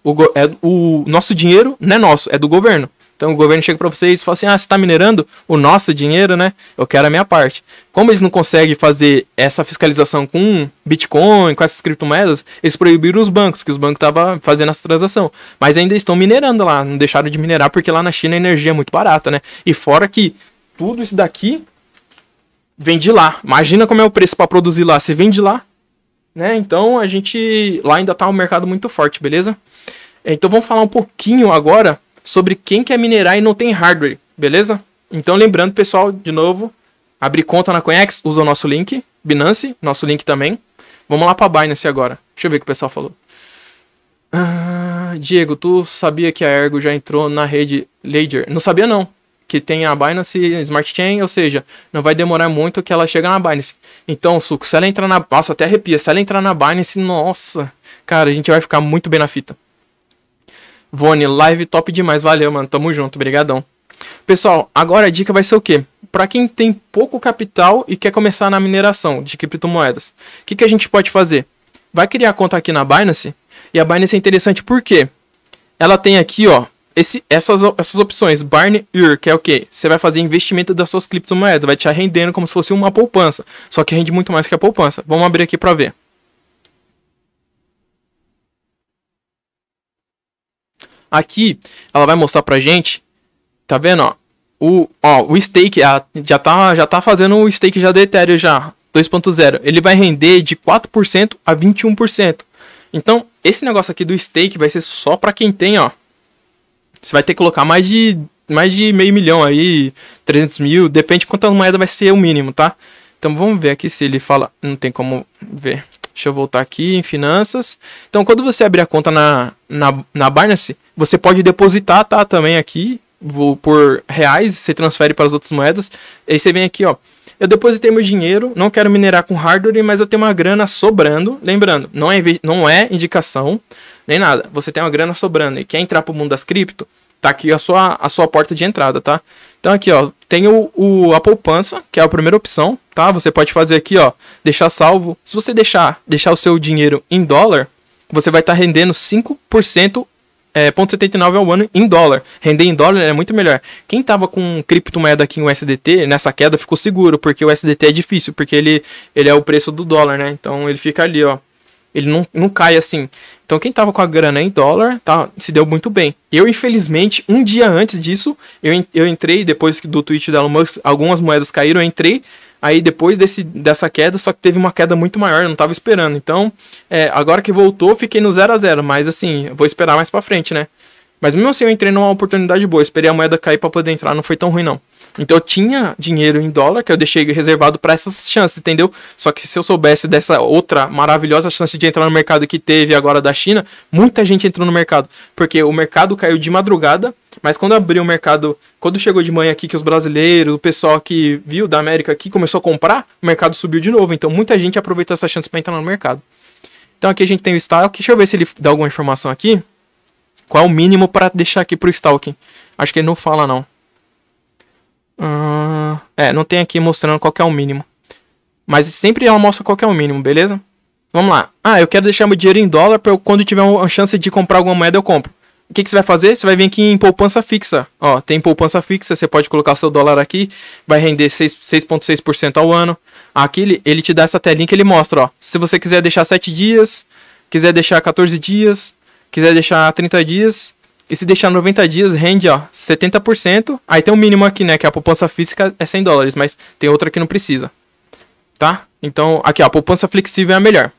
o nosso dinheiro não é nosso, é do governo. Então o governo chega para vocês e fala assim, você está minerando o nosso dinheiro, né? Eu quero a minha parte. Como eles não conseguem fazer essa fiscalização com Bitcoin, com essas criptomoedas, eles proibiram os bancos, que os bancos estavam fazendo essa transação. Mas ainda estão minerando lá, não deixaram de minerar, porque lá na China a energia é muito barata, né? E fora que tudo isso daqui vem de lá. Imagina como é o preço para produzir lá, você vende lá. Né? Então a gente lá ainda tá um mercado muito forte, beleza? Então vamos falar um pouquinho agora sobre quem quer minerar e não tem hardware, beleza? Então lembrando, pessoal, de novo, abrir conta na CoinEx, usa o nosso link, Binance, nosso link também. Vamos lá para Binance agora. Deixa eu ver o que o pessoal falou. Diego, tu sabia que a Ergo já entrou na rede Ledger? Não sabia não. Que tem a Binance Smart Chain, ou seja, não vai demorar muito que ela chega na Binance. Então, Suco, se ela entrar na... Nossa, até arrepia. Se ela entrar na Binance, nossa, cara, a gente vai ficar muito bem na fita. Vone, live top demais. Valeu, mano. Tamo junto. Brigadão. Pessoal, agora a dica vai ser o quê? Para quem tem pouco capital e quer começar na mineração de criptomoedas. O que a gente pode fazer? Vai criar conta aqui na Binance. E a Binance é interessante porque ela tem aqui, ó, essas opções, Barn Ear, que é o que? Você vai fazer investimento das suas criptomoedas, vai te rendendo como se fosse uma poupança, só que rende muito mais que a poupança. Vamos abrir aqui para ver. Aqui, ela vai mostrar pra gente, tá vendo, ó, o stake, já tá fazendo o stake já do Ethereum já, 2.0, ele vai render de 4% a 21%. Então, esse negócio aqui do stake vai ser só para quem tem, ó. Você vai ter que colocar mais de meio milhão aí, 300 mil, depende de quantas moedas vai ser o mínimo, tá? Então vamos ver aqui se ele fala, não tem como ver. Deixa eu voltar aqui em finanças. Então quando você abrir a conta na Binance, você pode depositar, tá? Também aqui, vou por reais, você transfere para as outras moedas. Aí você vem aqui, ó. Eu depositei meu dinheiro, não quero minerar com hardware, mas eu tenho uma grana sobrando. Lembrando, não é indicação, nem nada. Você tem uma grana sobrando e quer entrar pro mundo das cripto, tá aqui a sua porta de entrada, tá? Então aqui, ó, tem a poupança, que é a primeira opção, tá? Você pode fazer aqui, ó, deixar salvo. Se você deixar o seu dinheiro em dólar, você vai estar rendendo 5%, 0,79 ao ano em dólar. Render em dólar é muito melhor. Quem tava com criptomoeda aqui em USDT, nessa queda ficou seguro, porque o USDT é difícil, porque ele é o preço do dólar, né? Então ele fica ali, ó. Ele não cai assim. Então quem tava com a grana em dólar, tá, se deu muito bem. Eu, infelizmente, um dia antes disso, eu entrei, depois do tweet da Elon Musk, algumas moedas caíram, eu entrei. Aí depois dessa queda, só que teve uma queda muito maior, eu não tava esperando. Então, agora que voltou, fiquei no 0 a 0. Mas assim, eu vou esperar mais pra frente, né? Mas mesmo assim, eu entrei numa oportunidade boa. Esperei a moeda cair pra poder entrar, não foi tão ruim, não. Então eu tinha dinheiro em dólar, que eu deixei reservado pra essas chances, entendeu? Só que se eu soubesse dessa outra maravilhosa chance de entrar no mercado que teve agora da China, muita gente entrou no mercado. Porque o mercado caiu de madrugada, mas quando abriu o mercado, quando chegou de manhã aqui, que os brasileiros, o pessoal que viu da América aqui começou a comprar, o mercado subiu de novo. Então muita gente aproveitou essa chance pra entrar no mercado. Então aqui a gente tem o stock, deixa eu ver se ele dá alguma informação aqui. Qual é o mínimo para deixar aqui pro stalking? Acho que ele não fala, não. Não tem aqui mostrando qual que é o mínimo. Mas sempre ela mostra qual que é o mínimo, beleza? Vamos lá. Ah, eu quero deixar meu dinheiro em dólar para eu, quando tiver uma chance de comprar alguma moeda, eu compro. O que você vai fazer? Você vai vir aqui em poupança fixa. Ó, tem poupança fixa, você pode colocar o seu dólar aqui. Vai render 6,6% ao ano. Aqui ele te dá essa telinha que ele mostra, ó. Se você quiser deixar 7 dias, quiser deixar 14 dias... Quiser deixar 30 dias, e se deixar 90 dias, rende, ó, 70%. Aí tem um mínimo aqui, né, que a poupança física é 100 dólares, mas tem outra que não precisa, tá? Então, aqui, ó, a poupança flexível é a melhor.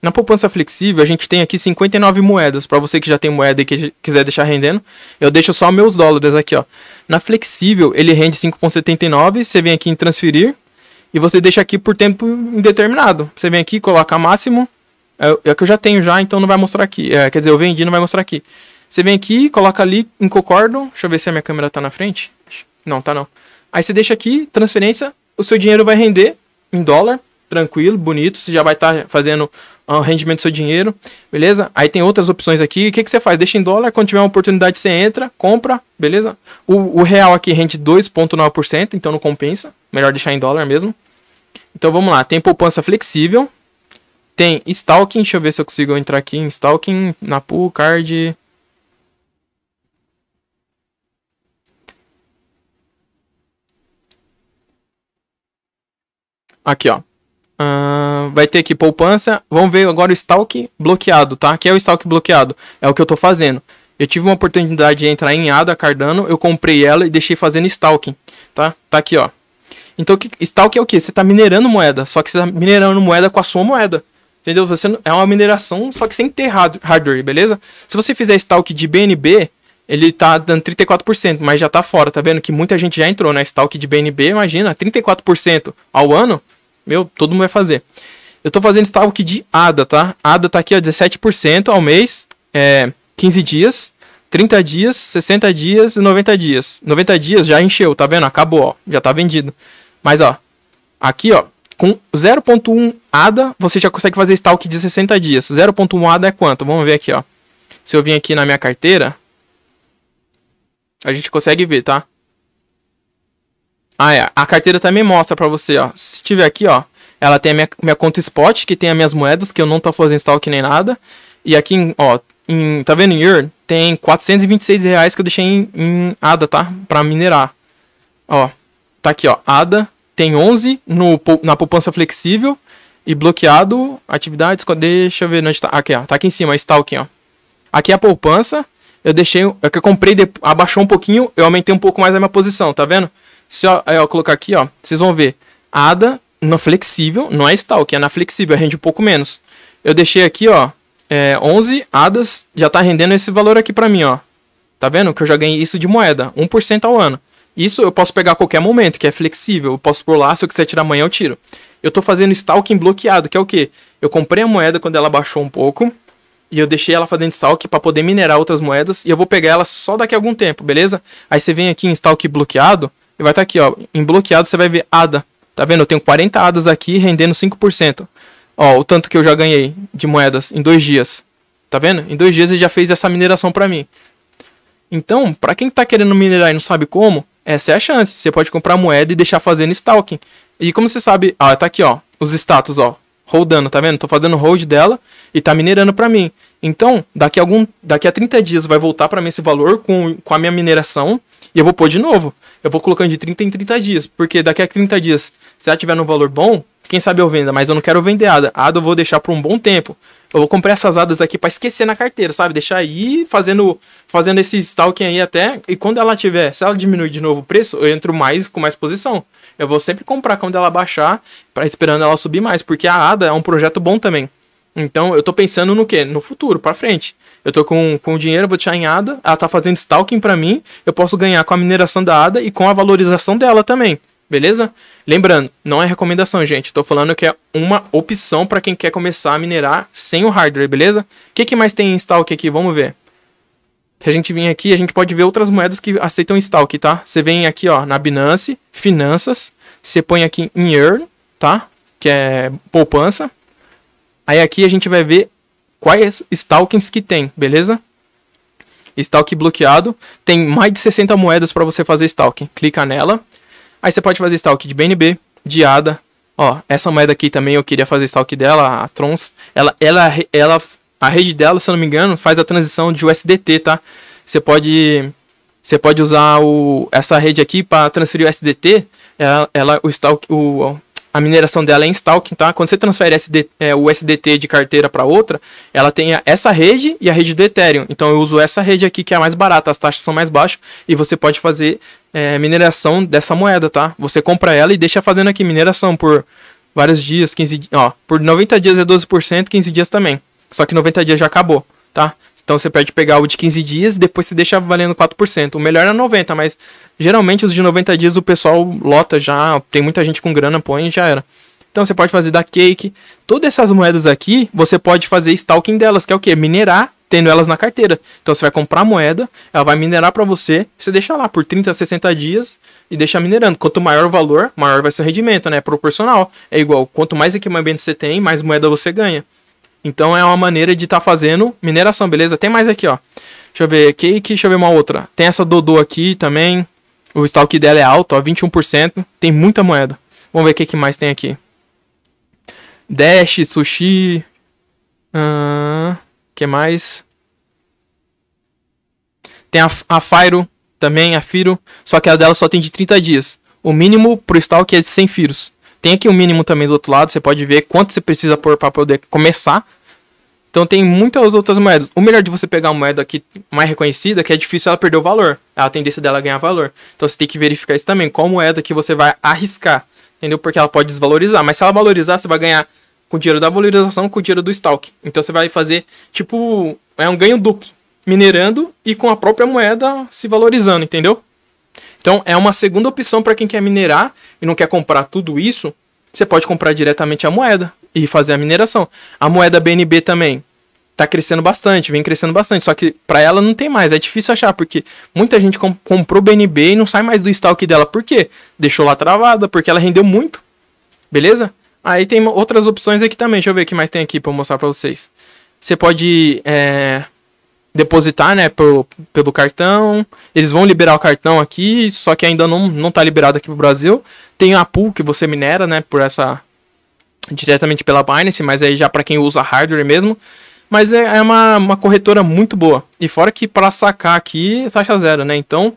Na poupança flexível, a gente tem aqui 59 moedas, para você que já tem moeda e que quiser deixar rendendo. Eu deixo só meus dólares aqui, ó. Na flexível, ele rende 5,79, você vem aqui em transferir, e você deixa aqui por tempo indeterminado. Você vem aqui, coloca máximo. É que eu já tenho já, então não vai mostrar aqui. Quer dizer, eu vendi, não vai mostrar aqui. Você vem aqui, coloca ali em concordo. Deixa eu ver se a minha câmera tá na frente. Não, tá não. Aí você deixa aqui, transferência. O seu dinheiro vai render em dólar. Tranquilo, bonito. Você já vai estar fazendo o rendimento do seu dinheiro. Beleza? Aí tem outras opções aqui. O que você faz? Deixa em dólar. Quando tiver uma oportunidade, você entra, compra. Beleza? O real aqui rende 2,9%. Então não compensa. Melhor deixar em dólar mesmo. Então vamos lá. Tem poupança flexível. Tem Stalking, deixa eu ver se eu consigo entrar aqui em Stalking, na pool, card. Aqui, ó. Vai ter aqui poupança. Vamos ver agora o Stalk bloqueado, tá? Que é o Stalk bloqueado. É o que eu tô fazendo. Eu tive uma oportunidade de entrar em ADA, Cardano. Eu comprei ela e deixei fazendo Stalking, tá? Tá aqui, ó. Então, stalk é o que? Você está minerando moeda, só que você está minerando moeda com a sua moeda. Entendeu? Você é uma mineração, só que sem ter hardware, beleza? Se você fizer stalk de BNB, ele tá dando 34%, mas já tá fora, tá vendo? Que muita gente já entrou, né? Stalk de BNB, imagina, 34% ao ano, meu, todo mundo vai fazer. Eu tô fazendo stalk de ADA, tá? ADA tá aqui, ó, 17% ao mês, 15 dias, 30 dias, 60 dias e 90 dias. 90 dias já encheu, tá vendo? Acabou, ó, já tá vendido. Mas, ó, aqui, ó, com 0,1 ADA, você já consegue fazer stalk de 60 dias. 0,1 ADA é quanto? Vamos ver aqui, ó. Se eu vir aqui na minha carteira, a gente consegue ver, tá? Ah, é. A carteira também mostra pra você, ó. Se tiver aqui, ó, ela tem a minha conta spot, que tem as minhas moedas, que eu não tô fazendo stalk nem nada. E aqui, ó, tá vendo em Euro? Tem R$426 que eu deixei em ADA, tá? Pra minerar. Ó, tá aqui, ó, ADA. Tem 11 na poupança flexível e bloqueado, atividades, deixa eu ver onde tá, aqui, ó, tá aqui em cima, está aqui, ó. Aqui é a poupança, eu deixei, é que eu comprei, abaixou um pouquinho, eu aumentei um pouco mais a minha posição, tá vendo? Se eu colocar aqui, ó, vocês vão ver, ADA na flexível, não é stalk, é na flexível, rende um pouco menos. Eu deixei aqui, ó, 11 ADAs, já tá rendendo esse valor aqui pra mim, ó. Tá vendo que eu já ganhei isso de moeda, 1% ao ano. Isso eu posso pegar a qualquer momento, que é flexível. Eu posso pôr lá, se eu quiser tirar amanhã eu tiro. Eu tô fazendo stalking bloqueado, que é o quê? Eu comprei a moeda quando ela baixou um pouco. E eu deixei ela fazendo stalk para poder minerar outras moedas. E eu vou pegar ela só daqui a algum tempo, beleza? Aí você vem aqui em stalk bloqueado. E vai estar aqui, ó. Em bloqueado você vai ver ADA. Tá vendo? Eu tenho 40 ADAs aqui rendendo 5%. Ó, o tanto que eu já ganhei de moedas em 2 dias. Tá vendo? Em 2 dias ele já fez essa mineração pra mim. Então, pra quem tá querendo minerar e não sabe como... Essa é a chance, você pode comprar moeda e deixar fazendo stalking. E como você sabe, ó, tá aqui, ó, os status, ó. holdando, tá vendo? Tô fazendo hold dela e tá minerando pra mim. Então, daqui a 30 dias vai voltar pra mim esse valor com a minha mineração e eu vou pôr de novo. Eu vou colocando de 30 em 30 dias, porque daqui a 30 dias, se ela tiver num valor bom, quem sabe eu venda, mas eu não quero vender ADA. ADA eu vou deixar por um bom tempo. Eu vou comprar essas ADAs aqui pra esquecer na carteira, sabe? Deixar aí fazendo esse staking aí até. E quando ela tiver, se ela diminuir de novo o preço, eu entro mais com mais posição. Eu vou sempre comprar quando ela baixar, esperando ela subir mais, porque a ADA é um projeto bom também. Então eu tô pensando no quê? No futuro, pra frente. Eu tô com o dinheiro, vou deixar em ADA, ela tá fazendo staking pra mim, eu posso ganhar com a mineração da ADA e com a valorização dela também. Beleza? Lembrando, não é recomendação, gente. Tô falando que é uma opção para quem quer começar a minerar sem o hardware, beleza? O que mais tem em Stalk aqui? Vamos ver. Se a gente vir aqui, a gente pode ver outras moedas que aceitam Stalk, tá? Você vem aqui, ó, na Binance, Finanças. Você põe aqui em Earn, tá? Que é poupança. Aí aqui a gente vai ver quais Stalkings que tem, beleza? Stalk bloqueado. Tem mais de 60 moedas para você fazer Stalk. Clica nela. Aí você pode fazer stalk de BNB, de ADA. Ó, essa moeda aqui também eu queria fazer stalk dela, a Trons. A rede dela, se eu não me engano, faz a transição de USDT, tá? Você pode usar essa rede aqui para transferir o USDT. A mineração dela é em stalking, tá? Quando você transfere o USDT de carteira para outra, ela tem essa rede e a rede do Ethereum. Então eu uso essa rede aqui que é a mais barata, as taxas são mais baixas e você pode fazer mineração dessa moeda, tá? Você compra ela e deixa fazendo aqui mineração por vários dias, 15 dias, ó, por 90 dias é 12%, 15 dias também. Só que 90 dias já acabou, tá? Então você pode pegar o de 15 dias, depois você deixa valendo 4%. O melhor é 90, mas geralmente os de 90 dias o pessoal lota já, tem muita gente com grana, põe e já era. Então você pode fazer da Cake, todas essas moedas aqui, você pode fazer staking delas, que é o quê? Minerar tendo elas na carteira. Então você vai comprar a moeda, ela vai minerar para você, você deixa lá por 30 a 60 dias e deixa minerando. Quanto maior o valor, maior vai ser o rendimento, né? É proporcional. É igual, quanto mais equipamento você tem, mais moeda você ganha. Então é uma maneira de estar fazendo mineração, beleza? Tem mais aqui, ó. Deixa eu ver aqui, deixa eu ver uma outra. Tem essa Dodô aqui também. O stalk dela é alto, ó, 21%. Tem muita moeda. Vamos ver o que mais tem aqui. Dash, Sushi. Que mais? Tem a Firo também, a Firo. Só que a dela só tem de 30 dias. O mínimo pro stalk é de 100 Firos. Tem aqui o mínimo também do outro lado. Você pode ver quanto você precisa pôr para poder começar. Então tem muitas outras moedas. O melhor de você pegar uma moeda aqui mais reconhecida é que é difícil ela perder o valor. A tendência dela é ganhar valor. Então você tem que verificar isso também. Qual moeda que você vai arriscar. Entendeu? Porque ela pode desvalorizar. Mas se ela valorizar, você vai ganhar com o dinheiro da valorização, com o dinheiro do stalk. Então você vai fazer tipo... É um ganho duplo. Minerando e com a própria moeda se valorizando. Entendeu? Então é uma segunda opção para quem quer minerar e não quer comprar tudo isso. Você pode comprar diretamente a moeda e fazer a mineração. A moeda BNB também está crescendo bastante, vem crescendo bastante. Só que para ela não tem mais, é difícil achar porque muita gente comprou BNB e não sai mais do stalk dela. Por quê? Deixou lá travada porque ela rendeu muito, beleza? Aí tem outras opções aqui também. Deixa eu ver o que mais tem aqui para mostrar para vocês. Você pode depositar, né, pelo cartão. Eles vão liberar o cartão aqui, só que ainda não tá liberado aqui pro Brasil. Tem a pool que você minera, né, diretamente pela Binance, mas aí já para quem usa hardware mesmo. Mas é uma corretora muito boa. E fora que para sacar aqui, taxa zero, né? Então,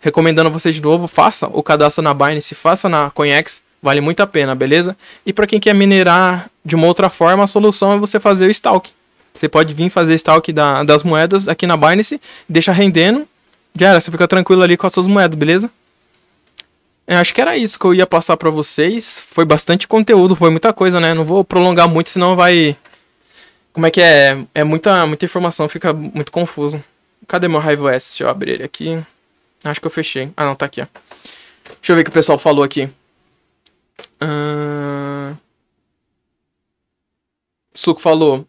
recomendando a vocês de novo, faça o cadastro na Binance, faça na CoinEx, vale muito a pena, beleza? E para quem quer minerar de uma outra forma, a solução é você fazer o staking. Você pode vir fazer stalk das moedas aqui na Binance, deixa rendendo. Já era, você fica tranquilo ali com as suas moedas, beleza? Acho que era isso que eu ia passar pra vocês. Foi bastante conteúdo, foi muita coisa, né? Não vou prolongar muito, senão vai... Como é que é? É muita informação, fica muito confuso. Cadê meu HiveOS? Deixa eu abrir ele aqui. Acho que eu fechei. Ah, não, tá aqui, ó. Deixa eu ver o que o pessoal falou aqui. Suco falou...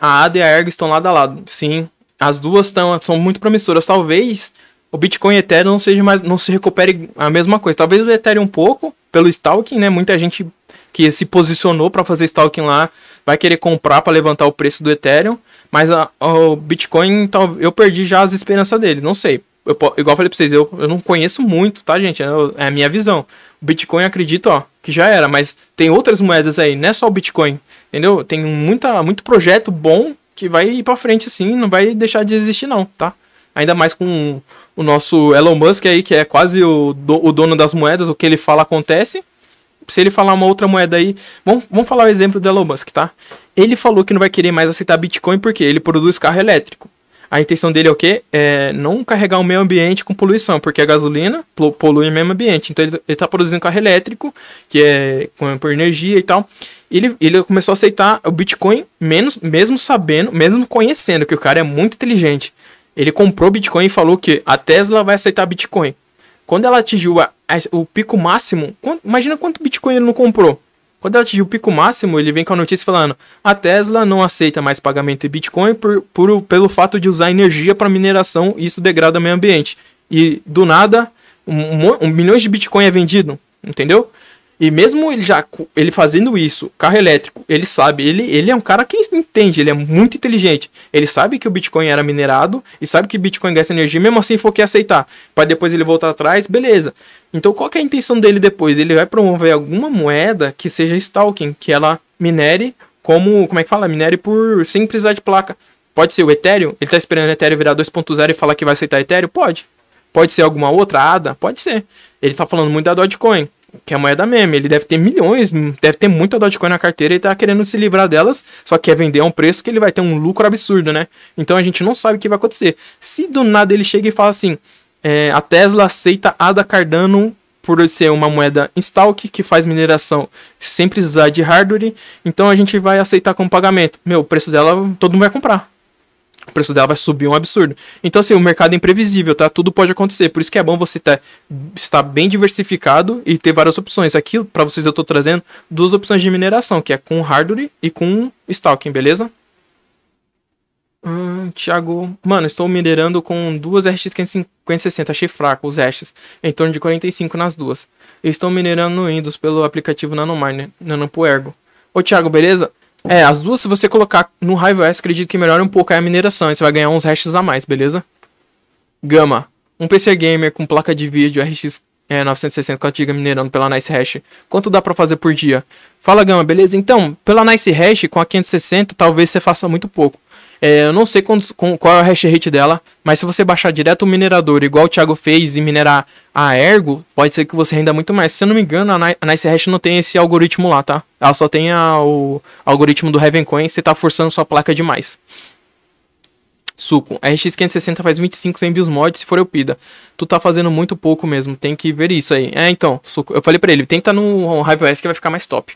a ADA e a Ergo estão lado a lado. Sim, as duas são muito promissoras. Talvez o Bitcoin e o Ethereum não se recupere a mesma coisa. Talvez o Ethereum um pouco, pelo staking, né? Muita gente que se posicionou para fazer staking lá vai querer comprar para levantar o preço do Ethereum. Mas o Bitcoin, eu perdi já as esperanças dele. Não sei. Igual eu falei para vocês, eu não conheço muito, tá, gente? É a minha visão. O Bitcoin, acredito, ó, que já era. Mas tem outras moedas aí, não é só o Bitcoin. entendeu? Tem muito projeto bom que vai ir pra frente assim, não vai deixar de existir não, tá? Ainda mais com o nosso Elon Musk aí, que é quase o dono das moedas, o que ele fala acontece. Se ele falar uma outra moeda aí, vamos falar o exemplo do Elon Musk, tá? Ele falou que não vai querer mais aceitar Bitcoin porque ele produz carro elétrico. A intenção dele é o quê? É não carregar o meio ambiente com poluição, porque a gasolina polui o meio ambiente. Então ele está produzindo carro elétrico, que é por energia e tal. Ele começou a aceitar o Bitcoin, mesmo conhecendo que o cara é muito inteligente. Ele comprou Bitcoin e falou que a Tesla vai aceitar Bitcoin. Quando ela atingiu o pico máximo, imagina quanto Bitcoin ele não comprou. Quando ela atingiu o pico máximo, ele vem com a notícia falando: a Tesla não aceita mais pagamento em Bitcoin pelo fato de usar energia para mineração e isso degrada o meio ambiente. E do nada, milhões de Bitcoin é vendido, entendeu? E mesmo ele fazendo isso, carro elétrico, ele sabe, ele é um cara que entende, ele é muito inteligente. Ele sabe que o Bitcoin era minerado e sabe que Bitcoin gasta energia, mesmo assim for que aceitar. Para depois ele voltar atrás, beleza. Então qual que é a intenção dele depois? Ele vai promover alguma moeda que seja staking, que ela minere minere por sem precisar de placa. Pode ser o Ethereum? Ele tá esperando o Ethereum virar 2.0 e falar que vai aceitar Ethereum? Pode. Pode ser alguma outra ADA? Pode ser. Ele tá falando muito da Dogecoin, que é a moeda meme, ele deve ter milhões, deve ter muita Dogecoin na carteira, ele tá querendo se livrar delas, só que é vender a um preço que ele vai ter um lucro absurdo, né? Então a gente não sabe o que vai acontecer. Se do nada ele chega e fala assim, a Tesla aceita ADA Cardano por ser uma moeda em staking que faz mineração sem precisar de hardware, então a gente vai aceitar como pagamento. Meu, o preço dela todo mundo vai comprar. O preço dela vai subir um absurdo. Então assim, o mercado é imprevisível, tá? Tudo pode acontecer. Por isso que é bom você estar bem diversificado e ter várias opções. Aqui, para vocês, eu tô trazendo duas opções de mineração, que é com hardware e com staking, beleza? Thiago... Mano, estou minerando com duas RX560. Achei fraco os hashes. Em torno de 45 nas duas. Eu estou minerando no Windows pelo aplicativo Nano Miner, Nanopool Ergo. Ô, Thiago, beleza? As duas, se você colocar no HiveOS, acredito que melhora um pouco a mineração. Aí você vai ganhar uns hashes a mais, beleza? Gama. Um PC Gamer com placa de vídeo RX 960 com a Giga minerando pela NiceHash. Quanto dá pra fazer por dia? Fala, Gama, beleza? Então, pela NiceHash, com a 560, talvez você faça muito pouco. Eu não sei qual é o hash rate dela, mas se você baixar direto o minerador, igual o Thiago fez, e minerar a Ergo, pode ser que você renda muito mais. Se eu não me engano, a NiceHash não tem esse algoritmo lá, tá? Ela só tem o algoritmo do HeavenCoin, você tá forçando sua placa demais. Suco, a RX560 faz 25 sem Biosmod, se for Eupida. Tu tá fazendo muito pouco mesmo, tem que ver isso aí. Então, Suco, eu falei pra ele, tenta no HiveOS que vai ficar mais top.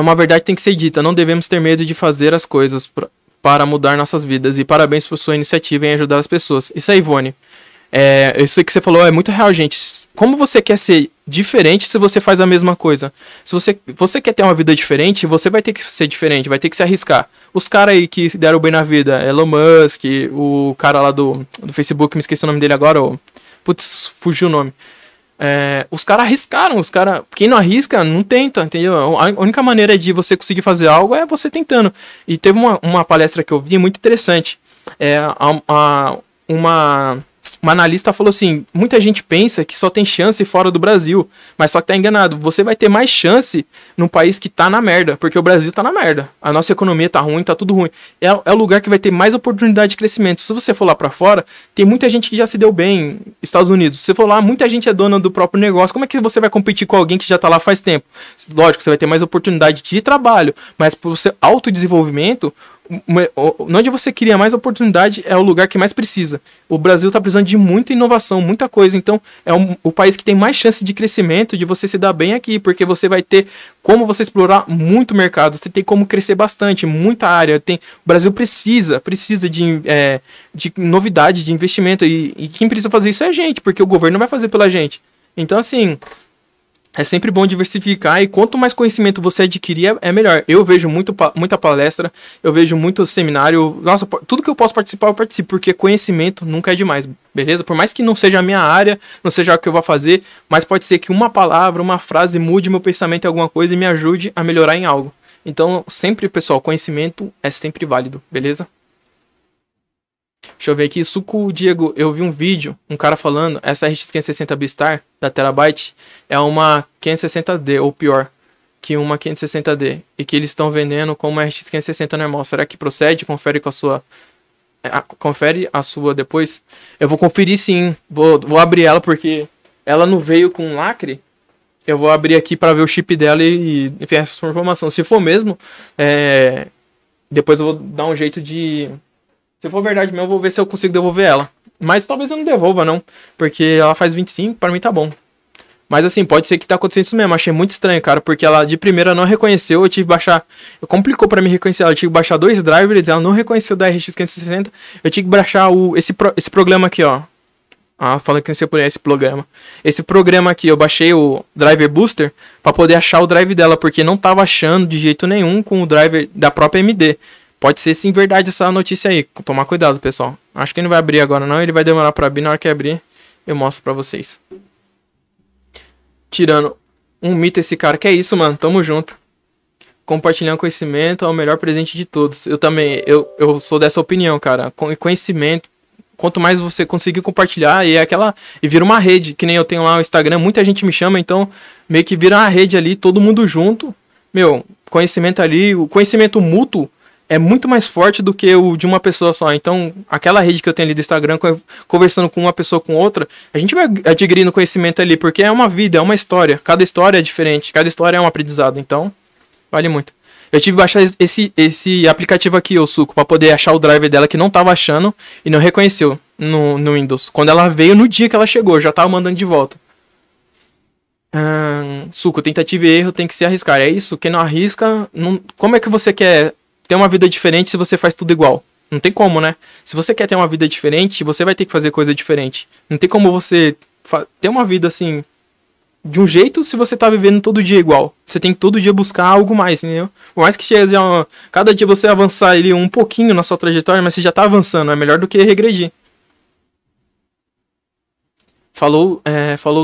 Uma verdade tem que ser dita, não devemos ter medo de fazer as coisas para mudar nossas vidas. E parabéns por sua iniciativa em ajudar as pessoas. Isso aí, Ivone. Isso que você falou é muito real, gente. Como você quer ser diferente se você faz a mesma coisa? Se você quer ter uma vida diferente, você vai ter que ser diferente, vai ter que se arriscar. Os caras aí que se deram bem na vida, Elon Musk, o cara lá do Facebook, me esqueci o nome dele agora. Putz, fugiu o nome. Os caras arriscaram, quem não arrisca não tenta, entendeu? A única maneira de você conseguir fazer algo é você tentando. E teve uma palestra que eu vi muito interessante. Uma analista falou assim: muita gente pensa que só tem chance fora do Brasil, mas só que tá enganado. Você vai ter mais chance num país que tá na merda, porque o Brasil tá na merda, a nossa economia tá ruim, tá tudo ruim. É o lugar que vai ter mais oportunidade de crescimento. Se você for lá pra fora, tem muita gente que já se deu bem. Estados Unidos, se você for lá, muita gente é dona do próprio negócio. Como é que você vai competir com alguém que já tá lá faz tempo? Lógico, você vai ter mais oportunidade de trabalho, mas pro seu autodesenvolvimento, onde você cria mais oportunidade é o lugar que mais precisa. O Brasil está precisando de muita inovação, muita coisa. Então é o país que tem mais chance de crescimento, de você se dar bem aqui, porque você vai ter como você explorar muito mercado, você tem como crescer bastante, muita área. O Brasil precisa de novidade, de investimento, e quem precisa fazer isso é a gente, porque o governo não vai fazer pela gente. Então assim, é sempre bom diversificar, e quanto mais conhecimento você adquirir, é melhor. Eu vejo muita palestra, eu vejo muito seminário. Nossa, tudo que eu posso participar, eu participo, porque conhecimento nunca é demais, beleza? Por mais que não seja a minha área, não seja o que eu vou fazer, mas pode ser que uma palavra, uma frase mude meu pensamento em alguma coisa e me ajude a melhorar em algo. Então, sempre, pessoal, conhecimento é sempre válido, beleza? Deixa eu ver aqui, Suco Diego, eu vi um vídeo, um cara falando, essa RX560 Biostar da Terabyte é uma 560D ou pior, que uma 560D e que eles estão vendendo como uma RX560 normal. Será que procede? Confere com a sua... confere a sua depois. Eu vou conferir sim. Vou abrir ela porque ela não veio com lacre. Eu vou abrir aqui para ver o chip dela e enviar essa informação. Se for mesmo, depois eu vou dar um jeito de... Se for verdade mesmo, eu vou ver se eu consigo devolver ela. Mas talvez eu não devolva não, porque ela faz 25, para mim tá bom. Mas assim, pode ser que tá acontecendo isso mesmo. Achei muito estranho, cara, porque ela de primeira não reconheceu. Eu tive que baixar... Complicou pra mim reconhecer ela. Eu tive que baixar dois drivers, ela não reconheceu da RX560. Eu tive que baixar esse programa aqui, ó. Ah, falando que não sei por esse programa. Esse programa aqui, eu baixei o Driver Booster pra poder achar o drive dela, porque não tava achando de jeito nenhum com o driver da própria AMD. Pode ser sim verdade essa notícia aí. Tomar cuidado, pessoal. Acho que ele não vai abrir agora não, ele vai demorar pra abrir. Na hora que abrir, eu mostro pra vocês. Tirando um mito esse cara. Que é isso, mano. Tamo junto. Compartilhar conhecimento é o melhor presente de todos. Eu também, eu sou dessa opinião, cara. Conhecimento, quanto mais você conseguir compartilhar, e é aquela... E vira uma rede, que nem eu tenho lá o Instagram, muita gente me chama, então meio que vira uma rede ali, todo mundo junto. Meu, conhecimento ali, o conhecimento mútuo é muito mais forte do que o de uma pessoa só. Então, aquela rede que eu tenho ali do Instagram, conversando com uma pessoa com outra, a gente vai adquirindo conhecimento ali, porque é uma vida, é uma história. Cada história é diferente, cada história é um aprendizado. Então, vale muito. Eu tive que baixar esse aplicativo aqui, o Suco, para poder achar o driver dela, que não tava achando e não reconheceu no Windows. Quando ela veio, no dia que ela chegou, já tava mandando de volta. Suco, tentativa e erro tem que se arriscar. É isso? Quem não arrisca... Não... Como é que você quer... ter uma vida diferente se você faz tudo igual? Não tem como, né? Se você quer ter uma vida diferente, você vai ter que fazer coisa diferente. Não tem como você ter uma vida assim, de um jeito, se você tá vivendo todo dia igual. Você tem que todo dia buscar algo mais, entendeu? Por mais que seja cada dia você avançar ali um pouquinho na sua trajetória, mas você já tá avançando. É melhor do que regredir. Falou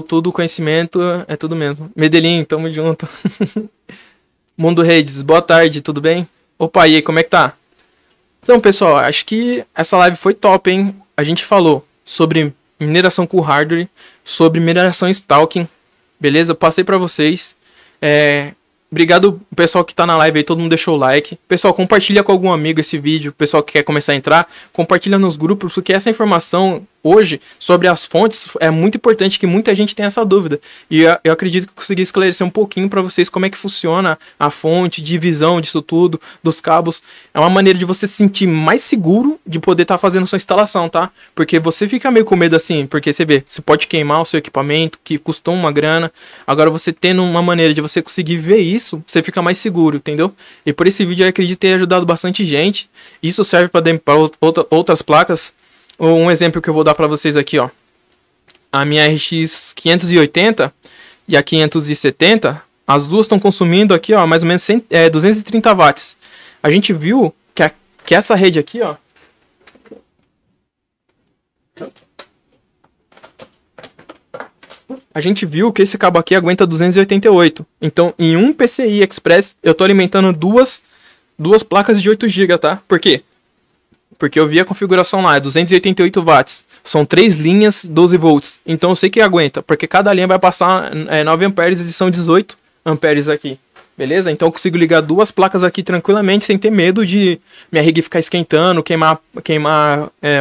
tudo, conhecimento é tudo mesmo. Medellín, tamo junto. Mundo Redes, boa tarde, tudo bem? Opa, e aí, como é que tá? Então, pessoal, acho que essa live foi top, hein? A gente falou sobre mineração com hardware, sobre mineração staking, beleza? Eu passei pra vocês. Obrigado, pessoal que tá na live aí, todo mundo deixou o like. Pessoal, compartilha com algum amigo esse vídeo, pessoal que quer começar a entrar, compartilha nos grupos, porque essa informação hoje sobre as fontes é muito importante, que muita gente tem essa dúvida. E eu acredito que consegui esclarecer um pouquinho para vocês como é que funciona a fonte, divisão disso tudo, dos cabos. É uma maneira de você se sentir mais seguro de poder estar fazendo sua instalação, tá? Porque você fica meio com medo assim, porque você vê, você pode queimar o seu equipamento, que custou uma grana. Agora você tendo uma maneira de você conseguir ver isso, você fica mais seguro, entendeu? E por esse vídeo eu acredito ter ajudado bastante gente. Isso serve para outras placas. Um exemplo que eu vou dar para vocês aqui, ó. A minha RX 580 e a 570, as duas estão consumindo aqui, ó, mais ou menos 230 watts. A gente viu que essa rede aqui, ó, a gente viu que esse cabo aqui aguenta 288. Então, em um PCI Express, eu tô alimentando duas placas de 8 GB, tá? Por quê? Porque eu vi a configuração lá, é 288 watts. São 3 linhas, 12 volts. Então, eu sei que aguenta, porque cada linha vai passar 9 amperes e são 18 amperes aqui. Beleza? Então, eu consigo ligar duas placas aqui tranquilamente, sem ter medo de minha rig ficar esquentando, queimar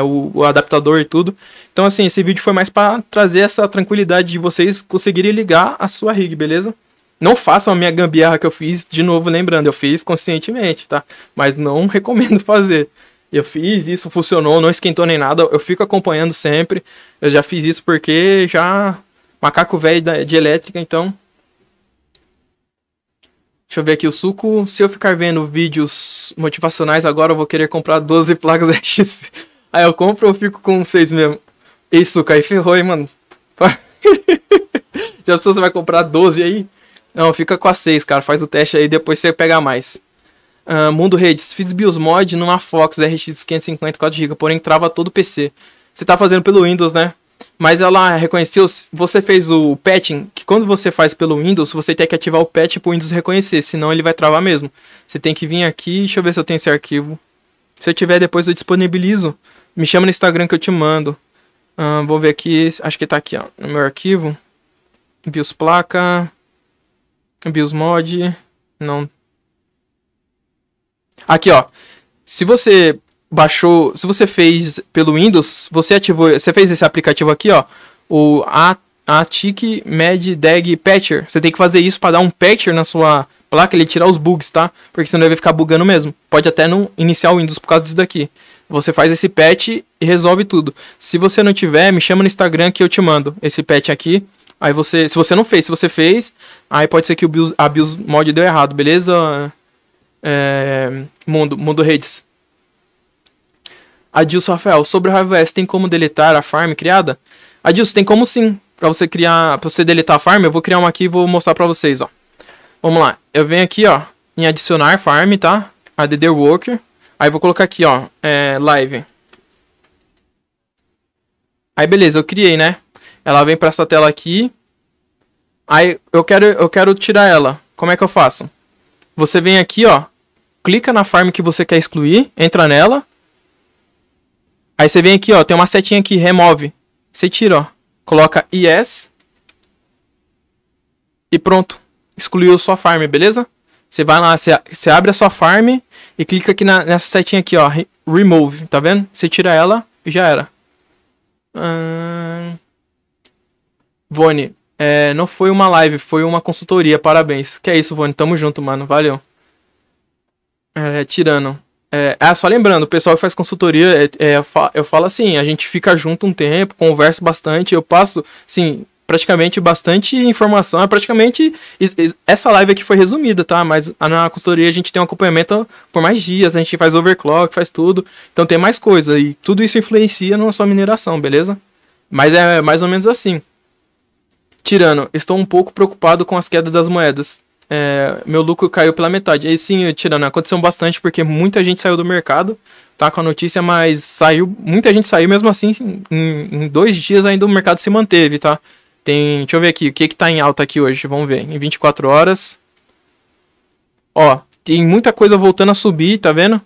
o adaptador e tudo. Então, assim, esse vídeo foi mais para trazer essa tranquilidade de vocês conseguirem ligar a sua rig, beleza? Não façam a minha gambiarra que eu fiz, de novo, lembrando, eu fiz conscientemente, tá? Mas não recomendo fazer. Eu fiz isso, funcionou, não esquentou nem nada, eu fico acompanhando sempre. Eu já fiz isso porque já... macaco velho de elétrica, então... Deixa eu ver aqui o Suco. Se eu ficar vendo vídeos motivacionais agora, eu vou querer comprar 12 placas RX. Aí eu compro ou fico com 6 mesmo? Isso, cara, ferrou, hein, mano. Já pensou, você vai comprar 12 aí? Não, fica com a 6, cara. Faz o teste aí, depois você pega mais. Mundo Redes. Fiz BIOSMOD numa Fox RX 550 4GB, porém trava todo o PC. Você tá fazendo pelo Windows, né? Mas ela reconheceu, você fez o patching, que quando você faz pelo Windows, você tem que ativar o patch para o Windows reconhecer, senão ele vai travar mesmo. Você tem que vir aqui, deixa eu ver se eu tenho esse arquivo. Se eu tiver, depois eu disponibilizo. Me chama no Instagram que eu te mando. Vou ver aqui, acho que tá aqui, ó, no meu arquivo. BIOS placa, BIOS mod, Não. Aqui, ó. Se você baixou, se você fez pelo Windows, você ativou, você fez esse aplicativo aqui, ó, o ATIC MedDeg Patcher. Você tem que fazer isso para dar um patcher na sua placa, ele tirar os bugs, tá? Porque senão ele vai ficar bugando mesmo. Pode até não iniciar o Windows por causa disso daqui. Você faz esse patch e resolve tudo. Se você não tiver, me chama no Instagram que eu te mando esse patch aqui. Aí você, se você não fez, se você fez, aí pode ser que a BIOS mod deu errado, beleza? Mundo Redes. Adilson Rafael, sobre o HiveOS, tem como deletar a farm criada? Adilson, tem como sim. Pra você criar, pra você deletar a farm, eu vou criar uma aqui e vou mostrar pra vocês, ó. Vamos lá, eu venho aqui, ó, em adicionar farm, tá? Add worker. Aí vou colocar aqui, ó, live. Aí beleza, eu criei, né? Ela vem pra essa tela aqui. Aí eu quero tirar ela. Como é que eu faço? Você vem aqui, ó, clica na farm que você quer excluir, entra nela. Aí você vem aqui, ó, tem uma setinha aqui, remove. Você tira, ó, coloca yes. E pronto, excluiu sua farm, beleza? Você vai lá, você abre a sua farm e clica aqui nessa setinha aqui, ó, remove, tá vendo? Você tira ela e já era. Vone, não foi uma live, foi uma consultoria, parabéns. Que é isso, Vone, tamo junto, mano, valeu. Tirando. Só lembrando, o pessoal que faz consultoria, eu falo assim, a gente fica junto um tempo, converso bastante, eu passo, assim, praticamente bastante informação, praticamente essa live aqui foi resumida, tá? Mas na consultoria a gente tem um acompanhamento por mais dias, a gente faz overclock, faz tudo, então tem mais coisa e tudo isso influencia na sua mineração, beleza? Mas é mais ou menos assim. Tirano, estou um pouco preocupado com as quedas das moedas. Meu lucro caiu pela metade. Aí sim, Tirano, aconteceu bastante porque muita gente saiu do mercado, tá? Com a notícia, mas saiu, muita gente saiu mesmo assim, em 2 dias ainda o mercado se manteve, tá? Deixa eu ver aqui, o que que tá em alta aqui hoje, vamos ver, em 24 horas. Ó, tem muita coisa voltando a subir, tá vendo?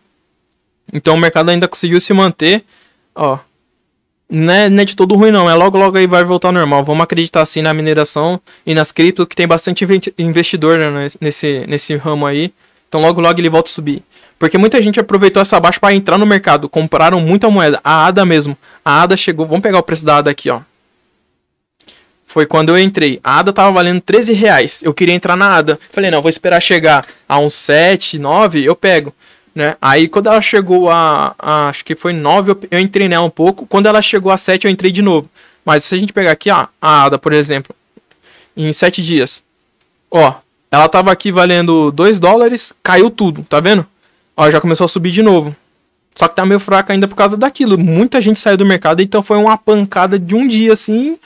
Então o mercado ainda conseguiu se manter, ó. Não é de todo ruim não, logo logo aí vai voltar ao normal. Vamos acreditar assim na mineração e nas cripto, que tem bastante investidor, né, nesse ramo aí. Então logo logo ele volta a subir. Porque muita gente aproveitou essa baixa para entrar no mercado, compraram muita moeda, a ADA mesmo. A ADA chegou, vamos pegar o preço da ADA aqui, ó. Foi quando eu entrei. A ADA tava valendo R$13. Eu queria entrar na ADA. Falei, não, vou esperar chegar a uns 7, 9, eu pego, né? Aí quando ela chegou a acho que foi 9, eu entrei nela um pouco. Quando ela chegou a 7, eu entrei de novo. Mas se a gente pegar aqui, ó, a ADA, por exemplo, em 7 dias. Ó, ela tava aqui valendo $2, caiu tudo, tá vendo? Ó, já começou a subir de novo. Só que tá meio fraca ainda por causa daquilo. Muita gente saiu do mercado, então foi uma pancada de um dia, assim...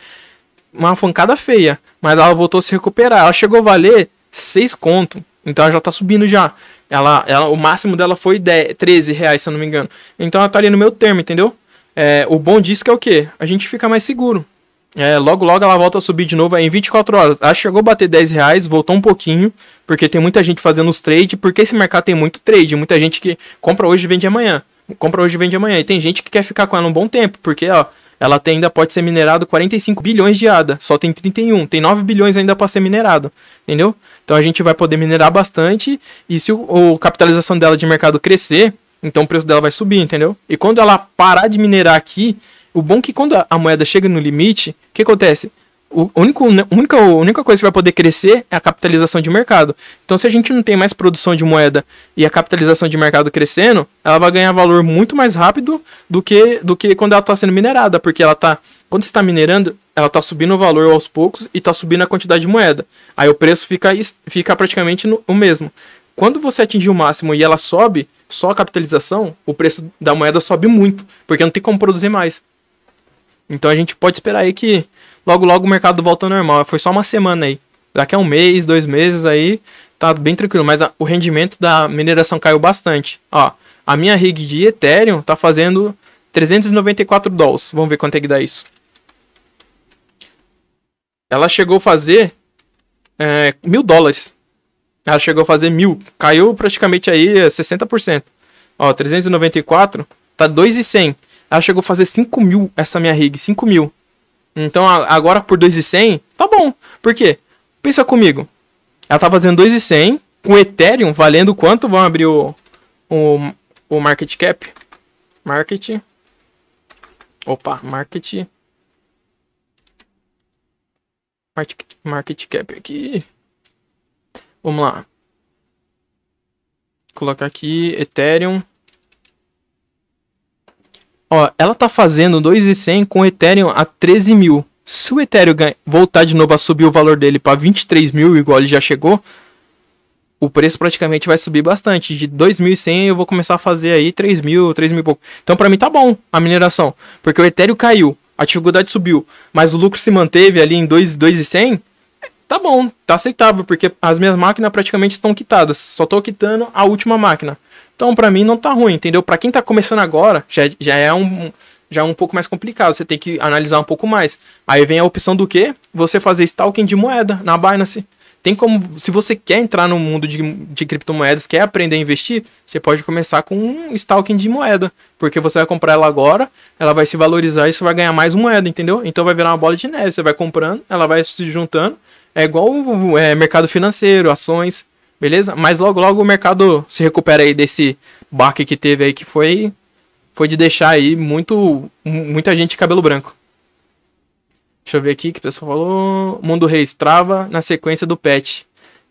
Uma pancada feia, mas ela voltou a se recuperar. Ela chegou a valer 6 conto. Então ela já tá subindo já. O máximo dela foi R$13, se eu não me engano. Então ela tá ali no meu termo, entendeu? O bom disso que é o que? A gente fica mais seguro. Logo logo ela volta a subir de novo aí, em 24 horas. Ela chegou a bater R$10, voltou um pouquinho. Porque tem muita gente fazendo os trades. Porque esse mercado tem muito trade. Muita gente que compra hoje e vende amanhã. Compra hoje e vende amanhã. E tem gente que quer ficar com ela um bom tempo. Porque, ó... Ela ainda pode ser minerado 45 bilhões de ADA. Só tem 31. Tem 9 bilhões ainda para ser minerado. Entendeu? Então a gente vai poder minerar bastante. E se a capitalização dela de mercado crescer, então o preço dela vai subir, entendeu? E quando ela parar de minerar aqui, o bom é que quando a moeda chega no limite, o que acontece? A única coisa que vai poder crescer é a capitalização de mercado. Então se a gente não tem mais produção de moeda e a capitalização de mercado crescendo, ela vai ganhar valor muito mais rápido do que quando ela está sendo minerada. Porque ela tá, quando você está minerando, ela está subindo o valor aos poucos e está subindo a quantidade de moeda. Aí o preço fica praticamente o mesmo. Quando você atingir o máximo e ela sobe, só a capitalização, o preço da moeda sobe muito, porque não tem como produzir mais. Então a gente pode esperar aí que logo logo o mercado volta ao normal. Foi só uma semana aí. Daqui a um mês, 2 meses aí, tá bem tranquilo. Mas o rendimento da mineração caiu bastante. Ó, a minha rig de Ethereum tá fazendo $394. Vamos ver quanto é que dá isso. Ela chegou a fazer $1.000. Ela chegou a fazer 1.000. Caiu praticamente aí 60%. Ó, 394 tá 2.100. Ela chegou a fazer 5.000, essa minha rig, 5.000. Então, agora por 2.100, tá bom. Por quê? Pensa comigo. Ela tá fazendo 2.100, com Ethereum valendo quanto? Vamos abrir o market cap. Market. Opa, market. Market cap aqui. Vamos lá. Vou colocar aqui Ethereum. Ó, ela tá fazendo 2.100 com o Ethereum a 13 mil. Se o Ethereum voltar de novo a subir o valor dele para 23 mil, igual ele já chegou, o preço praticamente vai subir bastante. De 2.100 eu vou começar a fazer aí 3 mil, 3 mil e pouco. Então para mim tá bom a mineração, porque o Ethereum caiu, a dificuldade subiu, mas o lucro se manteve ali em 2.100. Tá bom, tá aceitável, porque as minhas máquinas praticamente estão quitadas. Só tô quitando a última máquina. Então pra mim não tá ruim, entendeu? Pra quem tá começando agora, já é um pouco mais complicado. Você tem que analisar um pouco mais. Aí vem a opção do quê? Você fazer staking de moeda na Binance. Tem como, se você quer entrar no mundo de criptomoedas, quer aprender a investir, você pode começar com um staking de moeda. Porque você vai comprar ela agora, ela vai se valorizar e você vai ganhar mais moeda, entendeu? Então vai virar uma bola de neve. Você vai comprando, ela vai se juntando. É igual mercado financeiro, ações, beleza? Mas logo, logo o mercado se recupera aí desse baque que teve aí, que foi de deixar aí muita gente de cabelo branco. Deixa eu ver aqui que o pessoal falou. Mundo Reis, trava na sequência do patch.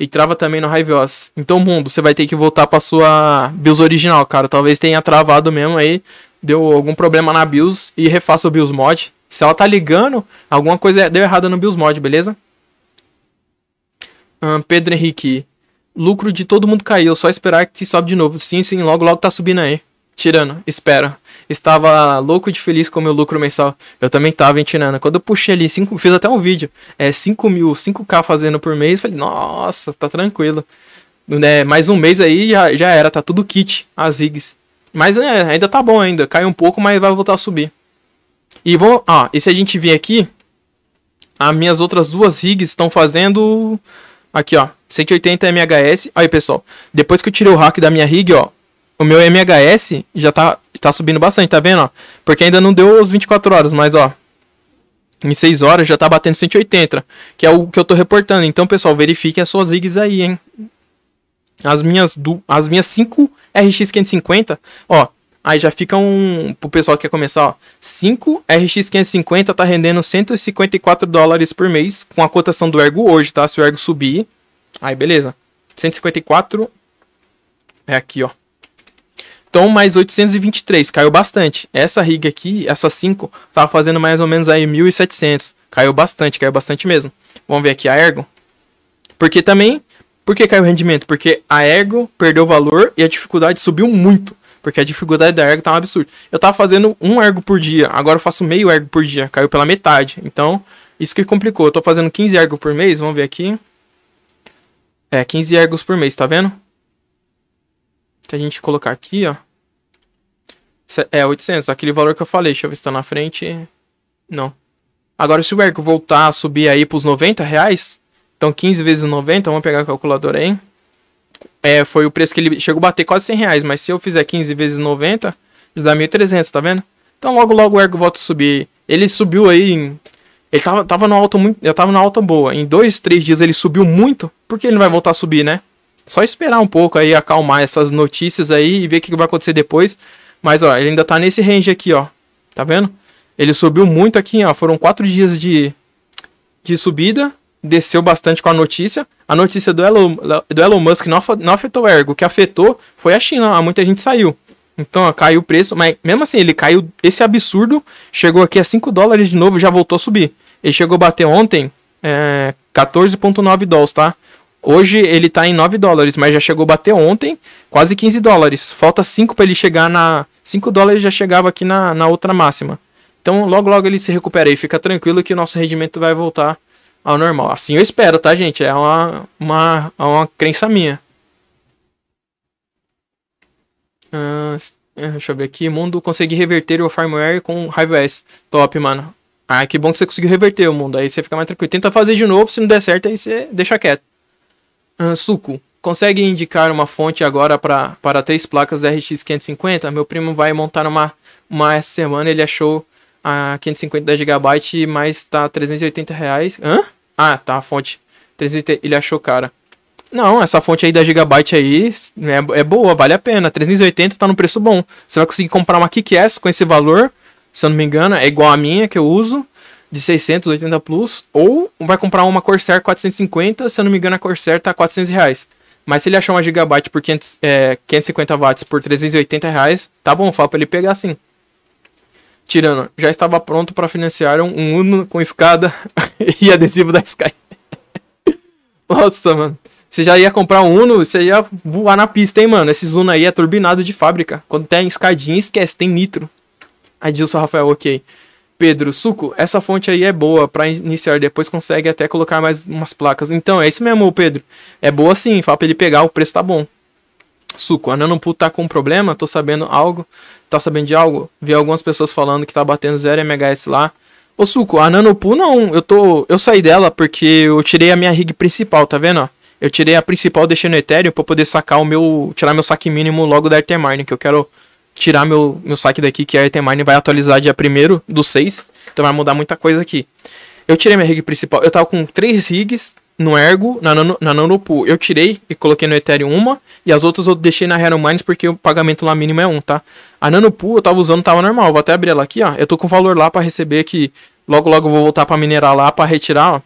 E trava também no HiveOS. Então, Mundo, você vai ter que voltar pra sua BIOS original, cara. Talvez tenha travado mesmo aí. Deu algum problema na BIOS e refaça o BIOS mod. Se ela tá ligando, alguma coisa deu errada no BIOS mod, beleza? Pedro Henrique, lucro de todo mundo caiu, só esperar que sobe de novo. Sim, logo logo tá subindo aí. Tirando, espera. Estava louco de feliz com o meu lucro mensal. Eu também tava, hein, Tirana. Quando eu puxei ali, fiz até um vídeo, 5K fazendo por mês, falei, nossa, tá tranquilo. Né, mais um mês aí já era, tá tudo kit, as zigs. Mas ainda tá bom ainda, caiu um pouco, mas vai voltar a subir. E se a gente vir aqui, as minhas outras duas zigs estão fazendo... Aqui, ó, 180 MHS. Aí, pessoal, depois que eu tirei o hack da minha rig, ó, o meu MHS já tá subindo bastante, tá vendo, ó? Porque ainda não deu os 24 horas, mas, ó, em 6 horas já tá batendo 180, que é o que eu tô reportando. Então, pessoal, verifiquem as suas rigs aí, hein? As minhas 5 RX550, ó, aí já fica pro pessoal que quer começar, ó, 5 RX550 tá rendendo $154 por mês, com a cotação do Ergo hoje, tá? Se o Ergo subir, aí beleza, 154, é aqui, ó. Então mais 823, caiu bastante. Essa rig aqui, essa 5, tava fazendo mais ou menos aí 1.700, caiu bastante mesmo. Vamos ver aqui a Ergo, porque também, por que caiu o rendimento? Porque a Ergo perdeu valor e a dificuldade subiu muito. Porque a dificuldade da Ergo tá um absurdo. Eu tava fazendo um Ergo por dia. Agora eu faço meio Ergo por dia. Caiu pela metade. Então, isso que complicou. Eu tô fazendo 15 Ergo por mês. Vamos ver aqui. 15 Ergos por mês. Tá vendo? Se a gente colocar aqui, ó. 800. Aquele valor que eu falei. Deixa eu ver se tá na frente. Não. Agora, se o Ergo voltar a subir aí pros R$90. Então, 15 vezes 90. Vamos pegar a calculadora aí. Foi o preço que ele chegou a bater quase R$100, mas se eu fizer 15 vezes 90, dá 1.300, tá vendo? Então logo logo o Ergo volta a subir. Ele subiu aí, ele tava no alto muito, já tava na alta boa. Em 2, 3 dias ele subiu muito, porque ele não vai voltar a subir, né? Só esperar um pouco aí, acalmar essas notícias aí e ver o que vai acontecer depois. Mas ó, ele ainda tá nesse range aqui, ó. Tá vendo? Ele subiu muito aqui, ó, foram 4 dias de subida. Desceu bastante com a notícia. A notícia do Elon Musk não afetou o Ergo. O que afetou foi a China. Muita gente saiu. Então, ó, caiu o preço. Mas mesmo assim, ele caiu esse absurdo. Chegou aqui a $5 de novo, já voltou a subir. Ele chegou a bater ontem $14.9, tá? Hoje ele tá em $9, mas já chegou a bater ontem quase $15. Falta 5 para ele chegar na... $5 já chegava aqui na outra máxima. Então, logo, logo ele se recupera aí. Fica tranquilo que o nosso rendimento vai voltar ao normal. Assim eu espero, tá, gente? É uma crença minha. Deixa eu ver aqui. Mundo, consegui reverter o firmware com o HiveOS. Top, mano. Ah, que bom que você conseguiu reverter o mundo. Aí você fica mais tranquilo. Tenta fazer de novo. Se não der certo, aí você deixa quieto. Suco, consegue indicar uma fonte agora para 3 placas RX 550? Meu primo vai montar uma essa semana. Ele achou a 550 da Gigabyte, mas tá R$380. Hã? Ah, tá, a fonte. Ele achou, cara. Não, essa fonte aí da Gigabyte aí é boa, vale a pena. 380 tá num preço bom. Você vai conseguir comprar uma KickAss com esse valor, se eu não me engano, é igual a minha que eu uso, de 680 Plus. Ou vai comprar uma Corsair 450, se eu não me engano a Corsair tá R$400. Mas se ele achar uma Gigabyte por 550 watts por R$380, tá bom, fala pra ele pegar sim. Tirando, já estava pronto para financiar um Uno com escada e adesivo da Sky. Nossa, mano. Você já ia comprar um Uno, você ia voar na pista, hein, mano. Esses Uno aí é turbinado de fábrica. Quando tem escadinha, esquece, tem nitro. Adilson Rafael, ok. Pedro, suco, essa fonte aí é boa para iniciar, depois consegue até colocar mais umas placas. Então, é isso mesmo, Pedro. É boa sim, fala pra ele pegar, o preço tá bom. Suco, a Nanopool tá com um problema, tô sabendo algo. Tá sabendo de algo? Vi algumas pessoas falando que tá batendo 0 MHS lá. Ô, Suco, a Nanopool não, eu saí dela porque eu tirei a minha rig principal, tá vendo, ó? Eu tirei a principal, deixei no Ethereum pra poder sacar tirar meu saque mínimo logo da Ethermine, que eu quero tirar meu saque daqui, que a Ethermine vai atualizar dia 1º do 6. Então vai mudar muita coisa aqui. Eu tirei minha rig principal, eu tava com 3 rigs no Ergo, na Nanopool. Eu tirei e coloquei no Ethereum uma, e as outras eu deixei na Hero Mines porque o pagamento lá mínimo é 1, tá? A Nanopool eu tava usando, tava normal. Vou até abrir ela aqui, ó. Eu tô com valor lá pra receber aqui. Logo, logo eu vou voltar pra minerar lá, pra retirar, ó.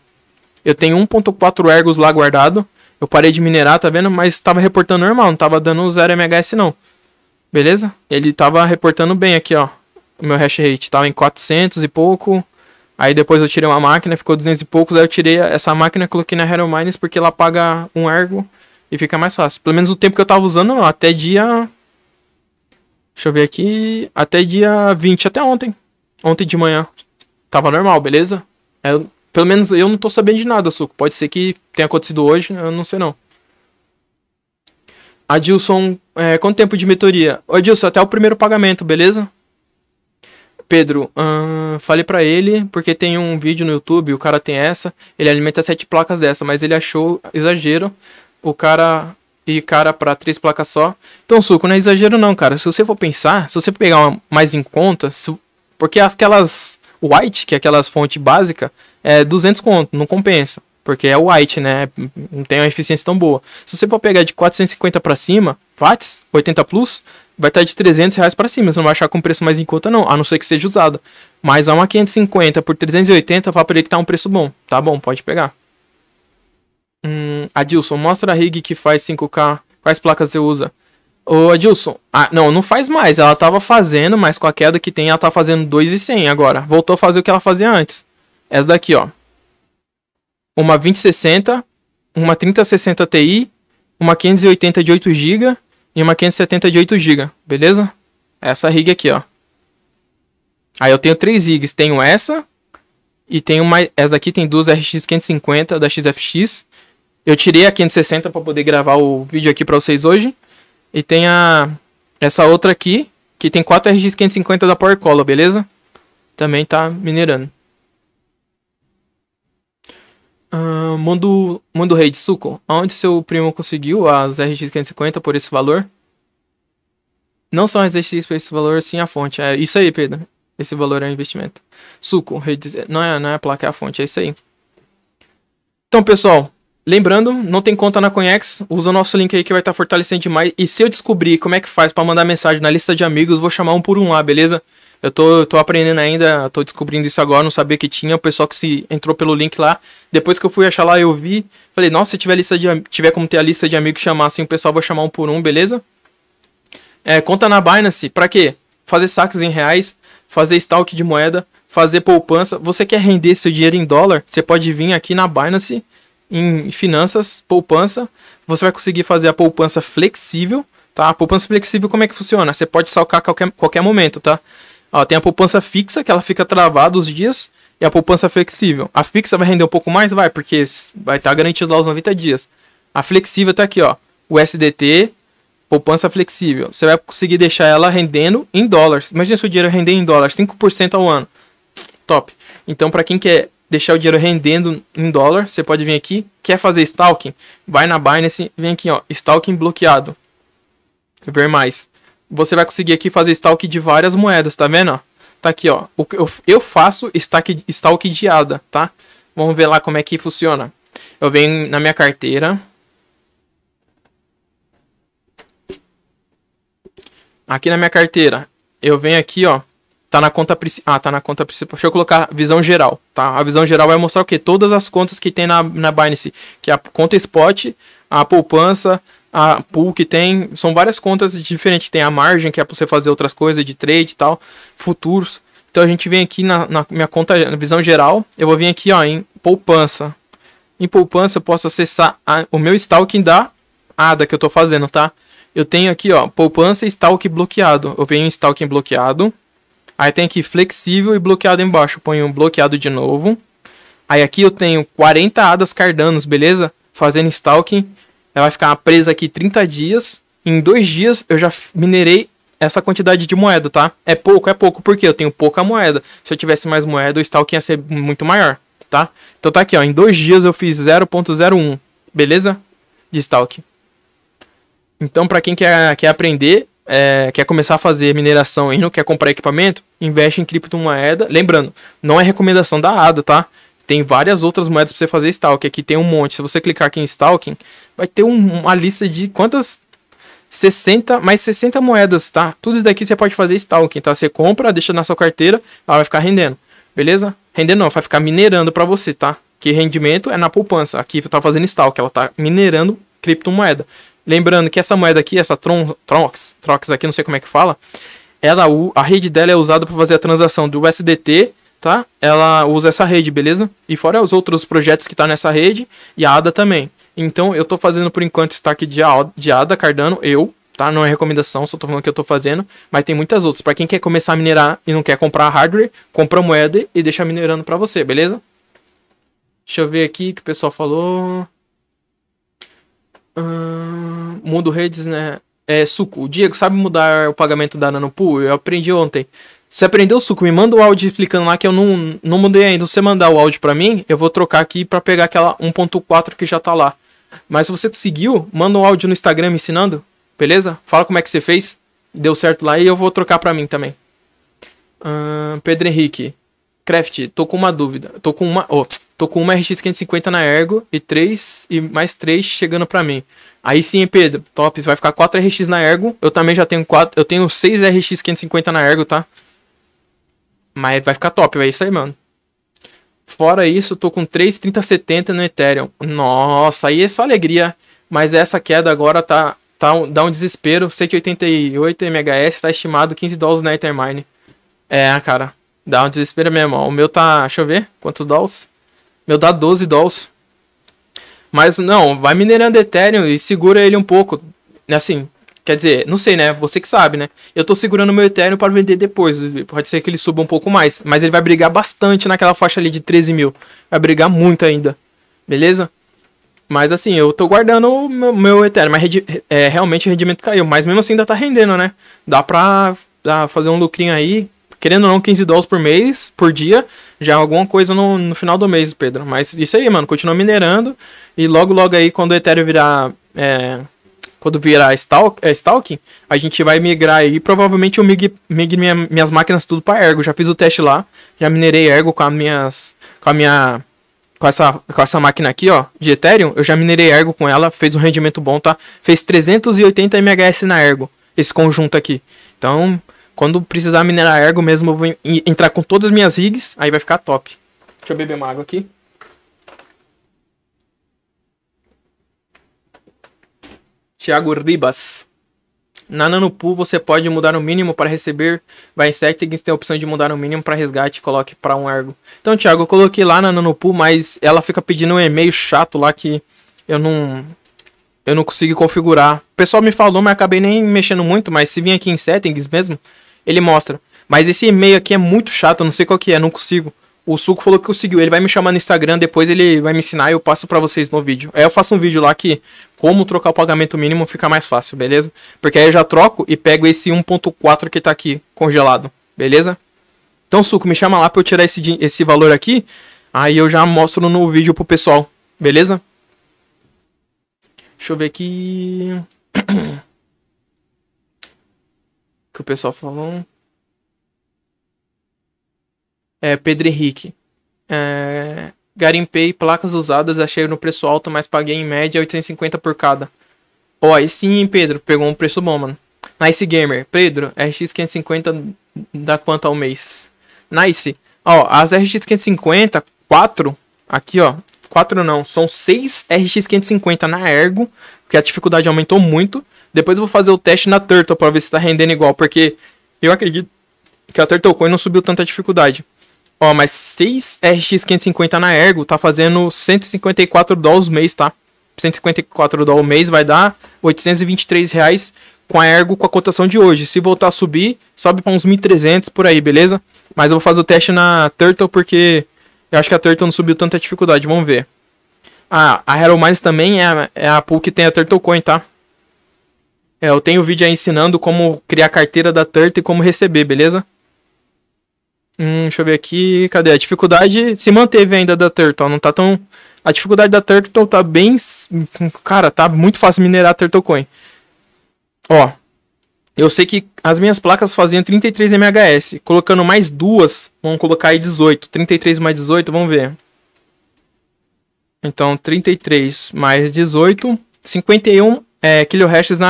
Eu tenho 1.4 Ergos lá guardado. Eu parei de minerar, tá vendo? Mas tava reportando normal, não tava dando 0 MHS não. Beleza? Ele tava reportando bem aqui, ó. O meu hash rate tava em 400 e pouco. Aí depois eu tirei uma máquina, ficou 200 e poucos. Aí eu tirei essa máquina, coloquei na Hero Mines porque ela paga um ergo e fica mais fácil. Pelo menos o tempo que eu tava usando, não. Até dia... Deixa eu ver aqui... Até dia 20, até ontem. Ontem de manhã. Tava normal, beleza? Pelo menos eu não tô sabendo de nada, Suco. Pode ser que tenha acontecido hoje, eu não sei não. Adilson, quanto tempo de mentoria? Ô Adilson, até o primeiro pagamento, beleza? Pedro, falei pra ele, porque tem um vídeo no YouTube, o cara tem essa, ele alimenta 7 placas dessa, mas ele achou exagero, o cara... E cara pra 3 placas só. Então, Suco, não é exagero não, cara. Se você for pensar, se você pegar uma mais em conta, porque aquelas... White, que é aquelas fontes básicas, é 200 conto, não compensa. Porque é white, né? Não tem uma eficiência tão boa. Se você for pegar de 450 para cima, watts, 80 plus, vai estar de R$300 para cima. Você não vai achar com preço mais em conta não, a não ser que seja usada. Mas a uma 550 por 380, vai para ele que tá um preço bom. Tá bom, pode pegar. Adilson, mostra a rig que faz 5K. Quais placas você usa? Ô Adilson, não faz mais. Ela tava fazendo, mas com a queda que tem, ela tá fazendo 2.100 agora. Voltou a fazer o que ela fazia antes. Essa daqui, ó. Uma 2060, uma 3060 Ti, uma 580 de 8GB e uma 570 de 8GB, beleza? Essa rig aqui, ó. Aí eu tenho 3 rigs, tenho essa e tenho mais. Essa daqui tem duas RX550 da XFX. Eu tirei a 560 para poder gravar o vídeo aqui para vocês hoje. E tem essa outra aqui, que tem 4 RX550 da PowerColor, beleza? Também tá minerando. Mundo Rei de Suco, aonde seu primo conseguiu as RX550 por esse valor? Não são as RX por esse valor, sim a fonte. É isso aí, Pedro. Esse valor é um investimento. Suco, não é a placa, é a fonte, é isso aí. Então, pessoal... Lembrando, não tem conta na CoinEx, usa o nosso link aí que vai estar fortalecendo demais. E se eu descobrir como é que faz para mandar mensagem na lista de amigos, vou chamar um por um lá, beleza? Eu tô aprendendo ainda, tô descobrindo isso agora, não sabia que tinha. O pessoal que se entrou pelo link lá, depois que eu fui achar lá, eu vi. Falei, nossa, se tiver como ter a lista de amigos, chamar assim, o pessoal vai chamar um por um, beleza? Conta na Binance, pra quê? Fazer saques em reais, fazer stalk de moeda, fazer poupança. Você quer render seu dinheiro em dólar? Você pode vir aqui na Binance... Em finanças, poupança, você vai conseguir fazer a poupança flexível, tá? A poupança flexível, como é que funciona? Você pode salcar a qualquer momento, tá? Ó, tem a poupança fixa, que ela fica travada os dias, e a poupança flexível. A fixa vai render um pouco mais? Vai, porque vai estar garantido lá os 90 dias. A flexível tá aqui, ó. USDT, poupança flexível. Você vai conseguir deixar ela rendendo em dólares. Imagina se o dinheiro render em dólares, 5% ao ano. Top. Então, para quem quer... deixar o dinheiro rendendo em dólar, você pode vir aqui, quer fazer staking, vai na Binance, vem aqui ó, staking bloqueado, ver mais, você vai conseguir aqui fazer staking de várias moedas, tá vendo? Tá aqui ó, eu faço staking de ADA, tá? Vamos ver lá como é que funciona. Eu venho na minha carteira, aqui na minha carteira, eu venho aqui, ó, tá na conta principal, deixa eu colocar visão geral, tá? A visão geral vai mostrar o que? Todas as contas que tem na Binance, que é a conta spot, a poupança, a pool que tem, são várias contas diferentes, tem a margem, que é pra você fazer outras coisas de trade e tal, futuros. Então a gente vem aqui na minha conta, na visão geral, eu vou vir aqui, ó, em poupança. Em poupança eu posso acessar o meu staking da ADA que eu tô fazendo, tá? Eu tenho aqui, ó, poupança e staking bloqueado. Eu venho em staking bloqueado. Aí tem aqui flexível e bloqueado embaixo. Eu ponho um bloqueado de novo. Aí aqui eu tenho 40 ADAs Cardanos, beleza? Fazendo staking. Ela vai ficar presa aqui 30 dias. Em 2 dias eu já minerei essa quantidade de moeda, tá? É pouco, porque eu tenho pouca moeda. Se eu tivesse mais moeda, o staking ia ser muito maior, tá? Então tá aqui, ó, em 2 dias eu fiz 0.01, beleza? De staking. Então pra quem quer aprender, quer começar a fazer mineração e não quer comprar equipamento, investe em criptomoeda. Lembrando, não é recomendação da ADA, tá? Tem várias outras moedas pra você fazer staking. Aqui tem um monte, se você clicar aqui em staking, vai ter uma lista de quantas... 60, mais 60 moedas, tá? Tudo isso daqui você pode fazer staking, tá? Você compra, deixa na sua carteira, ela vai ficar rendendo, beleza? Rendendo não, vai ficar minerando pra você, tá? Que rendimento é na poupança. Aqui você tá fazendo staking, ela tá minerando criptomoeda. Lembrando que essa moeda aqui, essa Trox aqui, não sei como é que fala, ela, a rede dela é usada pra fazer a transação do USDT, tá? Ela usa essa rede, beleza? E fora os outros projetos que tá nessa rede e a ADA também. Então, eu tô fazendo por enquanto staking de ADA, Cardano, tá? Não é recomendação, só tô falando que eu tô fazendo, mas tem muitas outras. Pra quem quer começar a minerar e não quer comprar hardware, compra moeda e deixa minerando pra você, beleza? Deixa eu ver aqui o que o pessoal falou. Mundo redes, né? Suco, o Diego sabe mudar o pagamento da Nanopool? Eu aprendi ontem. Se aprendeu, Suco, me manda o áudio explicando lá que eu não mudei ainda. Se você mandar o áudio pra mim, eu vou trocar aqui pra pegar aquela 1.4 que já tá lá. Mas se você conseguiu, manda um áudio no Instagram me ensinando, beleza? Fala como é que você fez, deu certo lá e eu vou trocar pra mim também. Pedro Henrique, Craft, tô com uma dúvida, tô com uma RX550 na Ergo e mais 3 chegando pra mim. Aí sim, Pedro, top, vai ficar 4 RX na Ergo, eu também já tenho 4, eu tenho 6 RX550 na Ergo, tá? Mas vai ficar top, é isso aí, mano. Fora isso, tô com 3.3070 no Ethereum. Nossa, aí é só alegria. Mas essa queda agora dá um desespero. Sei que 88 MHz tá estimado 15 dólares na Ethermine. Cara, dá um desespero mesmo. O meu tá, deixa eu ver, quantos dólares? Meu dá 12 dólares. Mas não, vai minerando Ethereum e segura ele um pouco. Assim, quer dizer, não sei, né? Você que sabe, né? Eu tô segurando meu Ethereum para vender depois. Pode ser que ele suba um pouco mais. Mas ele vai brigar bastante naquela faixa ali de 13 mil. Vai brigar muito ainda. Beleza? Mas assim, eu tô guardando o meu Ethereum. Mas realmente o rendimento caiu. Mas mesmo assim ainda tá rendendo, né? Dá pra fazer um lucrinho aí. Querendo ou não, 15 dólares por mês, por dia. Já alguma coisa no final do mês, Pedro. Mas isso aí, mano. Continua minerando. E logo, logo aí, quando o Ethereum virar... Quando virar staking, a gente vai migrar aí. Provavelmente eu migre minhas máquinas tudo para Ergo. Já fiz o teste lá. Já minerei Ergo com essa máquina aqui, ó, de Ethereum. Eu já minerei Ergo com ela. Fez um rendimento bom, tá? Fez 380 MHz na Ergo. Esse conjunto aqui. Então, quando precisar minerar Ergo mesmo, eu vou entrar com todas as minhas rigs. Aí vai ficar top. Deixa eu beber uma água aqui. Thiago Ribas. Na Nanopool você pode mudar o mínimo para receber. Vai em settings, tem a opção de mudar o mínimo para resgate. Coloque para um Ergo. Então, Thiago, eu coloquei lá na Nanopool, mas ela fica pedindo um e-mail chato lá que eu não consigo configurar. O pessoal me falou, mas acabei nem mexendo muito. Mas se vir aqui em settings mesmo, ele mostra. Mas esse e-mail aqui é muito chato, eu não sei qual que é, não consigo. O Suco falou que conseguiu, ele vai me chamar no Instagram, depois ele vai me ensinar e eu passo pra vocês no vídeo. Aí eu faço um vídeo lá que como trocar o pagamento mínimo fica mais fácil, beleza? Porque aí eu já troco e pego esse 1.4 que tá aqui, congelado, beleza? Então, Suco, me chama lá pra eu tirar esse valor aqui, aí eu já mostro no vídeo pro pessoal, beleza? Deixa eu ver aqui... O que o pessoal falou... Pedro Henrique. Garimpei placas usadas, achei no preço alto, mas paguei em média 850 por cada. Ó, aí sim, Pedro, pegou um preço bom, mano. Nice Gamer. Pedro, RX550 dá quanto ao mês? Nice. Ó, as RX550, 4, aqui ó, 4 não, são 6 RX550 na Ergo, porque a dificuldade aumentou muito. Depois eu vou fazer o teste na Turtle para ver se tá rendendo igual, porque eu acredito que a TurtleCoin não subiu tanta dificuldade. Ó, mas 6 RX550 na Ergo tá fazendo 154 dólares mês, tá? 154 dólares mês vai dar 823 reais com a Ergo com a cotação de hoje. Se voltar a subir, sobe para uns 1.300 por aí, beleza? Mas eu vou fazer o teste na Turtle porque eu acho que a Turtle não subiu tanta dificuldade, vamos ver. Ah, a Hero Mines também é a pool que tem a TurtleCoin, tá? É, eu tenho um vídeo aí ensinando como criar carteira da Turtle e como receber, beleza? Deixa eu ver aqui, cadê? A dificuldade se manteve ainda da Turtle, não tá tão... A dificuldade da Turtle tá bem... Cara, tá muito fácil minerar a TurtleCoin. Ó, eu sei que as minhas placas faziam 33 MHS. Colocando mais duas, vamos colocar aí 18. 33 mais 18, vamos ver. Então, 33 mais 18, 51 kilohashes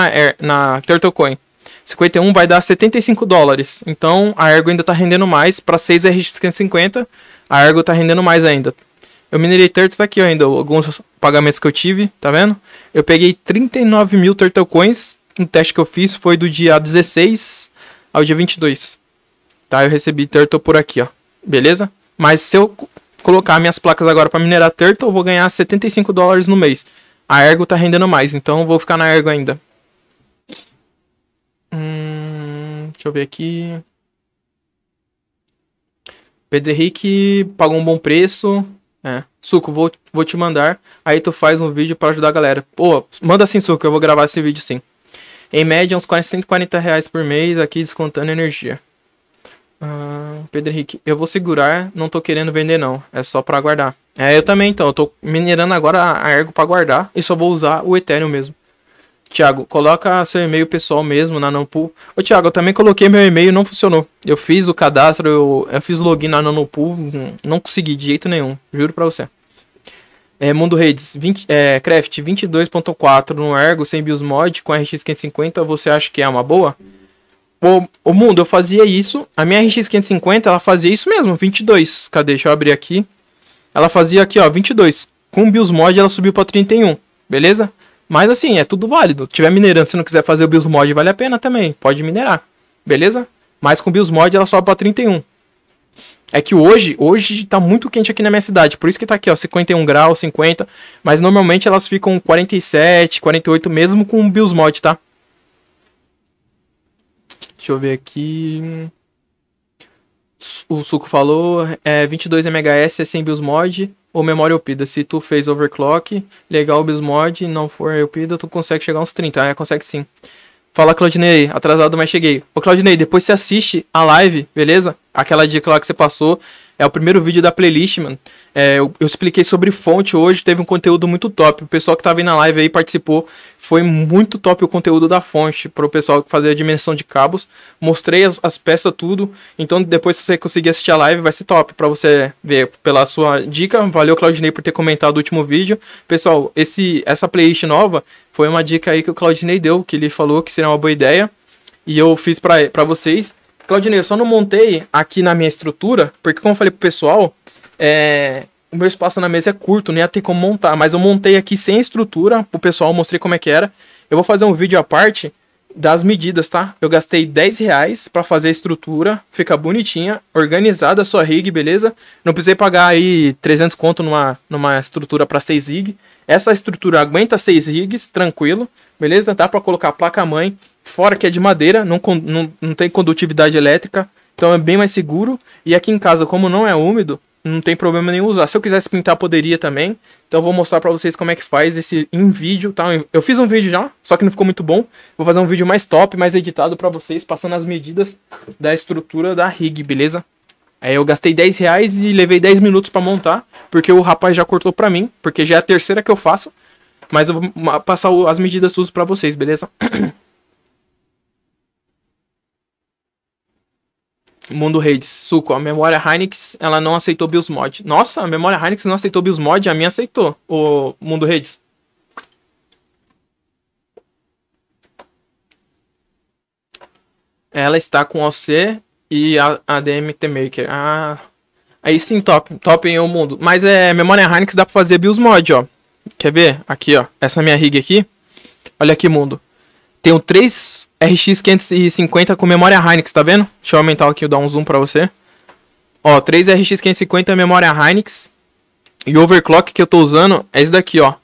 na TurtleCoin. 51 vai dar 75 dólares. Então, a Ergo ainda tá rendendo mais. Para 6 RX550, a Ergo tá rendendo mais ainda. Eu minerei Turtle, tá aqui ainda, alguns pagamentos que eu tive, tá vendo? Eu peguei 39 mil Turtle Coins, um teste que eu fiz foi do dia 16 ao dia 22. Tá, eu recebi Turtle por aqui, ó, beleza? Mas se eu colocar minhas placas agora para minerar Turtle, eu vou ganhar 75 dólares no mês. A Ergo tá rendendo mais, então eu vou ficar na Ergo ainda. Deixa eu ver aqui. Pedro Henrique pagou um bom preço. É. Suco, vou te mandar. Aí tu faz um vídeo pra ajudar a galera. Pô, manda sim, Suco, eu vou gravar esse vídeo sim. Em média, uns 140 reais por mês. Aqui descontando energia. Pedro Henrique, eu vou segurar. Não tô querendo vender não, é só pra guardar. É, eu também então, eu tô minerando agora a Ergo pra guardar. E só vou usar o Ethereum mesmo. Thiago, coloca seu e-mail pessoal mesmo na Nanopool. Ô Thiago, eu também coloquei meu e-mail e não funcionou. Eu fiz o cadastro, eu fiz o login na Nanopool, não consegui de jeito nenhum, juro pra você. É, Mundo Redes, Craft 22.4 no Ergo, sem BIOSMOD, com RX550, você acha que é uma boa? O Mundo, eu fazia isso, a minha RX550, ela fazia isso mesmo, 22, cadê, deixa eu abrir aqui. Ela fazia aqui, ó, 22, com BIOSMOD ela subiu pra 31, beleza? Mas assim, é tudo válido. Se tiver minerando, se não quiser fazer o BIOSMOD, vale a pena também. Pode minerar, beleza? Mas com o BIOSMOD ela sobe para 31. É que hoje tá muito quente aqui na minha cidade. Por isso que tá aqui, ó, 51 graus, 50. Mas normalmente elas ficam 47, 48 mesmo com o BIOSMOD, tá? Deixa eu ver aqui. O Suco falou, 22 MHz é sem BIOSMOD. Ou memória elpida, se tu fez overclock, legal o BIOSMOD, não for elpida, tu consegue chegar uns 30, ah, consegue sim. Fala Claudinei, atrasado, mas cheguei. Ô Claudinei, depois você assiste a live, beleza? Aquela dica lá que você passou, é o primeiro vídeo da playlist, mano. É, eu expliquei sobre fonte hoje, teve um conteúdo muito top, o pessoal que tava aí na live aí participou, foi muito top o conteúdo da fonte, pro pessoal que fazia a dimensão de cabos, mostrei as peças tudo, então depois se você conseguir assistir a live vai ser top, pra você ver pela sua dica. Valeu Claudinei por ter comentado o último vídeo. Pessoal, essa playlist nova foi uma dica aí que o Claudinei deu, que ele falou que seria uma boa ideia, e eu fiz pra vocês. Claudinei, eu só não montei aqui na minha estrutura, porque como eu falei pro pessoal, o meu espaço na mesa é curto, não ia ter como montar, mas eu montei aqui sem estrutura, pro pessoal mostrei como é que era. Eu vou fazer um vídeo à parte das medidas, tá? Eu gastei 10 reais pra fazer a estrutura, fica bonitinha, organizada a sua rig, beleza? Não precisei pagar aí 300 conto numa estrutura pra 6 rig. Essa estrutura aguenta 6 rigs, tranquilo, beleza? Dá pra colocar a placa-mãe. Fora que é de madeira, não tem condutividade elétrica, então é bem mais seguro. E aqui em casa, como não é úmido, não tem problema nenhum usar. Se eu quisesse pintar, poderia também. Então eu vou mostrar pra vocês como é que faz esse em vídeo, tá? Eu fiz um vídeo já, só que não ficou muito bom. Vou fazer um vídeo mais top, mais editado pra vocês, passando as medidas da estrutura da rig, beleza? Aí eu gastei 10 reais e levei 10 minutos pra montar, porque o rapaz já cortou pra mim, porque já é a terceira que eu faço. Mas eu vou passar as medidas tudo pra vocês, beleza? Mundo Redes, Suco, a memória Hynix, ela não aceitou BIOSMOD. Nossa, a memória Hynix não aceitou BIOSMOD, a minha aceitou, o Mundo Redes. Ela está com OC e ADMT Maker. Ah, aí sim, top. Top em o mundo. Mas é memória Hynix, dá pra fazer BIOS mod, ó. Quer ver? Aqui, ó. Essa minha rig aqui. Olha aqui, mundo. Tenho 3 RX550 com memória Hynix, tá vendo? Deixa eu aumentar aqui, eu dar um zoom pra você. Ó, 3 RX550 memória Hynix. E o overclock que eu tô usando é esse daqui, ó.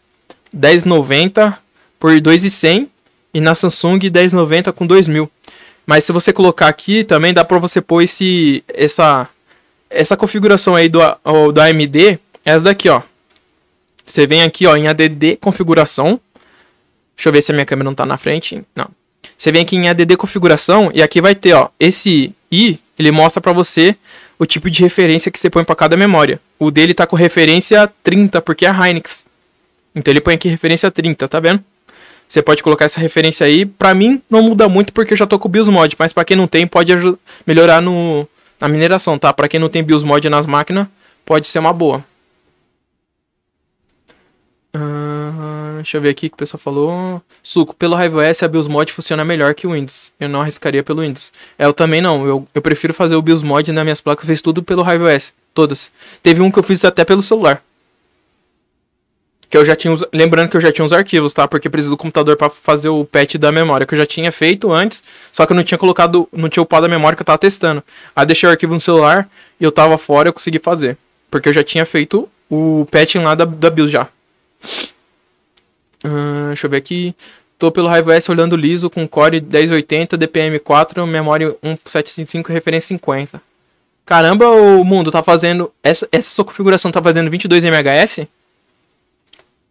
1090 por 2100. E na Samsung 1090 com 2000. Mas se você colocar aqui, também dá pra você pôr essa configuração aí do AMD. Essa daqui, ó. Você vem aqui, ó, em ADD configuração. Deixa eu ver se a minha câmera não tá na frente. Não. Você vem aqui em ADD configuração e aqui vai ter, ó, esse I, ele mostra pra você o tipo de referência que você põe pra cada memória. O dele tá com referência 30, porque é a Hynix. Então ele põe aqui referência 30, tá vendo? Você pode colocar essa referência aí. Pra mim não muda muito porque eu já tô com o BIOS mod, mas pra quem não tem pode melhorar na mineração, tá? Pra quem não tem BIOS mod nas máquinas, pode ser uma boa. Deixa eu ver aqui o que o pessoal falou. Suco, pelo HiveOS a BIOS mod funciona melhor que o Windows. Eu não arriscaria pelo Windows. Eu também não. Eu prefiro fazer o BIOS mod nas minhas placas. Eu fiz tudo pelo HiveOS. Todas. Teve um que eu fiz até pelo celular. Que eu já tinha. Lembrando que eu já tinha os arquivos, tá? Porque eu preciso do computador pra fazer o patch da memória. Que eu já tinha feito antes. Só que eu não tinha colocado. Não tinha upado a memória que eu tava testando. Aí deixei o arquivo no celular. E eu tava fora, eu consegui fazer. Porque eu já tinha feito o patching lá da BIOS já. Deixa eu ver aqui. Tô pelo HiveOS olhando liso com Core 1080, DPM 4, memória 1755, referência 50. Caramba, o mundo tá fazendo. Essa sua configuração tá fazendo 22 MHz?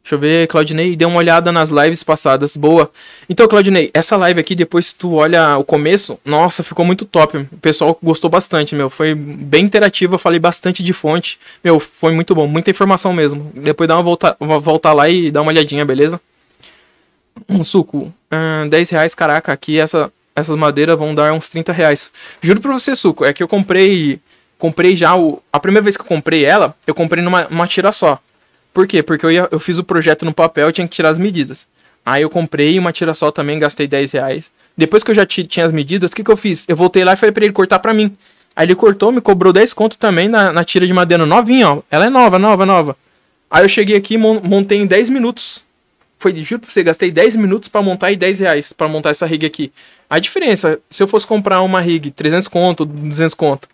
Deixa eu ver, Claudinei, deu uma olhada nas lives passadas. Boa. Então, Claudinei, essa live aqui, depois tu olha o começo, nossa, ficou muito top. O pessoal gostou bastante, meu. Foi bem interativo, eu falei bastante de fonte. Meu, foi muito bom, muita informação mesmo. Depois dá uma volta lá e dá uma olhadinha, beleza? Um suco, R$10, caraca, aqui essas madeiras vão dar uns R$30. Juro pra você, suco, é que eu comprei já a primeira vez que eu comprei ela, eu comprei numa tira só. Por quê? Porque eu fiz o projeto no papel, eu tinha que tirar as medidas. Aí eu comprei uma tira só também, gastei R$10. Depois que eu já tinha as medidas, o que eu fiz? Eu voltei lá e falei pra ele cortar pra mim. Aí ele cortou, me cobrou 10 conto também na tira de madeira novinha, ó. Ela é nova. Aí eu cheguei aqui e montei em 10 minutos. Foi, juro pra você, gastei 10 minutos pra montar e R$10 pra montar essa rig aqui. A diferença, se eu fosse comprar uma rig 300 conto, 200 conto.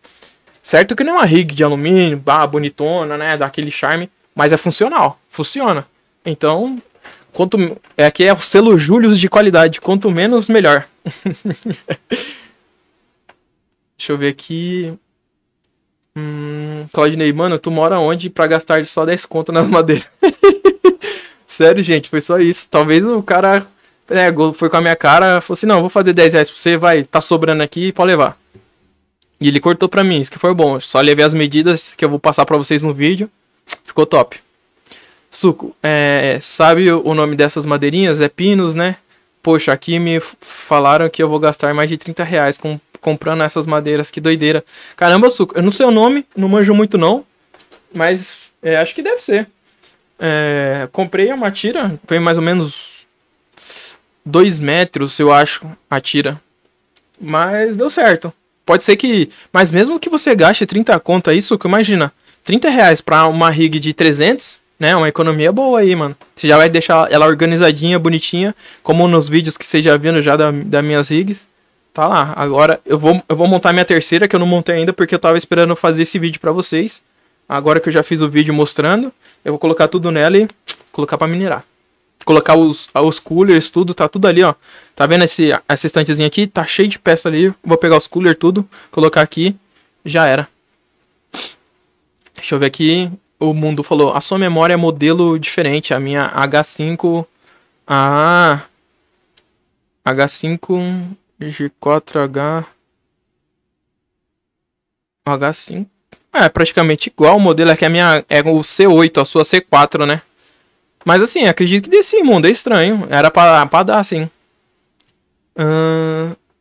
Certo que não é uma rig de alumínio, bonitona, né, daquele charme. Mas é funcional, funciona. Então, aqui é o selo Július de qualidade. Quanto menos, melhor. Deixa eu ver aqui. Claudinei, mano, tu mora onde pra gastar só 10 conto nas madeiras? Sério, gente, foi só isso. Talvez o cara foi com a minha cara e falou assim, não, vou fazer R$10 pra você, vai, tá sobrando aqui, pode levar. E ele cortou pra mim, isso que foi bom. Eu só levei as medidas que eu vou passar pra vocês no vídeo. Ficou top. Suco, sabe o nome dessas madeirinhas? É pinos, né? Poxa, aqui me falaram que eu vou gastar mais de R$30 comprando essas madeiras. Que doideira. Caramba, Suco, eu não sei o nome, não manjo muito não. Mas acho que deve ser. Comprei uma tira, foi mais ou menos 2 metros, eu acho, a tira. Mas deu certo. Pode ser que... Mas mesmo que você gaste 30 conto aí, Suco, imagina... R$30 pra uma rig de 300, né? Uma economia boa aí, mano. Você já vai deixar ela organizadinha, bonitinha, como nos vídeos que vocês já viram já das minhas rigs. Tá lá. Agora eu vou montar minha terceira, que eu não montei ainda, porque eu tava esperando fazer esse vídeo pra vocês. Agora que eu já fiz o vídeo mostrando, eu vou colocar tudo nela e colocar pra minerar. Colocar os coolers, tudo, tá tudo ali, ó. Tá vendo essa estantezinha aqui? Tá cheio de peça ali. Vou pegar os coolers, tudo, colocar aqui, já era. Deixa eu ver aqui, o mundo falou, a sua memória é modelo diferente, a minha H5, H5, G4H, H5, é praticamente igual o modelo, é que a minha é o C8, a sua C4, né? Mas assim, acredito que desse mundo, é estranho, era pra dar assim.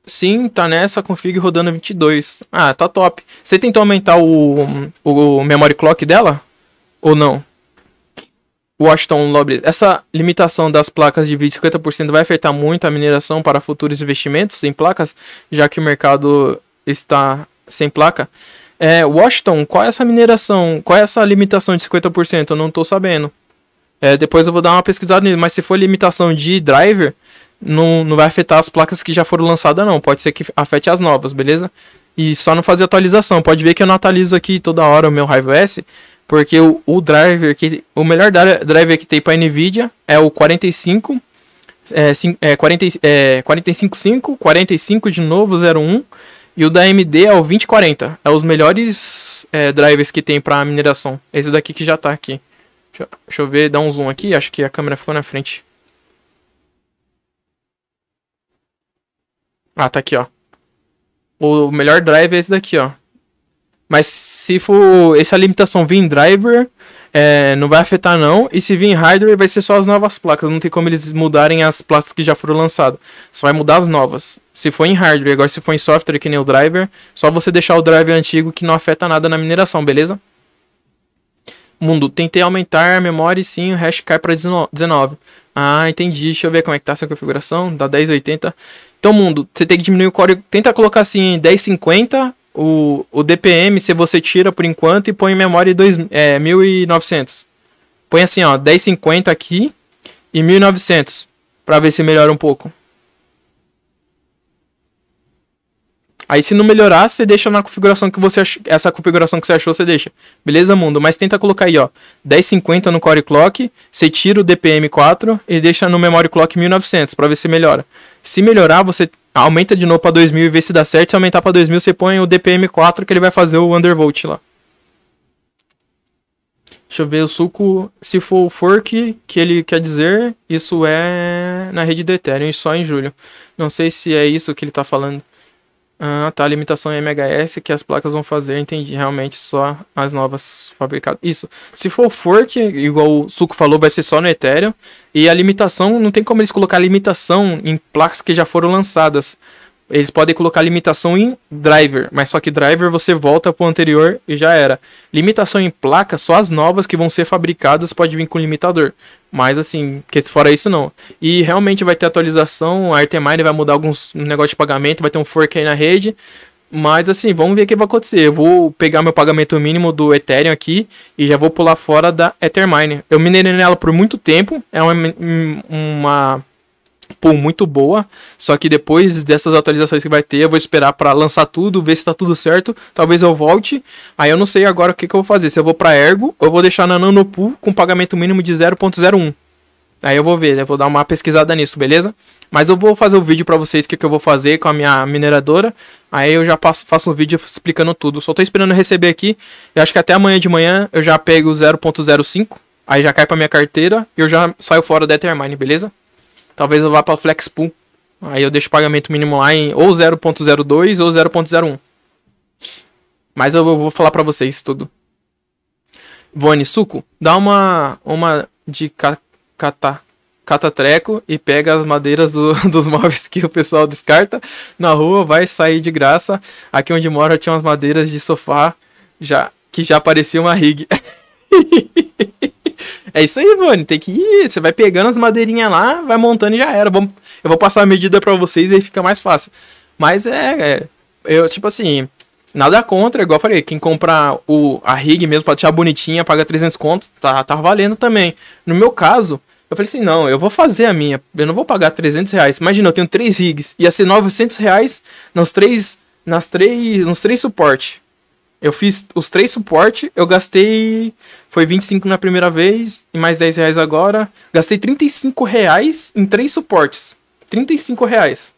Sim, tá nessa config rodando 22. Ah, tá top. Você tentou aumentar o memory clock dela? Ou não? Washington Lobres, essa limitação das placas de vídeo 50% vai afetar muito a mineração para futuros investimentos em placas, já que o mercado está sem placa. Washington, qual é essa mineração? Qual é essa limitação de 50%? Eu não estou sabendo. Depois eu vou dar uma pesquisada nisso, mas se for limitação de driver, não vai afetar as placas que já foram lançadas não, pode ser que afete as novas, beleza? E só não fazer atualização, pode ver que eu não atualizo aqui toda hora o meu HiveOS, porque o driver, o melhor driver que tem para NVIDIA é o 45.5, 45 de novo, 01, e o da AMD é o 2040, é os melhores drivers que tem para mineração, esse daqui que já tá aqui. Deixa eu ver, dar um zoom aqui, acho que a câmera ficou na frente. Ah, tá aqui, ó. O melhor driver é esse daqui, ó. Mas se for essa limitação vir em driver, não vai afetar não. E se vir em hardware, vai ser só as novas placas. Não tem como eles mudarem as placas que já foram lançadas. Só vai mudar as novas. Se for em hardware, agora se for em software, que nem o driver, só você deixar o driver antigo que não afeta nada na mineração, beleza? Mundo, tentei aumentar a memória e sim, o hash cai para 19. Ah, entendi. Deixa eu ver como é que tá essa configuração. Dá 1080. Então, mundo, você tem que diminuir o core. Tenta colocar assim em 1050. O DPM, se você tira por enquanto e põe em memória 1900. Põe assim, ó, 1050 aqui e 1900. Pra ver se melhora um pouco. Aí se não melhorar, você deixa na configuração que você achou, essa configuração que você achou, você deixa. Beleza, mundo? Mas tenta colocar aí, ó, 1050 no Core Clock, você tira o DPM 4 e deixa no Memory Clock 1900 para ver se melhora. Se melhorar, você aumenta de novo para 2000 e vê se dá certo. Se aumentar para 2000, você põe o DPM 4 que ele vai fazer o undervolt lá. Deixa eu ver o suco, se for o fork que ele quer dizer, isso é na rede do Ethereum e só em julho. Não sei se é isso que ele tá falando. Ah, tá, limitação MHS que as placas vão fazer, entendi, realmente só as novas fabricadas. Isso, se for fork, igual o Suco falou, vai ser só no Ethereum. E a limitação, não tem como eles colocar limitação em placas que já foram lançadas. Eles podem colocar limitação em driver, mas só que driver você volta pro anterior e já era. Limitação em placa, só as novas que vão ser fabricadas pode vir com limitador. Mas assim, que fora isso não. E realmente vai ter atualização, a Ethermine vai mudar alguns negócios de pagamento, vai ter um fork aí na rede. Mas assim, vamos ver o que vai acontecer. Eu vou pegar meu pagamento mínimo do Ethereum aqui e já vou pular fora da Ethermine. Eu minerei nela por muito tempo, é uma pool muito boa, só que depois dessas atualizações que vai ter, eu vou esperar para lançar tudo, ver se tá tudo certo, talvez eu volte, aí eu não sei agora o que eu vou fazer, se eu vou para Ergo, ou eu vou deixar na Nanopool com pagamento mínimo de 0.01, aí eu vou ver, né? Vou dar uma pesquisada nisso, beleza? Mas eu vou fazer o vídeo para vocês, que eu vou fazer com a minha mineradora, aí eu já faço um vídeo explicando tudo, só tô esperando receber aqui, eu acho que até amanhã de manhã eu já pego 0.05, aí já cai para minha carteira, e eu já saio fora da Ethermine, beleza? Talvez eu vá para Flexpool. Aí eu deixo o pagamento mínimo lá em ou 0.02 ou 0.01. Mas eu vou falar para vocês tudo. Vone, Suco, dá uma de catatreco e pega as madeiras dos móveis que o pessoal descarta na rua, vai sair de graça. Aqui onde mora tinha umas madeiras de sofá que já parecia uma rig. É isso aí, Vani, tem que ir, você vai pegando as madeirinhas lá, vai montando e já era. Eu vou passar a medida pra vocês e aí fica mais fácil. Mas eu, tipo assim, nada contra, igual eu falei, quem comprar a rig mesmo pra deixar bonitinha, paga 300 conto, tá valendo também. No meu caso, eu falei assim, não, eu vou fazer a minha, eu não vou pagar 300 reais. Imagina, eu tenho 3 rigs, ia ser 900 reais nos três suportes. Eu fiz os 3 suportes, eu gastei, foi 25 na primeira vez, e mais 10 reais agora. Gastei 35 reais em 3 suportes. 35 reais.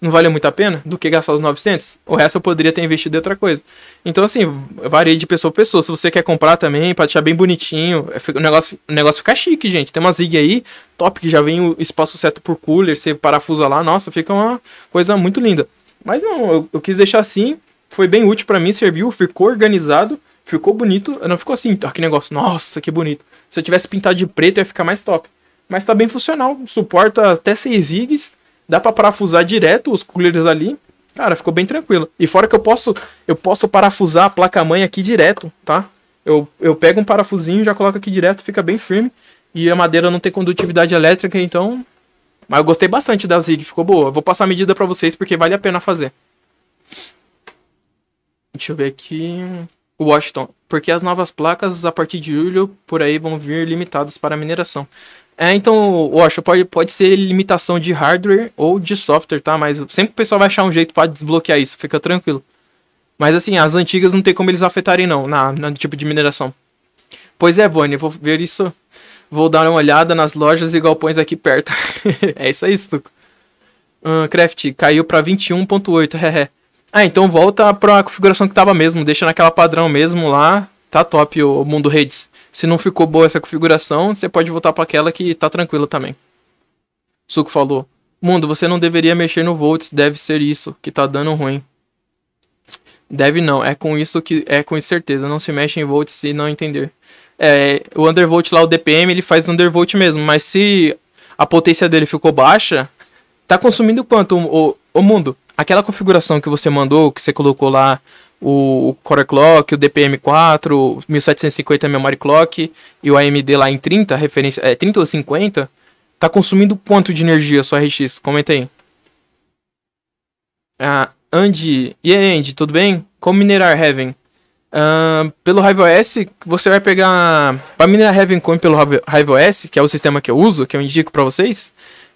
Não valeu muito a pena do que gastar os 900? O resto eu poderia ter investido em outra coisa. Então assim, varia de pessoa a pessoa. Se você quer comprar também, pra deixar bem bonitinho, o negócio fica chique, gente. Tem uma zig aí, top, que já vem o espaço certo por cooler, você parafusa lá, nossa, fica uma coisa muito linda. Mas não, eu quis deixar assim. Foi bem útil pra mim, serviu, ficou organizado, ficou bonito. Não ficou assim, ó, que negócio, nossa, que bonito. Se eu tivesse pintado de preto ia ficar mais top. Mas tá bem funcional, suporta até 6 zigs, dá pra parafusar direto os coolers ali. Cara, ficou bem tranquilo. E fora que eu posso parafusar a placa-mãe aqui direto, tá? Eu pego um parafusinho, já coloco aqui direto, fica bem firme. E a madeira não tem condutividade elétrica, então... Mas eu gostei bastante da Zig, ficou boa. Eu vou passar a medida pra vocês porque vale a pena fazer. Deixa eu ver aqui... Washington. Porque as novas placas, a partir de julho, por aí vão vir limitadas para mineração. É, então, Washington, pode ser limitação de hardware ou de software, tá? Mas sempre o pessoal vai achar um jeito pra desbloquear isso, fica tranquilo. Mas assim, as antigas não tem como eles afetarem não, na tipo de mineração. Pois é, Vânia, vou ver isso... Vou dar uma olhada nas lojas e galpões aqui perto. É isso aí, Stuco. Craft, caiu pra 21.8. Ah, então volta pra configuração que tava mesmo. Deixa naquela padrão mesmo lá. Tá top o mundo redes. Se não ficou boa essa configuração, você pode voltar pra aquela que tá tranquila também. Suco falou. Mundo, você não deveria mexer no volts. Deve ser isso que tá dando ruim. Deve não. É com isso que é com certeza. Não se mexe em volts se não entender. É, o undervolt lá, o DPM, ele faz undervolt mesmo. Mas se a potência dele ficou baixa, tá consumindo quanto? O mundo, aquela configuração que você mandou, que você colocou lá o Core Clock, o DPM4, o 1750 Memory Clock e o AMD lá em 30, referência, 30 ou 50, tá consumindo quanto de energia a sua RX? Comenta aí. Ah, Andy, e aí Andy, tudo bem? Como minerar Heaven? Pelo HiveOS, você vai pegar... Para minerar Heaven Coin pelo HiveOS, que é o sistema que eu uso, que eu indico para vocês,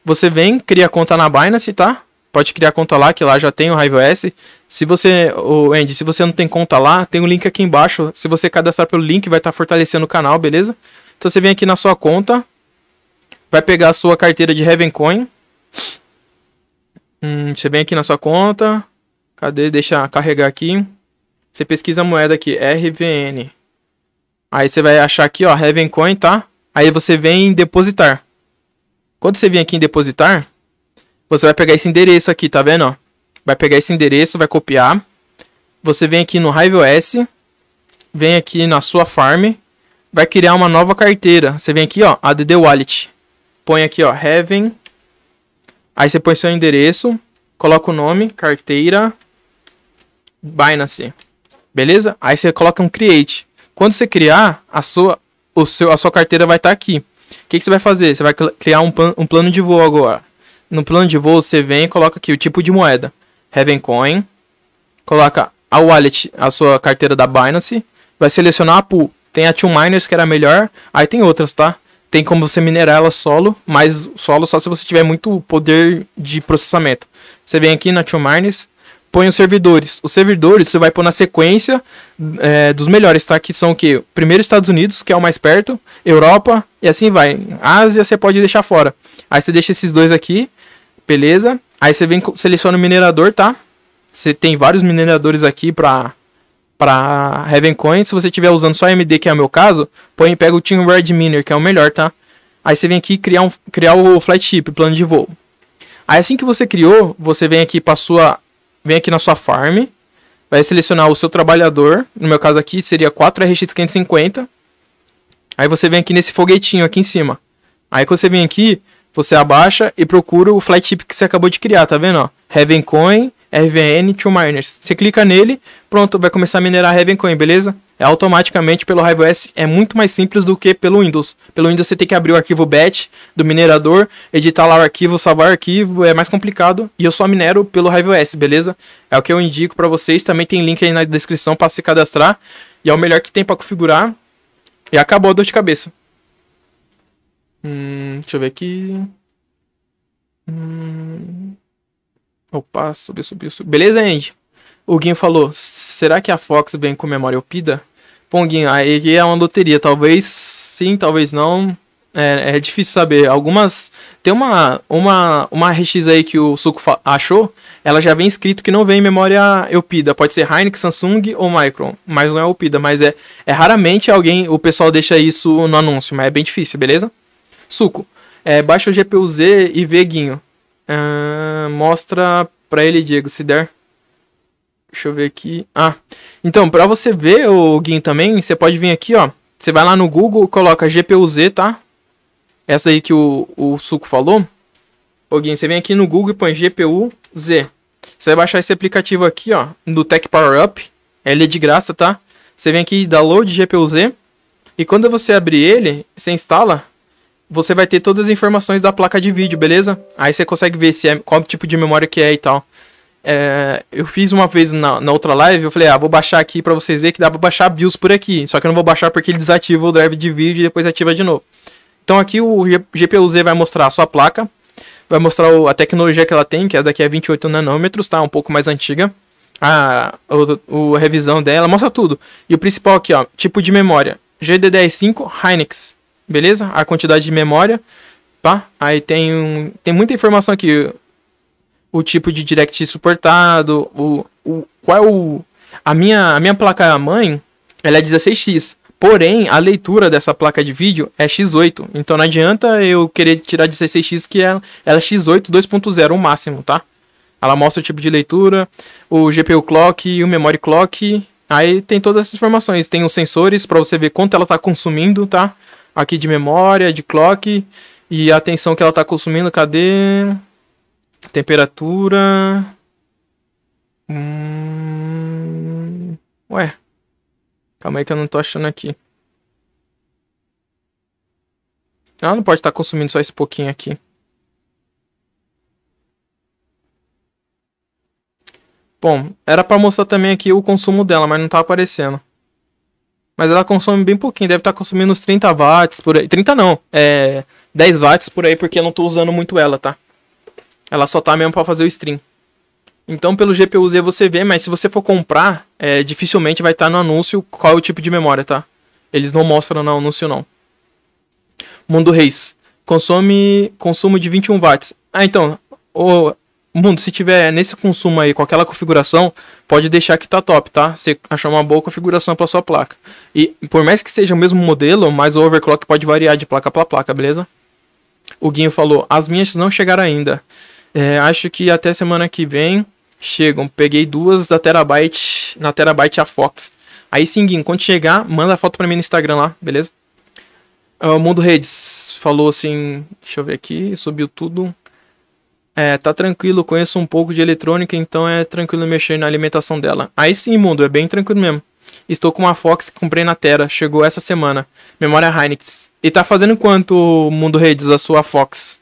você vem, cria a conta na Binance, tá? Pode criar a conta lá, que lá já tem o HiveOS. Se você... Oh, Andy, se você não tem conta lá, tem um link aqui embaixo. Se você cadastrar pelo link, vai estar fortalecendo o canal, beleza? Então você vem aqui na sua conta, vai pegar a sua carteira de Heaven Coin. Você vem aqui na sua conta. Cadê? Deixa carregar aqui. Você pesquisa a moeda aqui, RVN. Aí você vai achar aqui, ó, Heaven Coin, tá? Aí você vem em depositar. Quando você vir aqui em depositar, você vai pegar esse endereço aqui, tá vendo? Ó? Vai pegar esse endereço, vai copiar. Você vem aqui no HiveOS. Vem aqui na sua farm. Vai criar uma nova carteira. Você vem aqui, ó, ADD Wallet. Põe aqui, ó, Heaven. Aí você põe seu endereço. Coloca o nome, carteira. Binance. Beleza? Aí você coloca um create. Quando você criar, a sua carteira vai estar aqui. O que você vai fazer? Você vai criar um plano de voo agora. No plano de voo, você vem e coloca aqui o tipo de moeda. Heaven Coin. Coloca a wallet, a sua carteira da Binance. Vai selecionar a pool. Tem a Two Miners, que era melhor. Aí tem outras, tá? Tem como você minerar ela solo, mas solo só se você tiver muito poder de processamento. Você vem aqui na Two Miners. Põe os servidores. Os servidores você vai pôr na sequência dos melhores, tá? Que são o quê? Primeiro Estados Unidos, que é o mais perto. Europa, e assim vai. Ásia você pode deixar fora. Aí você deixa esses dois aqui. Beleza? Aí você vem, seleciona o minerador, tá? Você tem vários mineradores aqui pra Heaven Coin. Se você estiver usando só AMD, que é o meu caso, pega o Team Red Miner, que é o melhor, tá? Aí você vem aqui criar o flight chip, plano de voo. Aí assim que você criou, você vem aqui pra sua... Vem aqui na sua farm, vai selecionar o seu trabalhador, no meu caso aqui seria 4 RX550. Aí você vem aqui nesse foguetinho aqui em cima. Aí quando você vem aqui, você abaixa e procura o flight chip que você acabou de criar, tá vendo? Ó? Heaven Coin, RVN, Two Miners. Você clica nele, pronto, vai começar a minerar Heaven Coin, beleza? É automaticamente pelo HiveOS, é muito mais simples do que pelo Windows. Pelo Windows você tem que abrir o arquivo batch do minerador, editar lá o arquivo, salvar o arquivo, é mais complicado. E eu só minero pelo HiveOS, beleza? É o que eu indico para vocês, também tem link aí na descrição para se cadastrar. E é o melhor que tem para configurar. E acabou a dor de cabeça. Deixa eu ver aqui. Opa, subiu. Beleza, Andy? O Guinho falou... Será que a Fox vem com memória opida? Ponguinho, aí é uma loteria. Talvez sim, talvez não. É difícil saber. Algumas... Tem uma RX aí que o Suco achou. Ela já vem escrito que não vem em memória opida. Pode ser Hynix, Samsung ou Micron. Mas não é opida. Mas é raramente alguém... O pessoal deixa isso no anúncio. Mas é bem difícil, beleza? Suco. Baixa o GPU-Z e vê, Guinho. Mostra pra ele, Diego, se der. Deixa eu ver aqui. Ah, então, pra você ver o Guinho também, você pode vir aqui, ó. Você vai lá no Google, coloca GPU-Z, tá? Essa aí que o Suco falou. Ô, Guinho, você vem aqui no Google e põe GPU-Z. Você vai baixar esse aplicativo aqui, ó, do Tech Power Up. Ele é de graça, tá? Você vem aqui, download GPU-Z. E quando você abrir ele, você instala. você vai ter todas as informações da placa de vídeo, beleza? Aí você consegue ver se é, qual tipo de memória que é e tal. É, eu fiz uma vez na outra live, eu falei, ah, vou baixar aqui pra vocês verem que dá pra baixar a BIOS por aqui. Só que eu não vou baixar porque ele desativa o drive de vídeo e depois ativa de novo. Então aqui o GPU-Z vai mostrar a sua placa, vai mostrar a tecnologia que ela tem, que é daqui a 28 nanômetros, tá? Um pouco mais antiga. A revisão dela, mostra tudo. E o principal aqui, ó, tipo de memória. GDDR5 Hynix, beleza? A quantidade de memória, tá? Aí tem muita informação aqui. O tipo de DirectX suportado, a minha placa-mãe, ela é 16x. Porém, a leitura dessa placa de vídeo é x8. Então não adianta eu querer tirar 16x, que ela é x8 2.0 o máximo, tá? Ela mostra o tipo de leitura, o GPU Clock, o Memory Clock. Aí tem todas essas informações. Tem os sensores para você ver quanto ela está consumindo, tá? Aqui de memória, de clock. E a tensão que ela está consumindo, cadê? Temperatura. Ué. Calma aí que eu não tô achando aqui. Ela não pode estar consumindo só esse pouquinho aqui. Bom, era pra mostrar também aqui o consumo dela, mas não tá aparecendo. Mas ela consome bem pouquinho, deve estar consumindo uns 30 watts por aí. 30 não, é 10 watts por aí, porque eu não tô usando muito ela, tá? Ela só tá mesmo pra fazer o stream. Então pelo GPU-Z você vê, mas se você for comprar, dificilmente vai estar no anúncio qual é o tipo de memória, tá? Eles não mostram no anúncio, não. Mundo Reis. Consumo de 21 watts. Ah, então, o Mundo, se tiver nesse consumo aí, com aquela configuração, pode deixar que tá top, tá? Você achou uma boa configuração pra sua placa. E por mais que seja o mesmo modelo, mas o overclock pode variar de placa pra placa, beleza? O Guinho falou, as minhas não chegaram ainda. Acho que até semana que vem... Chegam, peguei duas da Terabyte, na Terabyte a Fox. Aí sim, Guinho, quando chegar, manda a foto pra mim no Instagram lá, beleza? O Mundo Redes falou assim, deixa eu ver aqui, subiu tudo. Tá tranquilo, conheço um pouco de eletrônica, então é tranquilo mexer na alimentação dela. Aí sim, Mundo, é bem tranquilo mesmo. Estou com uma Fox que comprei na Tera, chegou essa semana. Memória Hynix. E tá fazendo quanto, Mundo Redes, a sua Fox?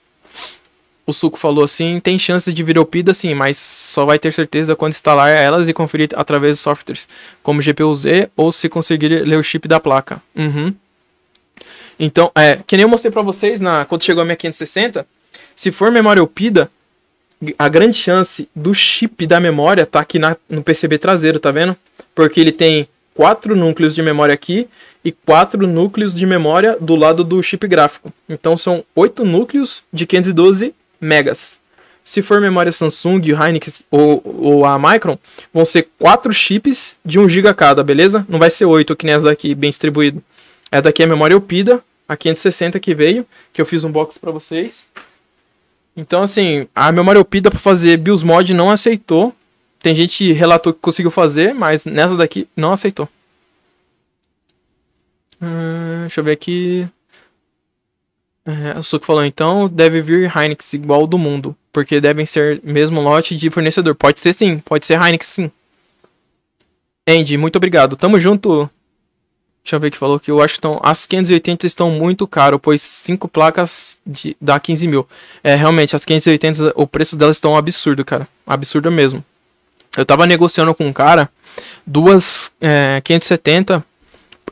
O Suco falou assim, tem chance de vir opida sim, mas só vai ter certeza quando instalar elas e conferir através de softwares, como GPU-Z ou se conseguir ler o chip da placa. Uhum. Então, que nem eu mostrei pra vocês, quando chegou a minha 560, se for memória opida, a grande chance do chip da memória tá aqui no PCB traseiro, tá vendo? Porque ele tem 4 núcleos de memória aqui e 4 núcleos de memória do lado do chip gráfico. Então são 8 núcleos de 512 megas. Se for memória Samsung, Hynix ou a Micron, vão ser 4 chips de 1 GB cada, beleza? Não vai ser 8 que nem essa daqui, bem distribuído. Essa daqui é a memória Elpida, a 560 que veio, que eu fiz um box pra vocês. Então assim, a memória Elpida pra fazer BIOS Mod não aceitou. Tem gente que relatou que conseguiu fazer, mas nessa daqui não aceitou. Deixa eu ver aqui... O Suco falou, então, deve vir Hynix igual do Mundo, porque devem ser mesmo lote de fornecedor. Pode ser sim, pode ser Hynix sim. Andy, muito obrigado. Tamo junto. Deixa eu ver que falou que o Washington, as 580 estão muito caro, pois 5 placas dá 15 mil. Realmente, as 580, o preço delas está um absurdo, cara. Absurdo mesmo. Eu tava negociando com um cara, duas 570...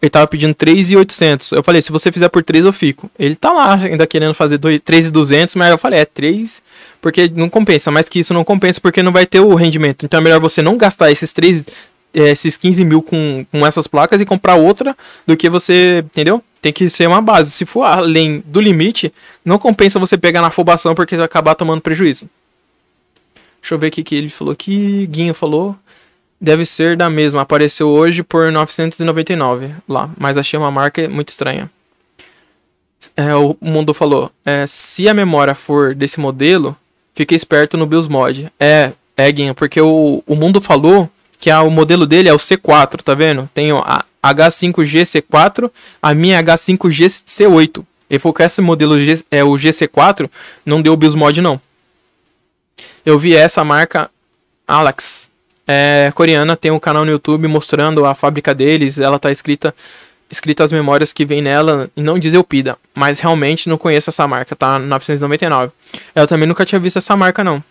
Ele tava pedindo 3.800. Eu falei, se você fizer por 3 eu fico. Ele tá lá ainda querendo fazer 3.200, mas eu falei, 3, porque não compensa. Mais que isso não compensa, porque não vai ter o rendimento. Então é melhor você não gastar esses 15 mil com essas placas e comprar outra do que você, entendeu? Tem que ser uma base. Se for além do limite, não compensa você pegar na afobação, porque você vai acabar tomando prejuízo. Deixa eu ver o que ele falou aqui. Guinho falou... Deve ser da mesma. Apareceu hoje por 999 lá. Mas achei uma marca muito estranha. O Mundo falou. Se a memória for desse modelo, fica esperto no BIOS Mod. Guinha, porque o Mundo falou que o modelo dele é o C4, tá vendo? Tem a H5G C4, a minha H5G C8. Ele falou que esse modelo o GC4 não deu BIOS Mod, não. Eu vi essa marca Alex. Coreana, tem um canal no YouTube mostrando a fábrica deles. Ela tá escrita escritas as memórias que vem nela e não diz Elpida, mas realmente não conheço essa marca, tá? 999. Eu também nunca tinha visto essa marca, não.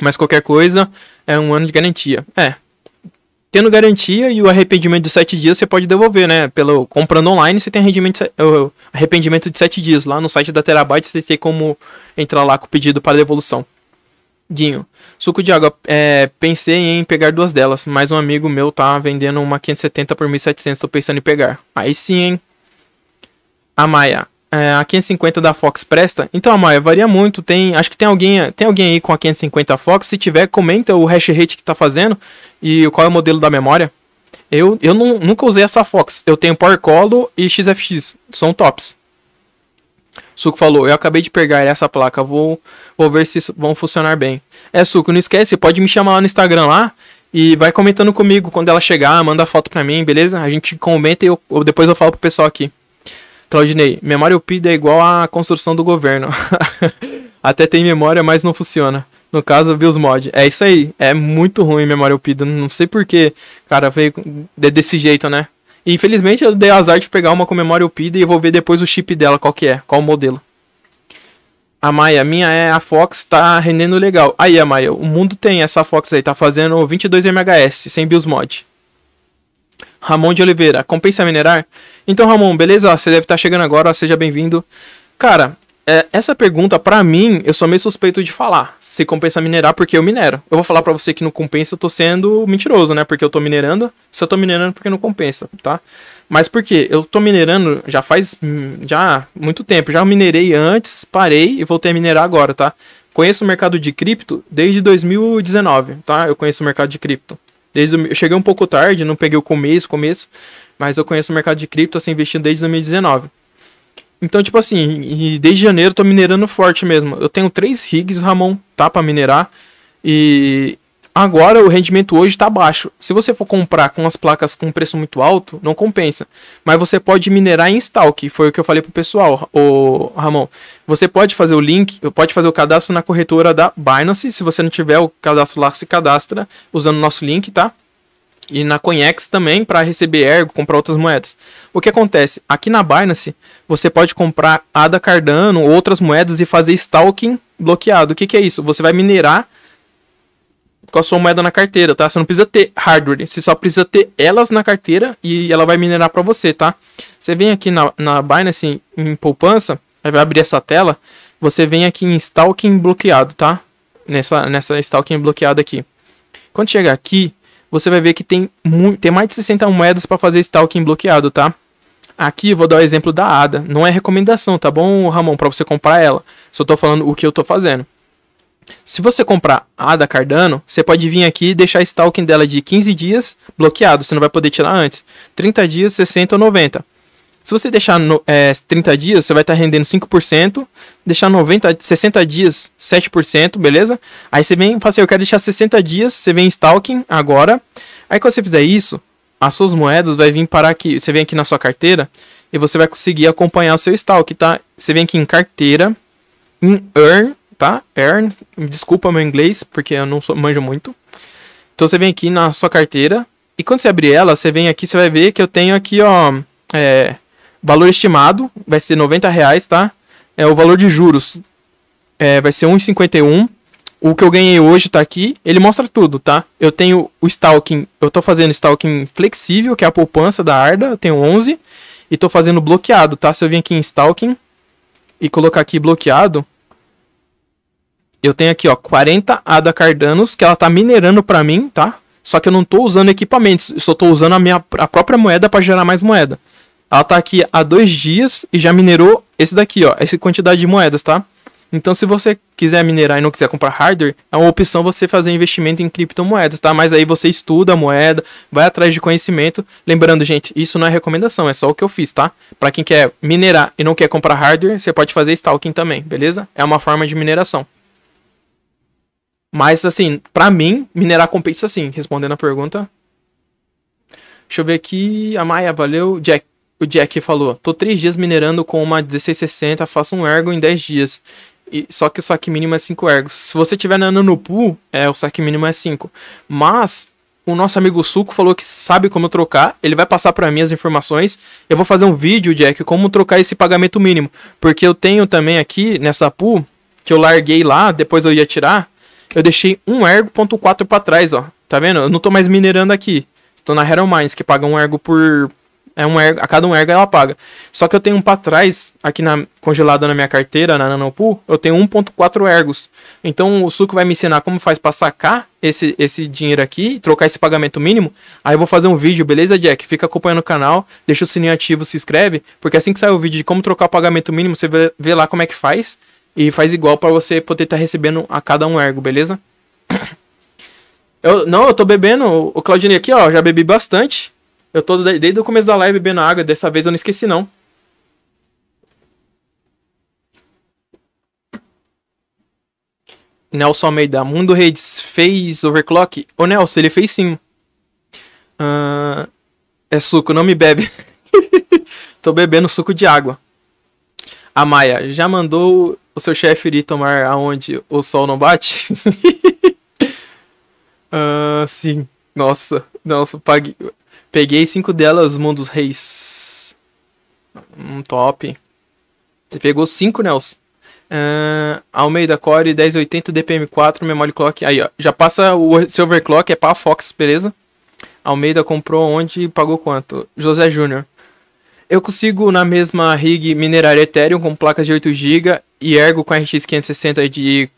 Mas qualquer coisa, é um ano de garantia. É. Tendo garantia e o arrependimento de 7 dias, você pode devolver, né? Pelo comprando online, você tem arrependimento de 7 dias. Lá no site da Terabyte, você tem como entrar lá com o pedido para devolução. Guinho, suco de água. Pensei em pegar duas delas, mas um amigo meu tá vendendo uma 570 por 1.700. Tô pensando em pegar. Aí sim, hein? A Maia. A 550 da Fox presta? Então, Maia, varia muito. Acho que tem alguém aí com a 550 Fox. Se tiver, comenta o hash rate que tá fazendo e qual é o modelo da memória. Eu nunca usei essa Fox. Eu tenho Power Colo e XFX. São tops. Suco falou, eu acabei de pegar essa placa. Vou ver se vão funcionar bem. É, Suco, não esquece. Pode me chamar lá no Instagram lá. E vai comentando comigo quando ela chegar. Manda a foto pra mim, beleza? A gente comenta e depois eu falo pro pessoal aqui. Claudinei, memória UPID é igual à construção do governo. Até tem memória, mas não funciona. No caso, vi os mods. É isso aí. É muito ruim memória UPID. Não sei porquê. Cara, veio desse jeito, né? E, infelizmente, eu dei azar de pegar uma com memória UPID e vou ver depois o chip dela, qual que é, qual o modelo. A Maia, minha é a Fox, tá rendendo legal. Aí, a Maia, o mundo tem essa Fox aí. Tá fazendo 22 MHz, sem BIOS mod. Ramon de Oliveira, compensa minerar? Então, Ramon, beleza? Você deve estar chegando agora, seja bem-vindo. Cara, essa pergunta, pra mim, eu sou meio suspeito de falar. Se compensa minerar, porque eu minero. Eu vou falar pra você que não compensa, eu tô sendo mentiroso, né? Porque eu tô minerando, se eu tô minerando, porque não compensa, tá? Mas por quê? Eu tô minerando já muito tempo. Já minerei antes, parei e voltei a minerar agora, tá? Conheço o mercado de cripto desde 2019, tá? Eu conheço o mercado de cripto. Eu cheguei um pouco tarde, não peguei o começo, mas eu conheço o mercado de cripto, assim, investindo desde 2019. Então, tipo assim, e desde janeiro eu tô minerando forte mesmo. Eu tenho 3 rigs, Ramon, tá, pra minerar. E agora o rendimento hoje tá baixo. Se você for comprar com as placas com preço muito alto, não compensa. Mas você pode minerar em estoque, foi o que eu falei pro pessoal, o Ramon. Você pode fazer o link, pode fazer o cadastro na corretora da Binance. Se você não tiver o cadastro lá, se cadastra usando o nosso link, tá? E na CoinEx também, para receber Ergo, comprar outras moedas. O que acontece? Aqui na Binance, você pode comprar ADA, Cardano, outras moedas e fazer staking bloqueado. O que é isso? Você vai minerar com a sua moeda na carteira, tá? Você não precisa ter hardware, você só precisa ter elas na carteira e ela vai minerar para você, tá? Você vem aqui na Binance, em poupança, aí vai abrir essa tela, você vem aqui em staking bloqueado, tá? Nessa staking bloqueada aqui. Quando chegar aqui, você vai ver que tem mais de 60 moedas para fazer staking bloqueado, tá? Aqui eu vou dar o exemplo da ADA. Não é recomendação, tá bom, Ramon? Para você comprar ela. Só tô falando o que eu tô fazendo. Se você comprar a ADA Cardano, você pode vir aqui e deixar a staking dela de 15 dias bloqueado. Você não vai poder tirar antes. 30 dias, 60 ou 90. Se você deixar 30 dias, você vai estar rendendo 5%. Deixar 60 dias, 7%, beleza? Aí você vem e fala assim, eu quero deixar 60 dias, você vem em staking agora. Aí quando você fizer isso, as suas moedas vai vir parar aqui. Você vem aqui na sua carteira e você vai conseguir acompanhar o seu stake, tá? Você vem aqui em carteira, em earn, tá? Earn, desculpa meu inglês, porque eu não manjo muito. Então você vem aqui na sua carteira e quando você abrir ela, você vem aqui, você vai ver que eu tenho aqui, ó... valor estimado vai ser R$90, tá? O valor de juros vai ser 1,51. O que eu ganhei hoje tá aqui. Ele mostra tudo, tá? Eu tenho o staking. Eu tô fazendo staking flexível, que é a poupança da ADA. Eu tenho 11. E tô fazendo bloqueado, tá? Se eu vir aqui em staking e colocar aqui bloqueado, eu tenho aqui, ó, 40 ADA Cardanos que ela tá minerando pra mim, tá? Só que eu não tô usando equipamentos. Eu só tô usando a própria moeda pra gerar mais moeda. Ela tá aqui há 2 dias e já minerou esse daqui, ó. Essa quantidade de moedas, tá? Então, se você quiser minerar e não quiser comprar hardware, é uma opção você fazer investimento em criptomoedas, tá? Mas aí você estuda a moeda, vai atrás de conhecimento. Lembrando, gente, isso não é recomendação, é só o que eu fiz, tá? Pra quem quer minerar e não quer comprar hardware, você pode fazer staking também, beleza? É uma forma de mineração. Mas, assim, pra mim, minerar compensa sim. Respondendo a pergunta. Deixa eu ver aqui. A Maia, valeu. Jack. O Jack falou, tô 3 dias minerando com uma 1660, faço um ergo em 10 dias. Só que o saque mínimo é 5 ergos. Se você tiver na Nanopool, o saque mínimo é 5. Mas o nosso amigo Suco falou que sabe como trocar. Ele vai passar para mim as informações. Eu vou fazer um vídeo, Jack, como trocar esse pagamento mínimo. Porque eu tenho também aqui nessa pool, que eu larguei lá, depois eu ia tirar. Eu deixei um Ergo.4 para trás, ó. Tá vendo? Eu não tô mais minerando aqui. Tô na Hero Mines, que paga um Ergo por... a cada um Ergo ela paga. Só que eu tenho um para trás, aqui congelado na minha carteira, na Nanopool, eu tenho 1.4 Ergos. Então o Suco vai me ensinar como faz para sacar esse dinheiro aqui, trocar esse pagamento mínimo. Aí eu vou fazer um vídeo, beleza, Jack? Fica acompanhando o canal, deixa o sininho ativo, se inscreve, porque assim que sair o vídeo de como trocar o pagamento mínimo, você vê lá como é que faz. E faz igual para você poder estar recebendo a cada um Ergo, beleza? Eu tô bebendo, o Claudinei aqui, ó, já bebi bastante. Eu tô desde o começo da live bebendo água, dessa vez eu não esqueci não. Nelson Almeida, Mundo Redes fez overclock? Ô Nelson, ele fez sim. É suco, não me bebe. Tô bebendo suco de água. A Maia, já mandou o seu chefe ir tomar aonde o sol não bate? Sim. Nossa, nossa, paguei... Peguei 5 delas, Mundos Reis. Top. Você pegou 5, Nelson. Almeida Core 1080 DPM4, Memory Clock. Aí, ó. Já passa o seu overclock, é para a Fox, beleza? Almeida comprou onde e pagou quanto? José Júnior. Eu consigo na mesma rig minerar Ethereum com placas de 8GB e Ergo com RX560 de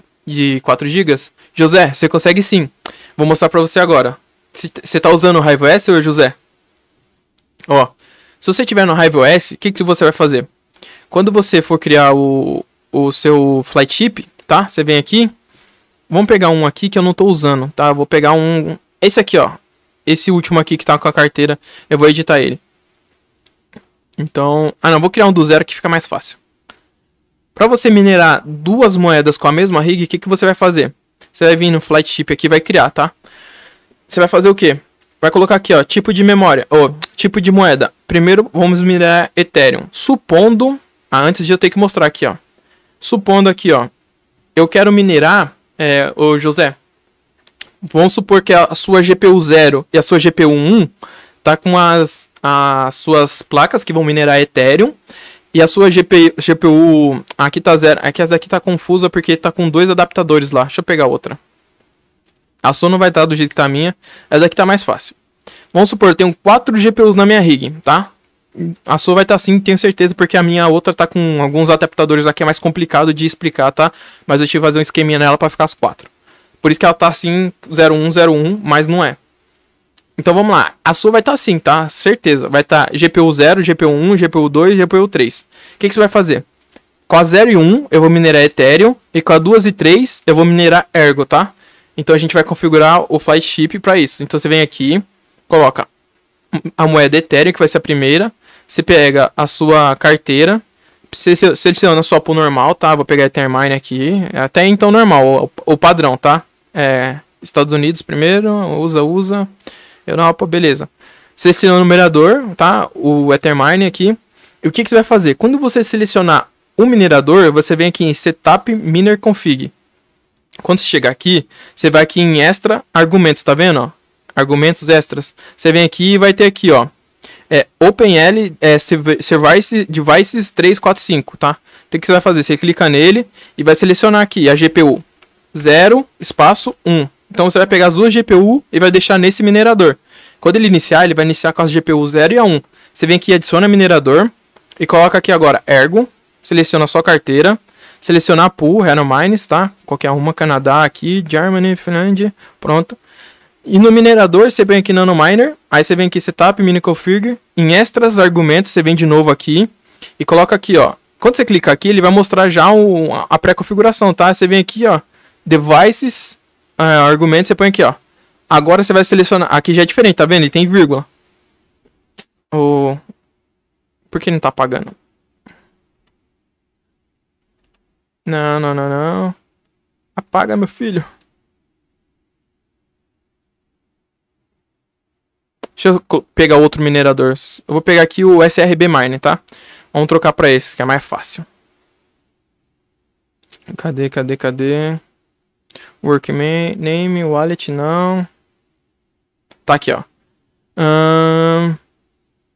4GB? José, você consegue sim. Vou mostrar para você agora. Você tá usando o HiveOS, ou José? Ó, se você tiver no HiveOS, o que você vai fazer? Quando você for criar o seu flight chip, tá? Você vem aqui. Vamos pegar um aqui que eu não tô usando, tá? Vou pegar um... Esse aqui, ó. Esse último aqui que tá com a carteira. Eu vou editar ele. Então... Ah, não. Vou criar um do zero que fica mais fácil. Pra você minerar duas moedas com a mesma rig, o que você vai fazer? Você vai vir no flight chip aqui e vai criar, tá? Você vai fazer o que? Vai colocar aqui, ó, tipo de memória, ou tipo de moeda. Primeiro, vamos minerar Ethereum. Supondo, antes de eu ter que mostrar aqui, ó. Supondo aqui, ó, eu quero minerar, ô José, vamos supor que a sua GPU 0 e a sua GPU 1 tá com as suas placas que vão minerar Ethereum. E a sua GPU, aqui tá 0, aqui, essa aqui tá confusa porque tá com 2 adaptadores lá. Deixa eu pegar outra. A sua não vai estar do jeito que tá a minha. Essa daqui tá mais fácil. Vamos supor, eu tenho 4 GPUs na minha rig, tá? A sua vai estar assim, tenho certeza, porque a minha outra tá com alguns adaptadores aqui, é mais complicado de explicar, tá? Mas eu tive que fazer um esqueminha nela para ficar as 4. Por isso que ela tá assim, 0101, mas não é. Então vamos lá. A sua vai estar assim, tá? Certeza. Vai estar GPU 0, GPU 1, GPU 2, GPU 3. O que você vai fazer? Com a 0 e 1, eu vou minerar Ethereum. E com a 2 e 3, eu vou minerar Ergo, tá? Então a gente vai configurar o flight chip para isso. Então você vem aqui, coloca a moeda Ethereum, que vai ser a primeira. Você pega a sua carteira, você seleciona a sua pool normal, tá? Vou pegar a Ethermine aqui, até então normal, o padrão, tá? Estados Unidos primeiro, usa. Europa, beleza. Seleciona o numerador, tá? O Ethermine aqui. E o que você vai fazer? Quando você selecionar o minerador, você vem aqui em Setup Miner Config. Quando você chegar aqui, você vai aqui em extra argumentos, tá vendo? Ó? Argumentos extras. Você vem aqui e vai ter aqui, ó. OpenL Service Devices 345, tá? Então, o que você vai fazer? Você clica nele e vai selecionar aqui a GPU 0, espaço 1. Então você vai pegar as duas GPU e vai deixar nesse minerador. Quando ele vai iniciar com as GPU 0 e a 1. Você vem aqui, adiciona minerador e coloca aqui agora Ergo. Seleciona a sua carteira. Selecionar a pool, Hero Mines, tá? Qualquer uma, Canadá aqui, Germany, Finlândia, pronto. E no minerador, você vem aqui Nano Miner, aí você vem aqui Setup, Mini Configure, em Extras, Argumentos, você vem de novo aqui e coloca aqui, ó. Quando você clicar aqui, ele vai mostrar já a pré-configuração, tá? Você vem aqui, ó, Devices, Argumentos, você põe aqui, ó. Agora você vai selecionar, aqui já é diferente, tá vendo? Ele tem vírgula. Por que não tá apagando? Não. Apaga, meu filho. Deixa eu pegar outro minerador. Eu vou pegar aqui o SRB Mine, tá? Vamos trocar pra esse, que é mais fácil. Cadê? Workman, name, wallet, não. tá aqui, ó.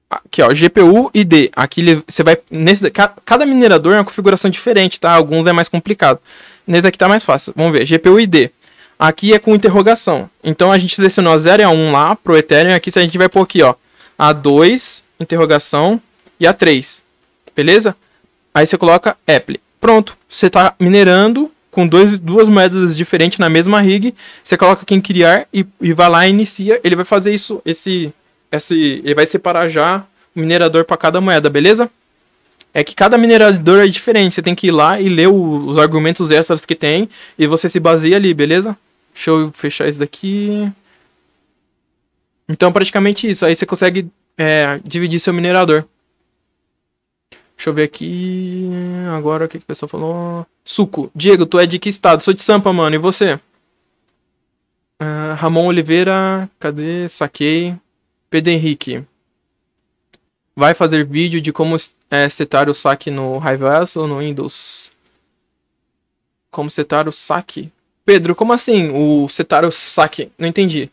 Aqui, ó, GPU e D. Aqui você vai nesse, cada minerador é uma configuração diferente, tá? Alguns é mais complicado. Nesse aqui tá mais fácil. Vamos ver, GPU e D. Aqui é com interrogação. Então a gente selecionou a 0 e a 1 lá pro Ethereum. Aqui a gente vai pôr aqui, ó, A2, interrogação e A3. Beleza? Aí você coloca Apple. Pronto, você tá minerando com duas moedas diferentes na mesma rig. Você coloca aqui em criar e vai lá e inicia. Ele vai fazer isso, ele vai separar já o minerador para cada moeda, beleza? É que cada minerador é diferente, você tem que ir lá e ler os argumentos extras que tem e você se baseia ali, beleza? Deixa eu fechar isso daqui. Então praticamente isso, aí você consegue dividir seu minerador. Deixa eu ver aqui, agora o que a pessoa falou. Suco, Diego, tu é de que estado? Sou de Sampa, mano, e você? Ramon Oliveira, cadê? Saquei. Pedro Henrique, vai fazer vídeo de como setar o saque no HiveOS ou no Windows? Como setar o saque? Pedro, como assim o setar o saque? Não entendi.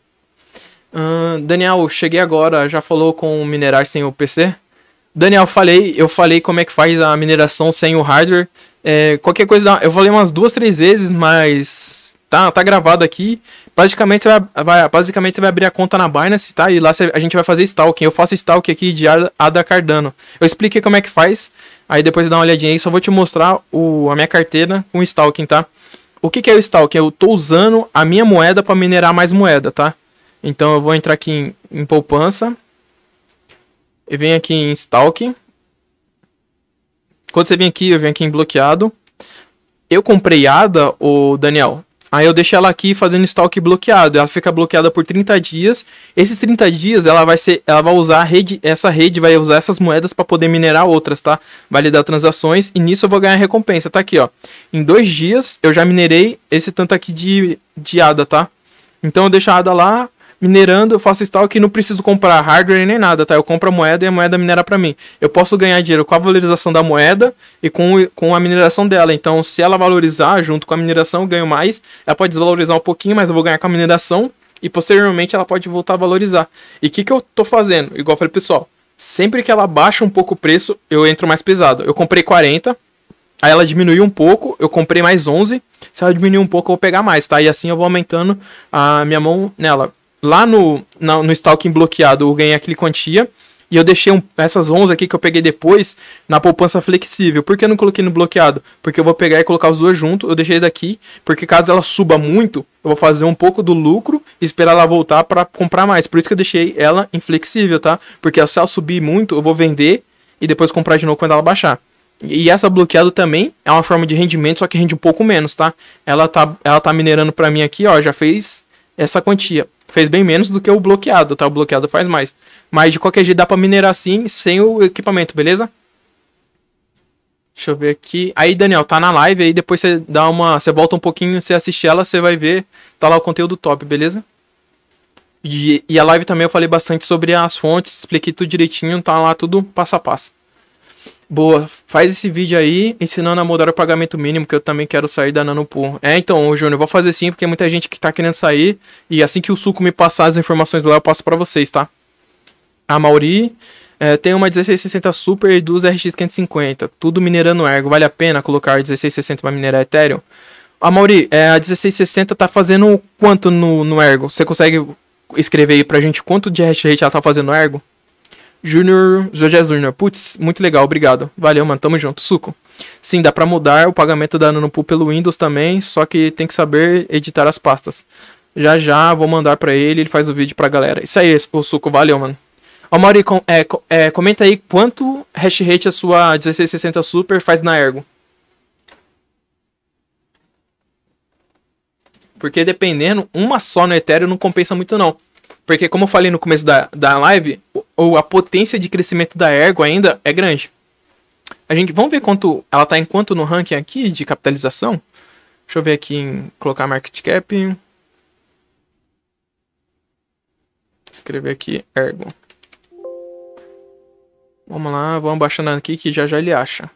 Daniel, cheguei agora, já falou com minerar sem o PC? Daniel, eu falei como é que faz a mineração sem o hardware. Qualquer coisa, eu falei umas 2, 3 vezes, mas... Tá gravado aqui. Basicamente você vai abrir a conta na Binance, tá? E lá a gente vai fazer stalking. Eu faço stalking aqui de ADA Cardano. Eu expliquei como é que faz. Aí depois dá uma olhadinha aí. Só vou te mostrar a minha carteira com stalking, tá? O que é o stalking? Eu tô usando a minha moeda para minerar mais moeda, tá? Então eu vou entrar aqui em poupança. E venho aqui em stalking. Quando você vem aqui, eu venho aqui em bloqueado. Eu comprei ADA, ô Daniel. Aí eu deixo ela aqui fazendo stalk bloqueado. Ela fica bloqueada por 30 dias. Esses 30 dias ela vai usar essa rede vai usar essas moedas para poder minerar outras, tá? Validar transações e nisso eu vou ganhar recompensa, tá aqui, ó. Em 2 dias eu já minerei esse tanto aqui de ADA, tá? Então eu deixo a ADA lá minerando, eu faço stalk e não preciso comprar hardware nem nada, tá? Eu compro a moeda e a moeda minera para mim. Eu posso ganhar dinheiro com a valorização da moeda e com a mineração dela. Então, se ela valorizar junto com a mineração, eu ganho mais. Ela pode desvalorizar um pouquinho, mas eu vou ganhar com a mineração e posteriormente ela pode voltar a valorizar. E o que eu tô fazendo? Igual eu falei, pessoal, sempre que ela baixa um pouco o preço, eu entro mais pesado. Eu comprei 40, aí ela diminuiu um pouco, eu comprei mais 11. Se ela diminuir um pouco, eu vou pegar mais, tá? E assim eu vou aumentando a minha mão nela. Lá no stalking bloqueado eu ganhei aquele quantia. E eu deixei essas 11 aqui que eu peguei depois na poupança flexível. Por que eu não coloquei no bloqueado? Porque eu vou pegar e colocar os dois juntos. Eu deixei daqui. Porque caso ela suba muito, eu vou fazer um pouco do lucro e esperar ela voltar para comprar mais. Por isso que eu deixei ela inflexível, tá? Porque se ela subir muito, eu vou vender e depois comprar de novo quando ela baixar. E essa bloqueada também é uma forma de rendimento, só que rende um pouco menos, tá? Ela tá minerando para mim aqui, ó. Já fez essa quantia. Fez bem menos do que o bloqueado, tá? O bloqueado faz mais. Mas de qualquer jeito dá pra minerar assim, sem o equipamento, beleza? Deixa eu ver aqui. Aí, Daniel, tá na live aí, depois você dá uma... Você volta um pouquinho, você assiste ela, você vai ver. Tá lá o conteúdo top, beleza? E a live também eu falei bastante sobre as fontes, expliquei tudo direitinho, tá lá tudo passo a passo. Boa, faz esse vídeo aí, ensinando a mudar o pagamento mínimo, que eu também quero sair da Nanopool. Então, Júnior, eu vou fazer sim, porque muita gente que tá querendo sair, e assim que o Suco me passar as informações lá, eu passo pra vocês, tá? A Mauri, tem uma 1660 Super e duas RX550, tudo minerando Ergo, vale a pena colocar 1660 pra minerar Ethereum? A Mauri, a 1660 tá fazendo quanto no Ergo? Você consegue escrever aí pra gente quanto de hash rate ela tá fazendo no Ergo? Júnior, José Júnior, putz, muito legal, obrigado. Valeu, mano, tamo junto, Suco. Sim, dá pra mudar o pagamento da Nanopool pelo Windows também, só que tem que saber editar as pastas. Já, vou mandar pra ele faz o vídeo pra galera. Isso aí, o Suco, valeu, mano. Ó, Mauri, comenta aí quanto hash rate a sua 1660 Super faz na Ergo. Porque dependendo, uma só no Ethereum não compensa muito não. Porque como eu falei no começo da live, a potência de crescimento da Ergo ainda é grande. Vamos ver quanto ela está enquanto no ranking aqui de capitalização. Deixa eu ver aqui em colocar market cap. Escrever aqui Ergo. Vamos lá, vamos baixando aqui que já ele acha.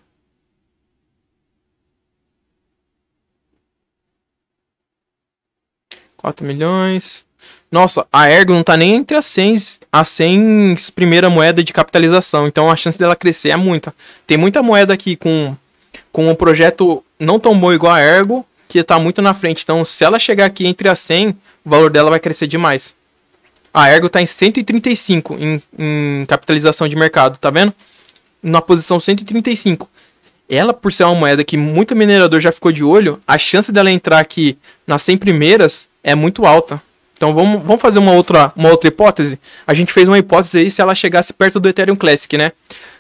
$4 milhões. Nossa, a Ergo não tá nem entre as 100 primeira moeda de capitalização. Então a chance dela crescer é muita. Tem muita moeda aqui com um projeto não tão bom igual a Ergo, que tá muito na frente. Então se ela chegar aqui entre as 100, o valor dela vai crescer demais. A Ergo tá em 135 em capitalização de mercado, tá vendo? Na posição 135. Ela, por ser uma moeda que muito minerador já ficou de olho, a chance dela entrar aqui nas 100 primeiras é muito alta. Então vamos fazer uma outra hipótese? A gente fez uma hipótese aí se ela chegasse perto do Ethereum Classic, né?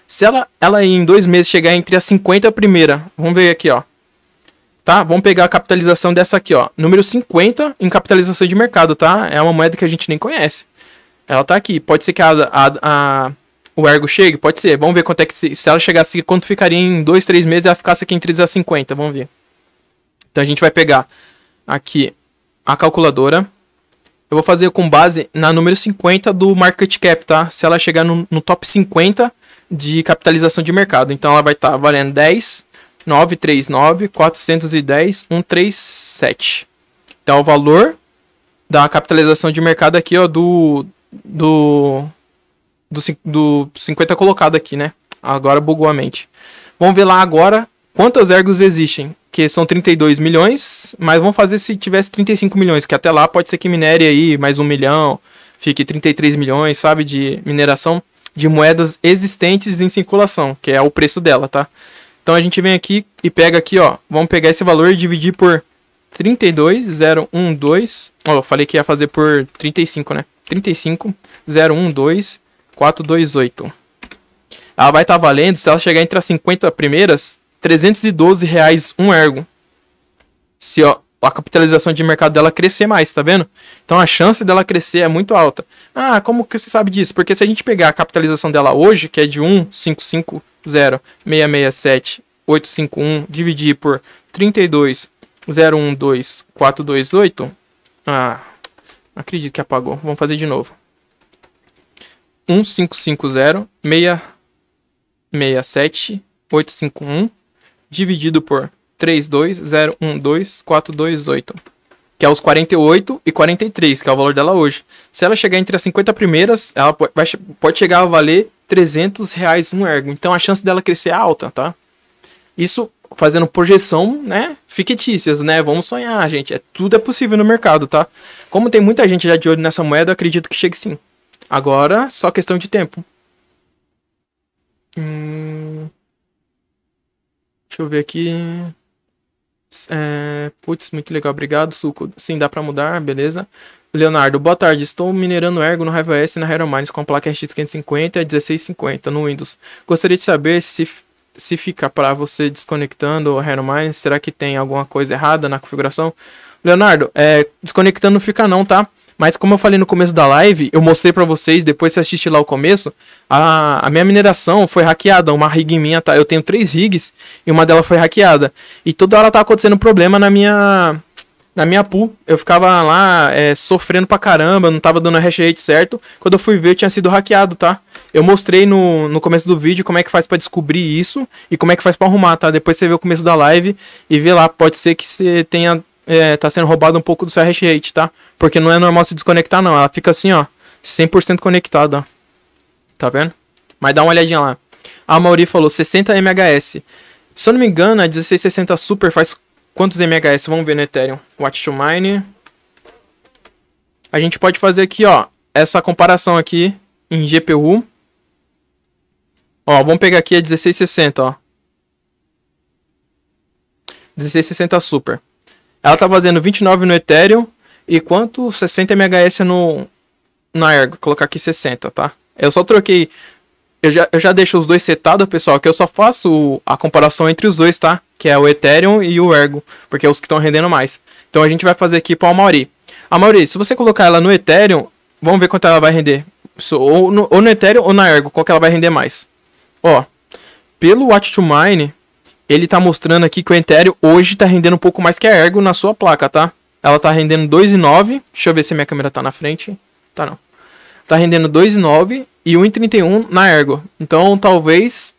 Se ela em 2 meses chegar entre as 50 primeira, vamos ver aqui, ó. Tá? Vamos pegar a capitalização dessa aqui, ó. Número 50 em capitalização de mercado, tá? É uma moeda que a gente nem conhece. Ela tá aqui. Pode ser que o Ergo chegue? Pode ser. Vamos ver quanto é que... Se ela chegasse, quanto ficaria em 2, 3 meses e ela ficasse aqui entre as 50. Vamos ver. Então a gente vai pegar aqui a calculadora. Eu vou fazer com base na número 50 do market cap, tá? Se ela chegar no top 50 de capitalização de mercado. Então ela vai estar valendo 10, 939, 410, 137. Então o valor da capitalização de mercado aqui, ó, do 50 colocado aqui, né? Agora bugou a mente. Vamos ver lá agora quantas ergos existem, que são 32 milhões, mas vamos fazer se tivesse 35 milhões, que até lá pode ser que minere aí mais 1 milhão, fique 33 milhões, sabe, de mineração de moedas existentes em circulação, que é o preço dela, tá? Então a gente vem aqui e pega aqui, ó, vamos pegar esse valor e dividir por 32,012, ó, eu falei que ia fazer por 35, né? 35,012 428. Ela vai estar valendo, se ela chegar entre as 50 primeiras, R$312 um ergo. Se ó, a capitalização de mercado dela crescer mais, tá vendo? Então a chance dela crescer é muito alta. Ah, como que você sabe disso? Porque se a gente pegar a capitalização dela hoje, que é de 1,550,667,851, dividir por 32,012,428. Ah, não acredito que apagou. Vamos fazer de novo. 1,550,667,851 dividido por 32,012,428, que é os 48 e 43, que é o valor dela hoje. Se ela chegar entre as 50 primeiras, ela pode chegar a valer R$300 um ergo. Então a chance dela crescer é alta, tá? Isso fazendo projeção, né? Fictícias, né? Vamos sonhar, gente. Tudo é possível no mercado, tá? Como tem muita gente já de olho nessa moeda, eu acredito que chegue sim. Agora, só questão de tempo. Deixa eu ver aqui. Putz, muito legal. Obrigado, Suco. Sim, dá pra mudar, beleza. Leonardo, boa tarde. Estou minerando Ergo no HiveOS e na Hero Mines com a placa RTX550 a 1650 no Windows. Gostaria de saber se fica para você desconectando o Hero Mines. Será que tem alguma coisa errada na configuração? Leonardo, desconectando não fica não, tá? Mas como eu falei no começo da live, eu mostrei pra vocês, depois você assistir lá o começo, a minha mineração foi hackeada, uma rig minha, tá? Eu tenho 3 rigs e uma delas foi hackeada. E toda hora tá acontecendo problema na minha pool. Eu ficava lá sofrendo pra caramba, não tava dando a hash rate certo. Quando eu fui ver, eu tinha sido hackeado, tá? Eu mostrei no começo do vídeo como é que faz pra descobrir isso e como é que faz pra arrumar, tá? Depois você vê o começo da live e vê lá, pode ser que você tenha... tá sendo roubado um pouco do seu hash rate, tá? Porque não é normal se desconectar, não. Ela fica assim, ó, 100% conectada. Tá vendo? Mas dá uma olhadinha lá. A Mauri falou, 60 MHz. Se eu não me engano, a 1660 Super faz quantos MHz? Vamos ver no Ethereum. Watch to Mine. A gente pode fazer aqui, ó, essa comparação aqui em GPU. Ó, vamos pegar aqui a 1660, ó. 1660 Super. Ela tá fazendo 29 no Ethereum e quanto? 60 MHz na Ergo. Vou colocar aqui 60, tá? Eu só troquei... Eu já deixo os dois setados, pessoal, que eu só faço a comparação entre os dois, tá? Que é o Ethereum e o Ergo, porque é os que estão rendendo mais. Então a gente vai fazer aqui para a Mauri. A Mauri, se você colocar ela no Ethereum, vamos ver quanto ela vai render. Ou no Ethereum ou na Ergo, qual que ela vai render mais. Ó, pelo Watch to Mine... Ele tá mostrando aqui que o Ethereum hoje tá rendendo um pouco mais que a Ergo na sua placa, tá? Ela tá rendendo 2,9. Deixa eu ver se a minha câmera tá na frente. Tá, não. Tá rendendo 2,9 e 1,31 na Ergo. Então, talvez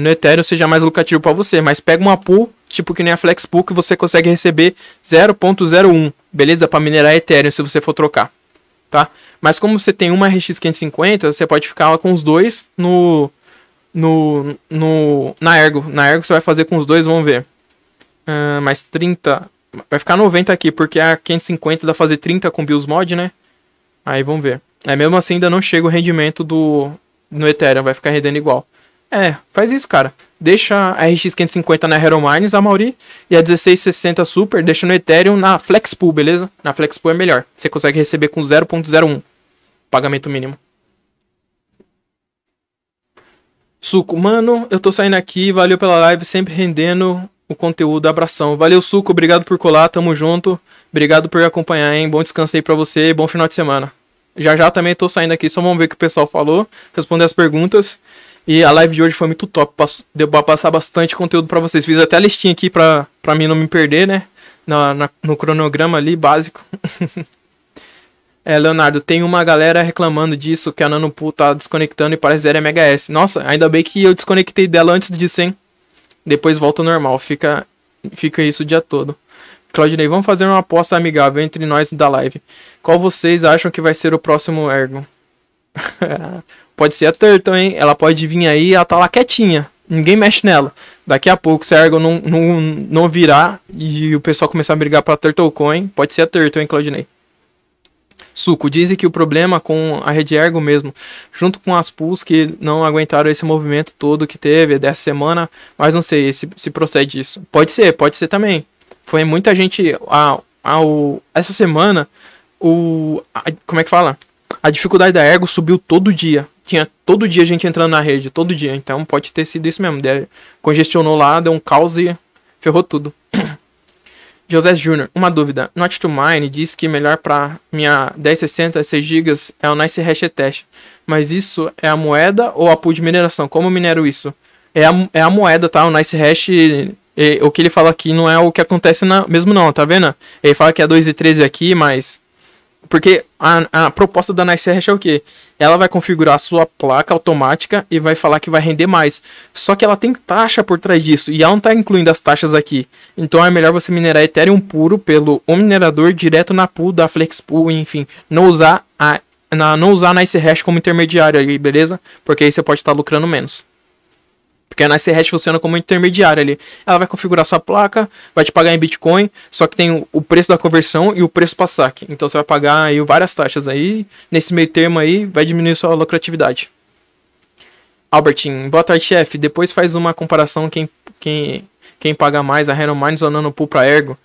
no Ethereum seja mais lucrativo para você. Mas pega uma pool, tipo que nem a Flexpool, que você consegue receber 0,01 beleza? Para minerar Ethereum se você for trocar, tá? Mas como você tem uma RX550, você pode ficar com os dois na Ergo. Na Ergo você vai fazer com os dois, vamos ver. Mais 30, vai ficar 90 aqui, porque a 550 dá pra fazer 30 com BIOS mod, né? Aí vamos ver. É, mesmo assim ainda não chega o rendimento no Ethereum, vai ficar rendendo igual. É, faz isso, cara. Deixa a RX 550 na Hero Mines, a Mauri, e a 1660 Super, deixa no Ethereum na Flexpool, beleza? Na Flexpool é melhor. Você consegue receber com 0.01 pagamento mínimo. Suco, mano, eu tô saindo aqui, valeu pela live, sempre rendendo o conteúdo, abração. Valeu, Suco, obrigado por colar, tamo junto. Obrigado por acompanhar, hein? Bom descanso aí pra você, bom final de semana. Já já também tô saindo aqui, só vamos ver o que o pessoal falou, responder as perguntas. E a live de hoje foi muito top, deu pra passar bastante conteúdo pra vocês. Fiz até a listinha aqui pra mim não me perder, né? No cronograma ali, básico. É, Leonardo, tem uma galera reclamando disso, que a Nanopool tá desconectando e parece 0 MHz. Nossa, ainda bem que eu desconectei dela antes disso, hein? Depois volta ao normal, fica isso o dia todo. Claudinei, vamos fazer uma aposta amigável entre nós da live. Qual vocês acham que vai ser o próximo Ergo? Pode ser a Turtle, hein? Ela pode vir aí, ela tá lá quietinha. Ninguém mexe nela. Daqui a pouco, se a Ergo não virar e o pessoal começar a brigar pra TurtleCoin, pode ser a Turtle, hein, Claudinei? Suco, dizem que o problema com a rede Ergo mesmo, junto com as pools que não aguentaram esse movimento todo que teve dessa semana, mas não sei se procede isso. Pode ser também. Foi muita gente... essa semana, como é que fala? A dificuldade da Ergo subiu todo dia. Tinha todo dia gente entrando na rede, todo dia. Então pode ter sido isso mesmo. Congestionou lá, deu um caos e ferrou tudo. José Jr., uma dúvida. Not to Mine diz que melhor para minha 1060 6 GB é o NiceHash Test. Mas isso é a moeda ou a pool de mineração? Como eu minero isso? É a moeda, tá? O NiceHash... O que ele fala aqui não é o que acontece mesmo não, tá vendo? Ele fala que é 2,13 aqui, mas... Porque a proposta da NiceHash é o quê? Ela vai configurar a sua placa automática e vai falar que vai render mais. Só que ela tem taxa por trás disso, e ela não está incluindo as taxas aqui. Então é melhor você minerar Ethereum puro pelo minerador direto na pool da Flexpool, enfim. Não usar a NiceHash como intermediário ali, beleza? Porque aí você pode estar lucrando menos. Porque a NiceHash funciona como intermediária ali. Ela vai configurar sua placa, vai te pagar em Bitcoin, só que tem o preço da conversão e o preço para saque. Então você vai pagar aí várias taxas aí, nesse meio termo aí vai diminuir sua lucratividade. Albertin, boa tarde, chefe. Depois faz uma comparação quem paga mais, a Hero Mines ou a Nanopool para Ergo.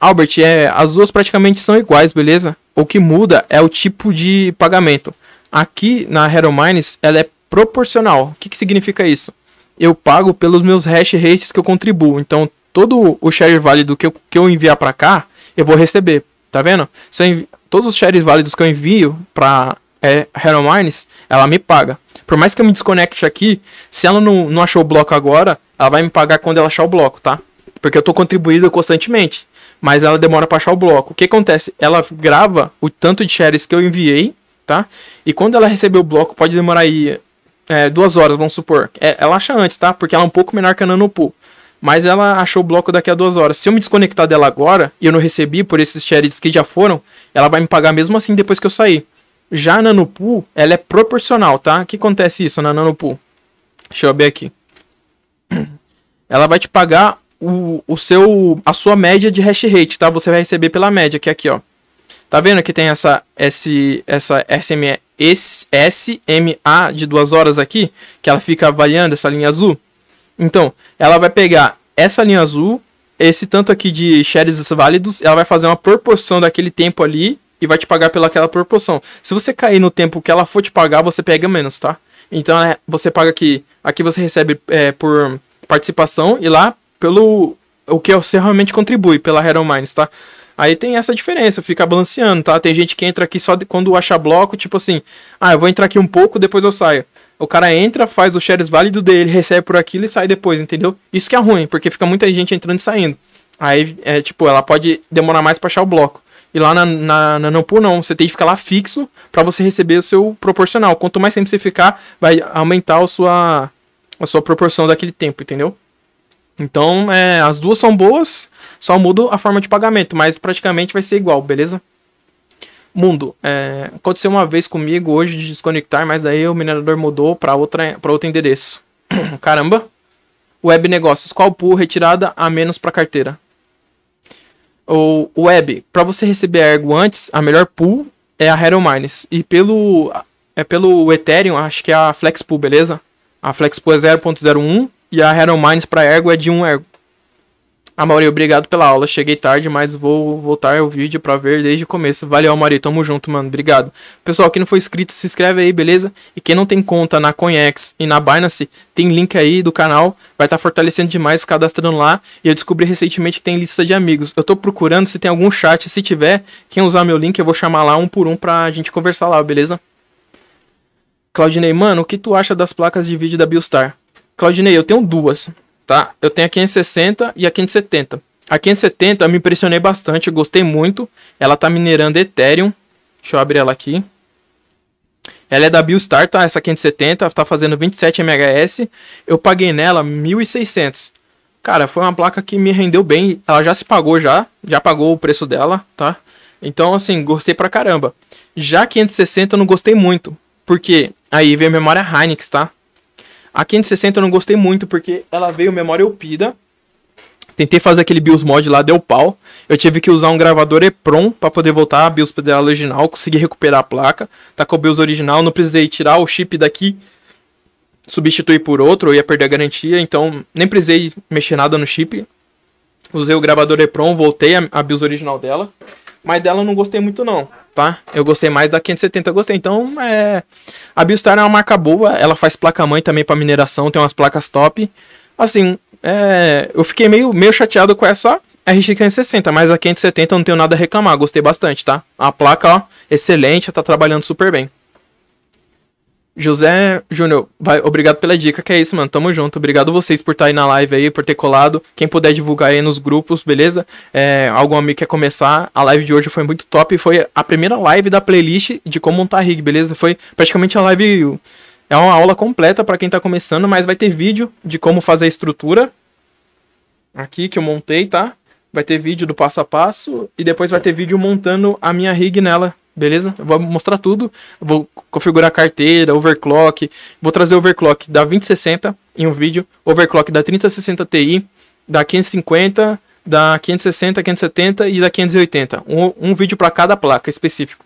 Albert, as duas praticamente são iguais, beleza? O que muda é o tipo de pagamento. Aqui na Hero Mines ela é proporcional. O que significa isso? Eu pago pelos meus hash rates que eu contribuo. Então, todo o share válido que eu enviar para cá, eu vou receber. Tá vendo? Todos os shares válidos que eu envio para Hero Mines, ela me paga. Por mais que eu me desconecte aqui, se ela não achou o bloco agora, ela vai me pagar quando ela achar o bloco, tá? Porque eu tô contribuindo constantemente. Mas ela demora para achar o bloco. O que acontece? Ela grava o tanto de shares que eu enviei, tá? E quando ela receber o bloco, pode demorar aí... 2 horas, vamos supor. Ela acha antes, tá? Porque ela é um pouco menor que a Nanopool. Mas ela achou o bloco daqui a 2 horas. Se eu me desconectar dela agora, e eu não recebi por esses shares que já foram, ela vai me pagar mesmo assim depois que eu sair. Já a Nanopool, ela é proporcional, tá? O que acontece isso na Nanopool? Deixa eu ver aqui. Ela vai te pagar a sua média de hash rate, tá? Você vai receber pela média, que é aqui, ó. Tá vendo que tem SMA de 2 horas aqui, que ela fica avaliando essa linha azul? Então, ela vai pegar essa linha azul, esse tanto aqui de shares válidos, ela vai fazer uma proporção daquele tempo ali e vai te pagar pelaquela proporção. Se você cair no tempo que ela for te pagar, você pega menos, tá? Então, você paga aqui, aqui você recebe por participação e lá pelo o que você realmente contribui pela Hero Mines, tá? Aí tem essa diferença, fica balanceando, tá? Tem gente que entra aqui só quando achar bloco, tipo assim, eu vou entrar aqui um pouco, depois eu saio. O cara entra, faz o shares válido dele, recebe por aquilo e sai depois, entendeu? Isso que é ruim, porque fica muita gente entrando e saindo. Aí, ela pode demorar mais pra achar o bloco. E lá na Nanopool não, você tem que ficar lá fixo pra você receber o seu proporcional. Quanto mais tempo você ficar, vai aumentar a sua proporção daquele tempo, entendeu? Então, as duas são boas, só muda a forma de pagamento, mas praticamente vai ser igual, beleza? Mundo, aconteceu uma vez comigo hoje de desconectar, mas daí o minerador mudou para outro endereço. Caramba! Web Negócios, qual pool retirada a menos para carteira? O Web, para você receber a Ergo antes, a melhor pool é a Hero Mines. E pelo Ethereum, acho que é a Flexpool, beleza? A Flexpool é 0.01. E a Hero Mines para Ergo é de 1 Ergo. Amaury, obrigado pela aula. Cheguei tarde, mas vou voltar o vídeo para ver desde o começo. Valeu, Amaury. Tamo junto, mano. Obrigado. Pessoal, quem não foi inscrito, se inscreve aí, beleza? E quem não tem conta na CoinEx e na Binance, tem link aí do canal. Vai estar fortalecendo demais, cadastrando lá. E eu descobri recentemente que tem lista de amigos. Eu tô procurando se tem algum chat. Se tiver, quem usar meu link, eu vou chamar lá um por um pra gente conversar lá, beleza? Claudinei, mano, o que tu acha das placas de vídeo da Biostar? Claudinei, eu tenho duas, tá? Eu tenho a 560 e a 570. A 570 eu me impressionei bastante, eu gostei muito. Ela tá minerando Ethereum. Deixa eu abrir ela aqui. Ela é da Biostar, tá? Essa 570 tá fazendo 27 MHz. Eu paguei nela 1.600. Cara, foi uma placa que me rendeu bem. Ela já se pagou já. Já pagou o preço dela, tá? Então, assim, gostei pra caramba. Já a 560 eu não gostei muito. Porque aí veio a memória Hynix, tá? A 560 eu não gostei muito porque ela veio memória Elpida. Tentei fazer aquele BIOS mod lá, deu pau. Eu tive que usar um gravador EPROM para poder voltar a BIOS dela original. Consegui recuperar a placa. Tá com o BIOS original, não precisei tirar o chip daqui. Substituir por outro, eu ia perder a garantia. Então nem precisei mexer nada no chip. Usei o gravador EPROM, voltei a BIOS original dela. Mas dela eu não gostei muito não, tá? Eu gostei mais da 570, eu gostei. Então, a Biostar é uma marca boa. Ela faz placa-mãe também para mineração. Tem umas placas top. Assim, eu fiquei meio chateado com essa RX560. Mas a 570 eu não tenho nada a reclamar. Gostei bastante, tá? A placa, ó, excelente. Tá trabalhando super bem. José Júnior, obrigado pela dica, que é isso, mano, tamo junto, obrigado vocês por estar aí na live aí, por ter colado, quem puder divulgar aí nos grupos, beleza? Algum amigo quer começar, a live de hoje foi muito top, foi a primeira live da playlist de como montar rig, beleza? Foi praticamente a live, é uma aula completa pra quem tá começando, mas vai ter vídeo de como fazer a estrutura, aqui que eu montei, tá? Vai ter vídeo do passo a passo e depois vai ter vídeo montando a minha rig nela. Beleza? Eu vou mostrar tudo. Vou configurar carteira, overclock. Vou trazer overclock da 2060 em um vídeo. Overclock da 3060 Ti, da 550, da 560, 570 e da 580. Um vídeo para cada placa específico.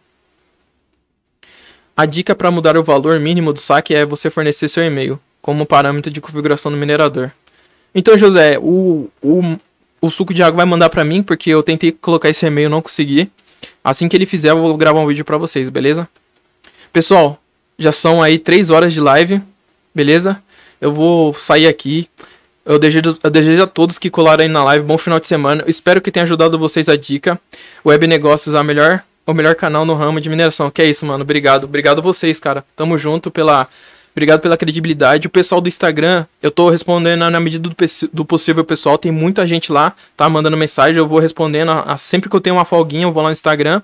A dica para mudar o valor mínimo do saque é você fornecer seu e-mail como parâmetro de configuração do minerador. Então, José, o suco de água vai mandar para mim porque eu tentei colocar esse e-mail e não consegui. Assim que ele fizer, eu vou gravar um vídeo pra vocês, beleza? Pessoal, já são aí 3 horas de live, beleza? Eu vou sair aqui. Eu desejo a todos que colaram aí na live, bom final de semana. Eu espero que tenha ajudado vocês a dica. Web Negócios é o melhor canal no ramo de mineração. Que é isso, mano. Obrigado. Obrigado a vocês, cara. Tamo junto pela... Obrigado pela credibilidade. O pessoal do Instagram, eu tô respondendo na medida do possível, pessoal. Tem muita gente lá, tá? Mandando mensagem, eu vou respondendo. Sempre que eu tenho uma folguinha, eu vou lá no Instagram.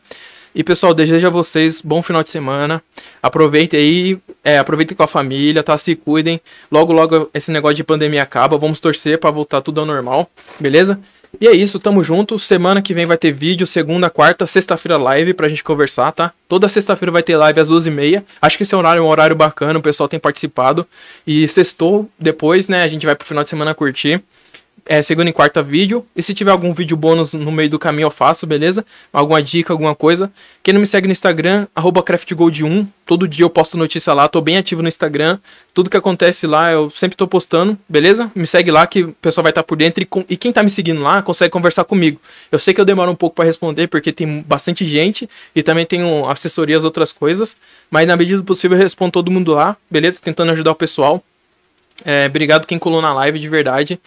E, pessoal, desejo a vocês bom final de semana. Aproveitem aí, aproveitem com a família, tá? Se cuidem. Logo, logo esse negócio de pandemia acaba. Vamos torcer pra voltar tudo ao normal, beleza? E é isso, tamo junto. Semana que vem vai ter vídeo, segunda, quarta, sexta-feira live pra gente conversar, tá? Toda sexta-feira vai ter live às 12h30. Acho que esse horário é um horário bacana, o pessoal tem participado. E sextou depois, né? A gente vai pro final de semana curtir. Segunda e quarta vídeo. E se tiver algum vídeo bônus no meio do caminho eu faço, beleza? Alguma dica, alguma coisa. Quem não me segue no Instagram, @craftgold1. Todo dia eu posto notícia lá, tô bem ativo no Instagram. Tudo que acontece lá eu sempre tô postando, beleza? Me segue lá que o pessoal vai estar por dentro. E quem tá me seguindo lá consegue conversar comigo. Eu sei que eu demoro um pouco pra responder porque tem bastante gente. E também tenho assessorias, outras coisas. Mas na medida do possível eu respondo todo mundo lá, beleza? Tentando ajudar o pessoal. Obrigado quem colou na live, de verdade.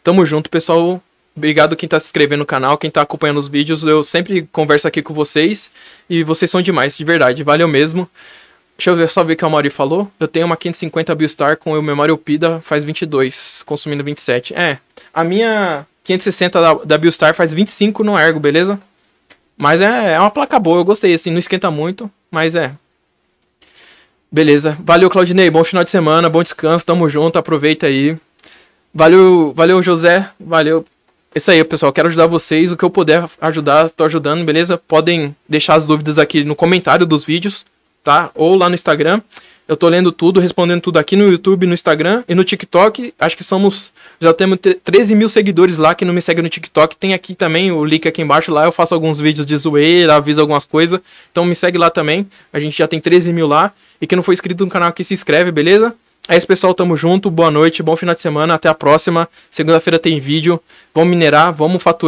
Tamo junto, pessoal. Obrigado quem tá se inscrevendo no canal, quem tá acompanhando os vídeos. Eu sempre converso aqui com vocês. E vocês são demais, de verdade. Valeu mesmo. Deixa eu só ver o que a Maury falou. Eu tenho uma 550 Biostar com o memória Elpida faz 22, consumindo 27. A minha 560 da Biostar faz 25 no Ergo, beleza? Mas é uma placa boa, eu gostei. Assim, não esquenta muito, mas beleza. Valeu, Claudinei. Bom final de semana, bom descanso. Tamo junto, aproveita aí. Valeu, José. Valeu. Isso aí, pessoal. Quero ajudar vocês. O que eu puder ajudar, tô ajudando, beleza? Podem deixar as dúvidas aqui no comentário dos vídeos, tá? Ou lá no Instagram. Eu tô lendo tudo, respondendo tudo aqui no YouTube, no Instagram e no TikTok. Acho que já temos 13 mil seguidores lá. Quem não me segue no TikTok, tem aqui também o link aqui embaixo. Lá eu faço alguns vídeos de zoeira, aviso algumas coisas. Então me segue lá também. A gente já tem 13 mil lá. E quem não for inscrito no canal aqui, se inscreve, beleza? É isso, pessoal. Tamo junto. Boa noite, bom final de semana. Até a próxima. Segunda-feira tem vídeo. Vamos minerar, vamos faturar.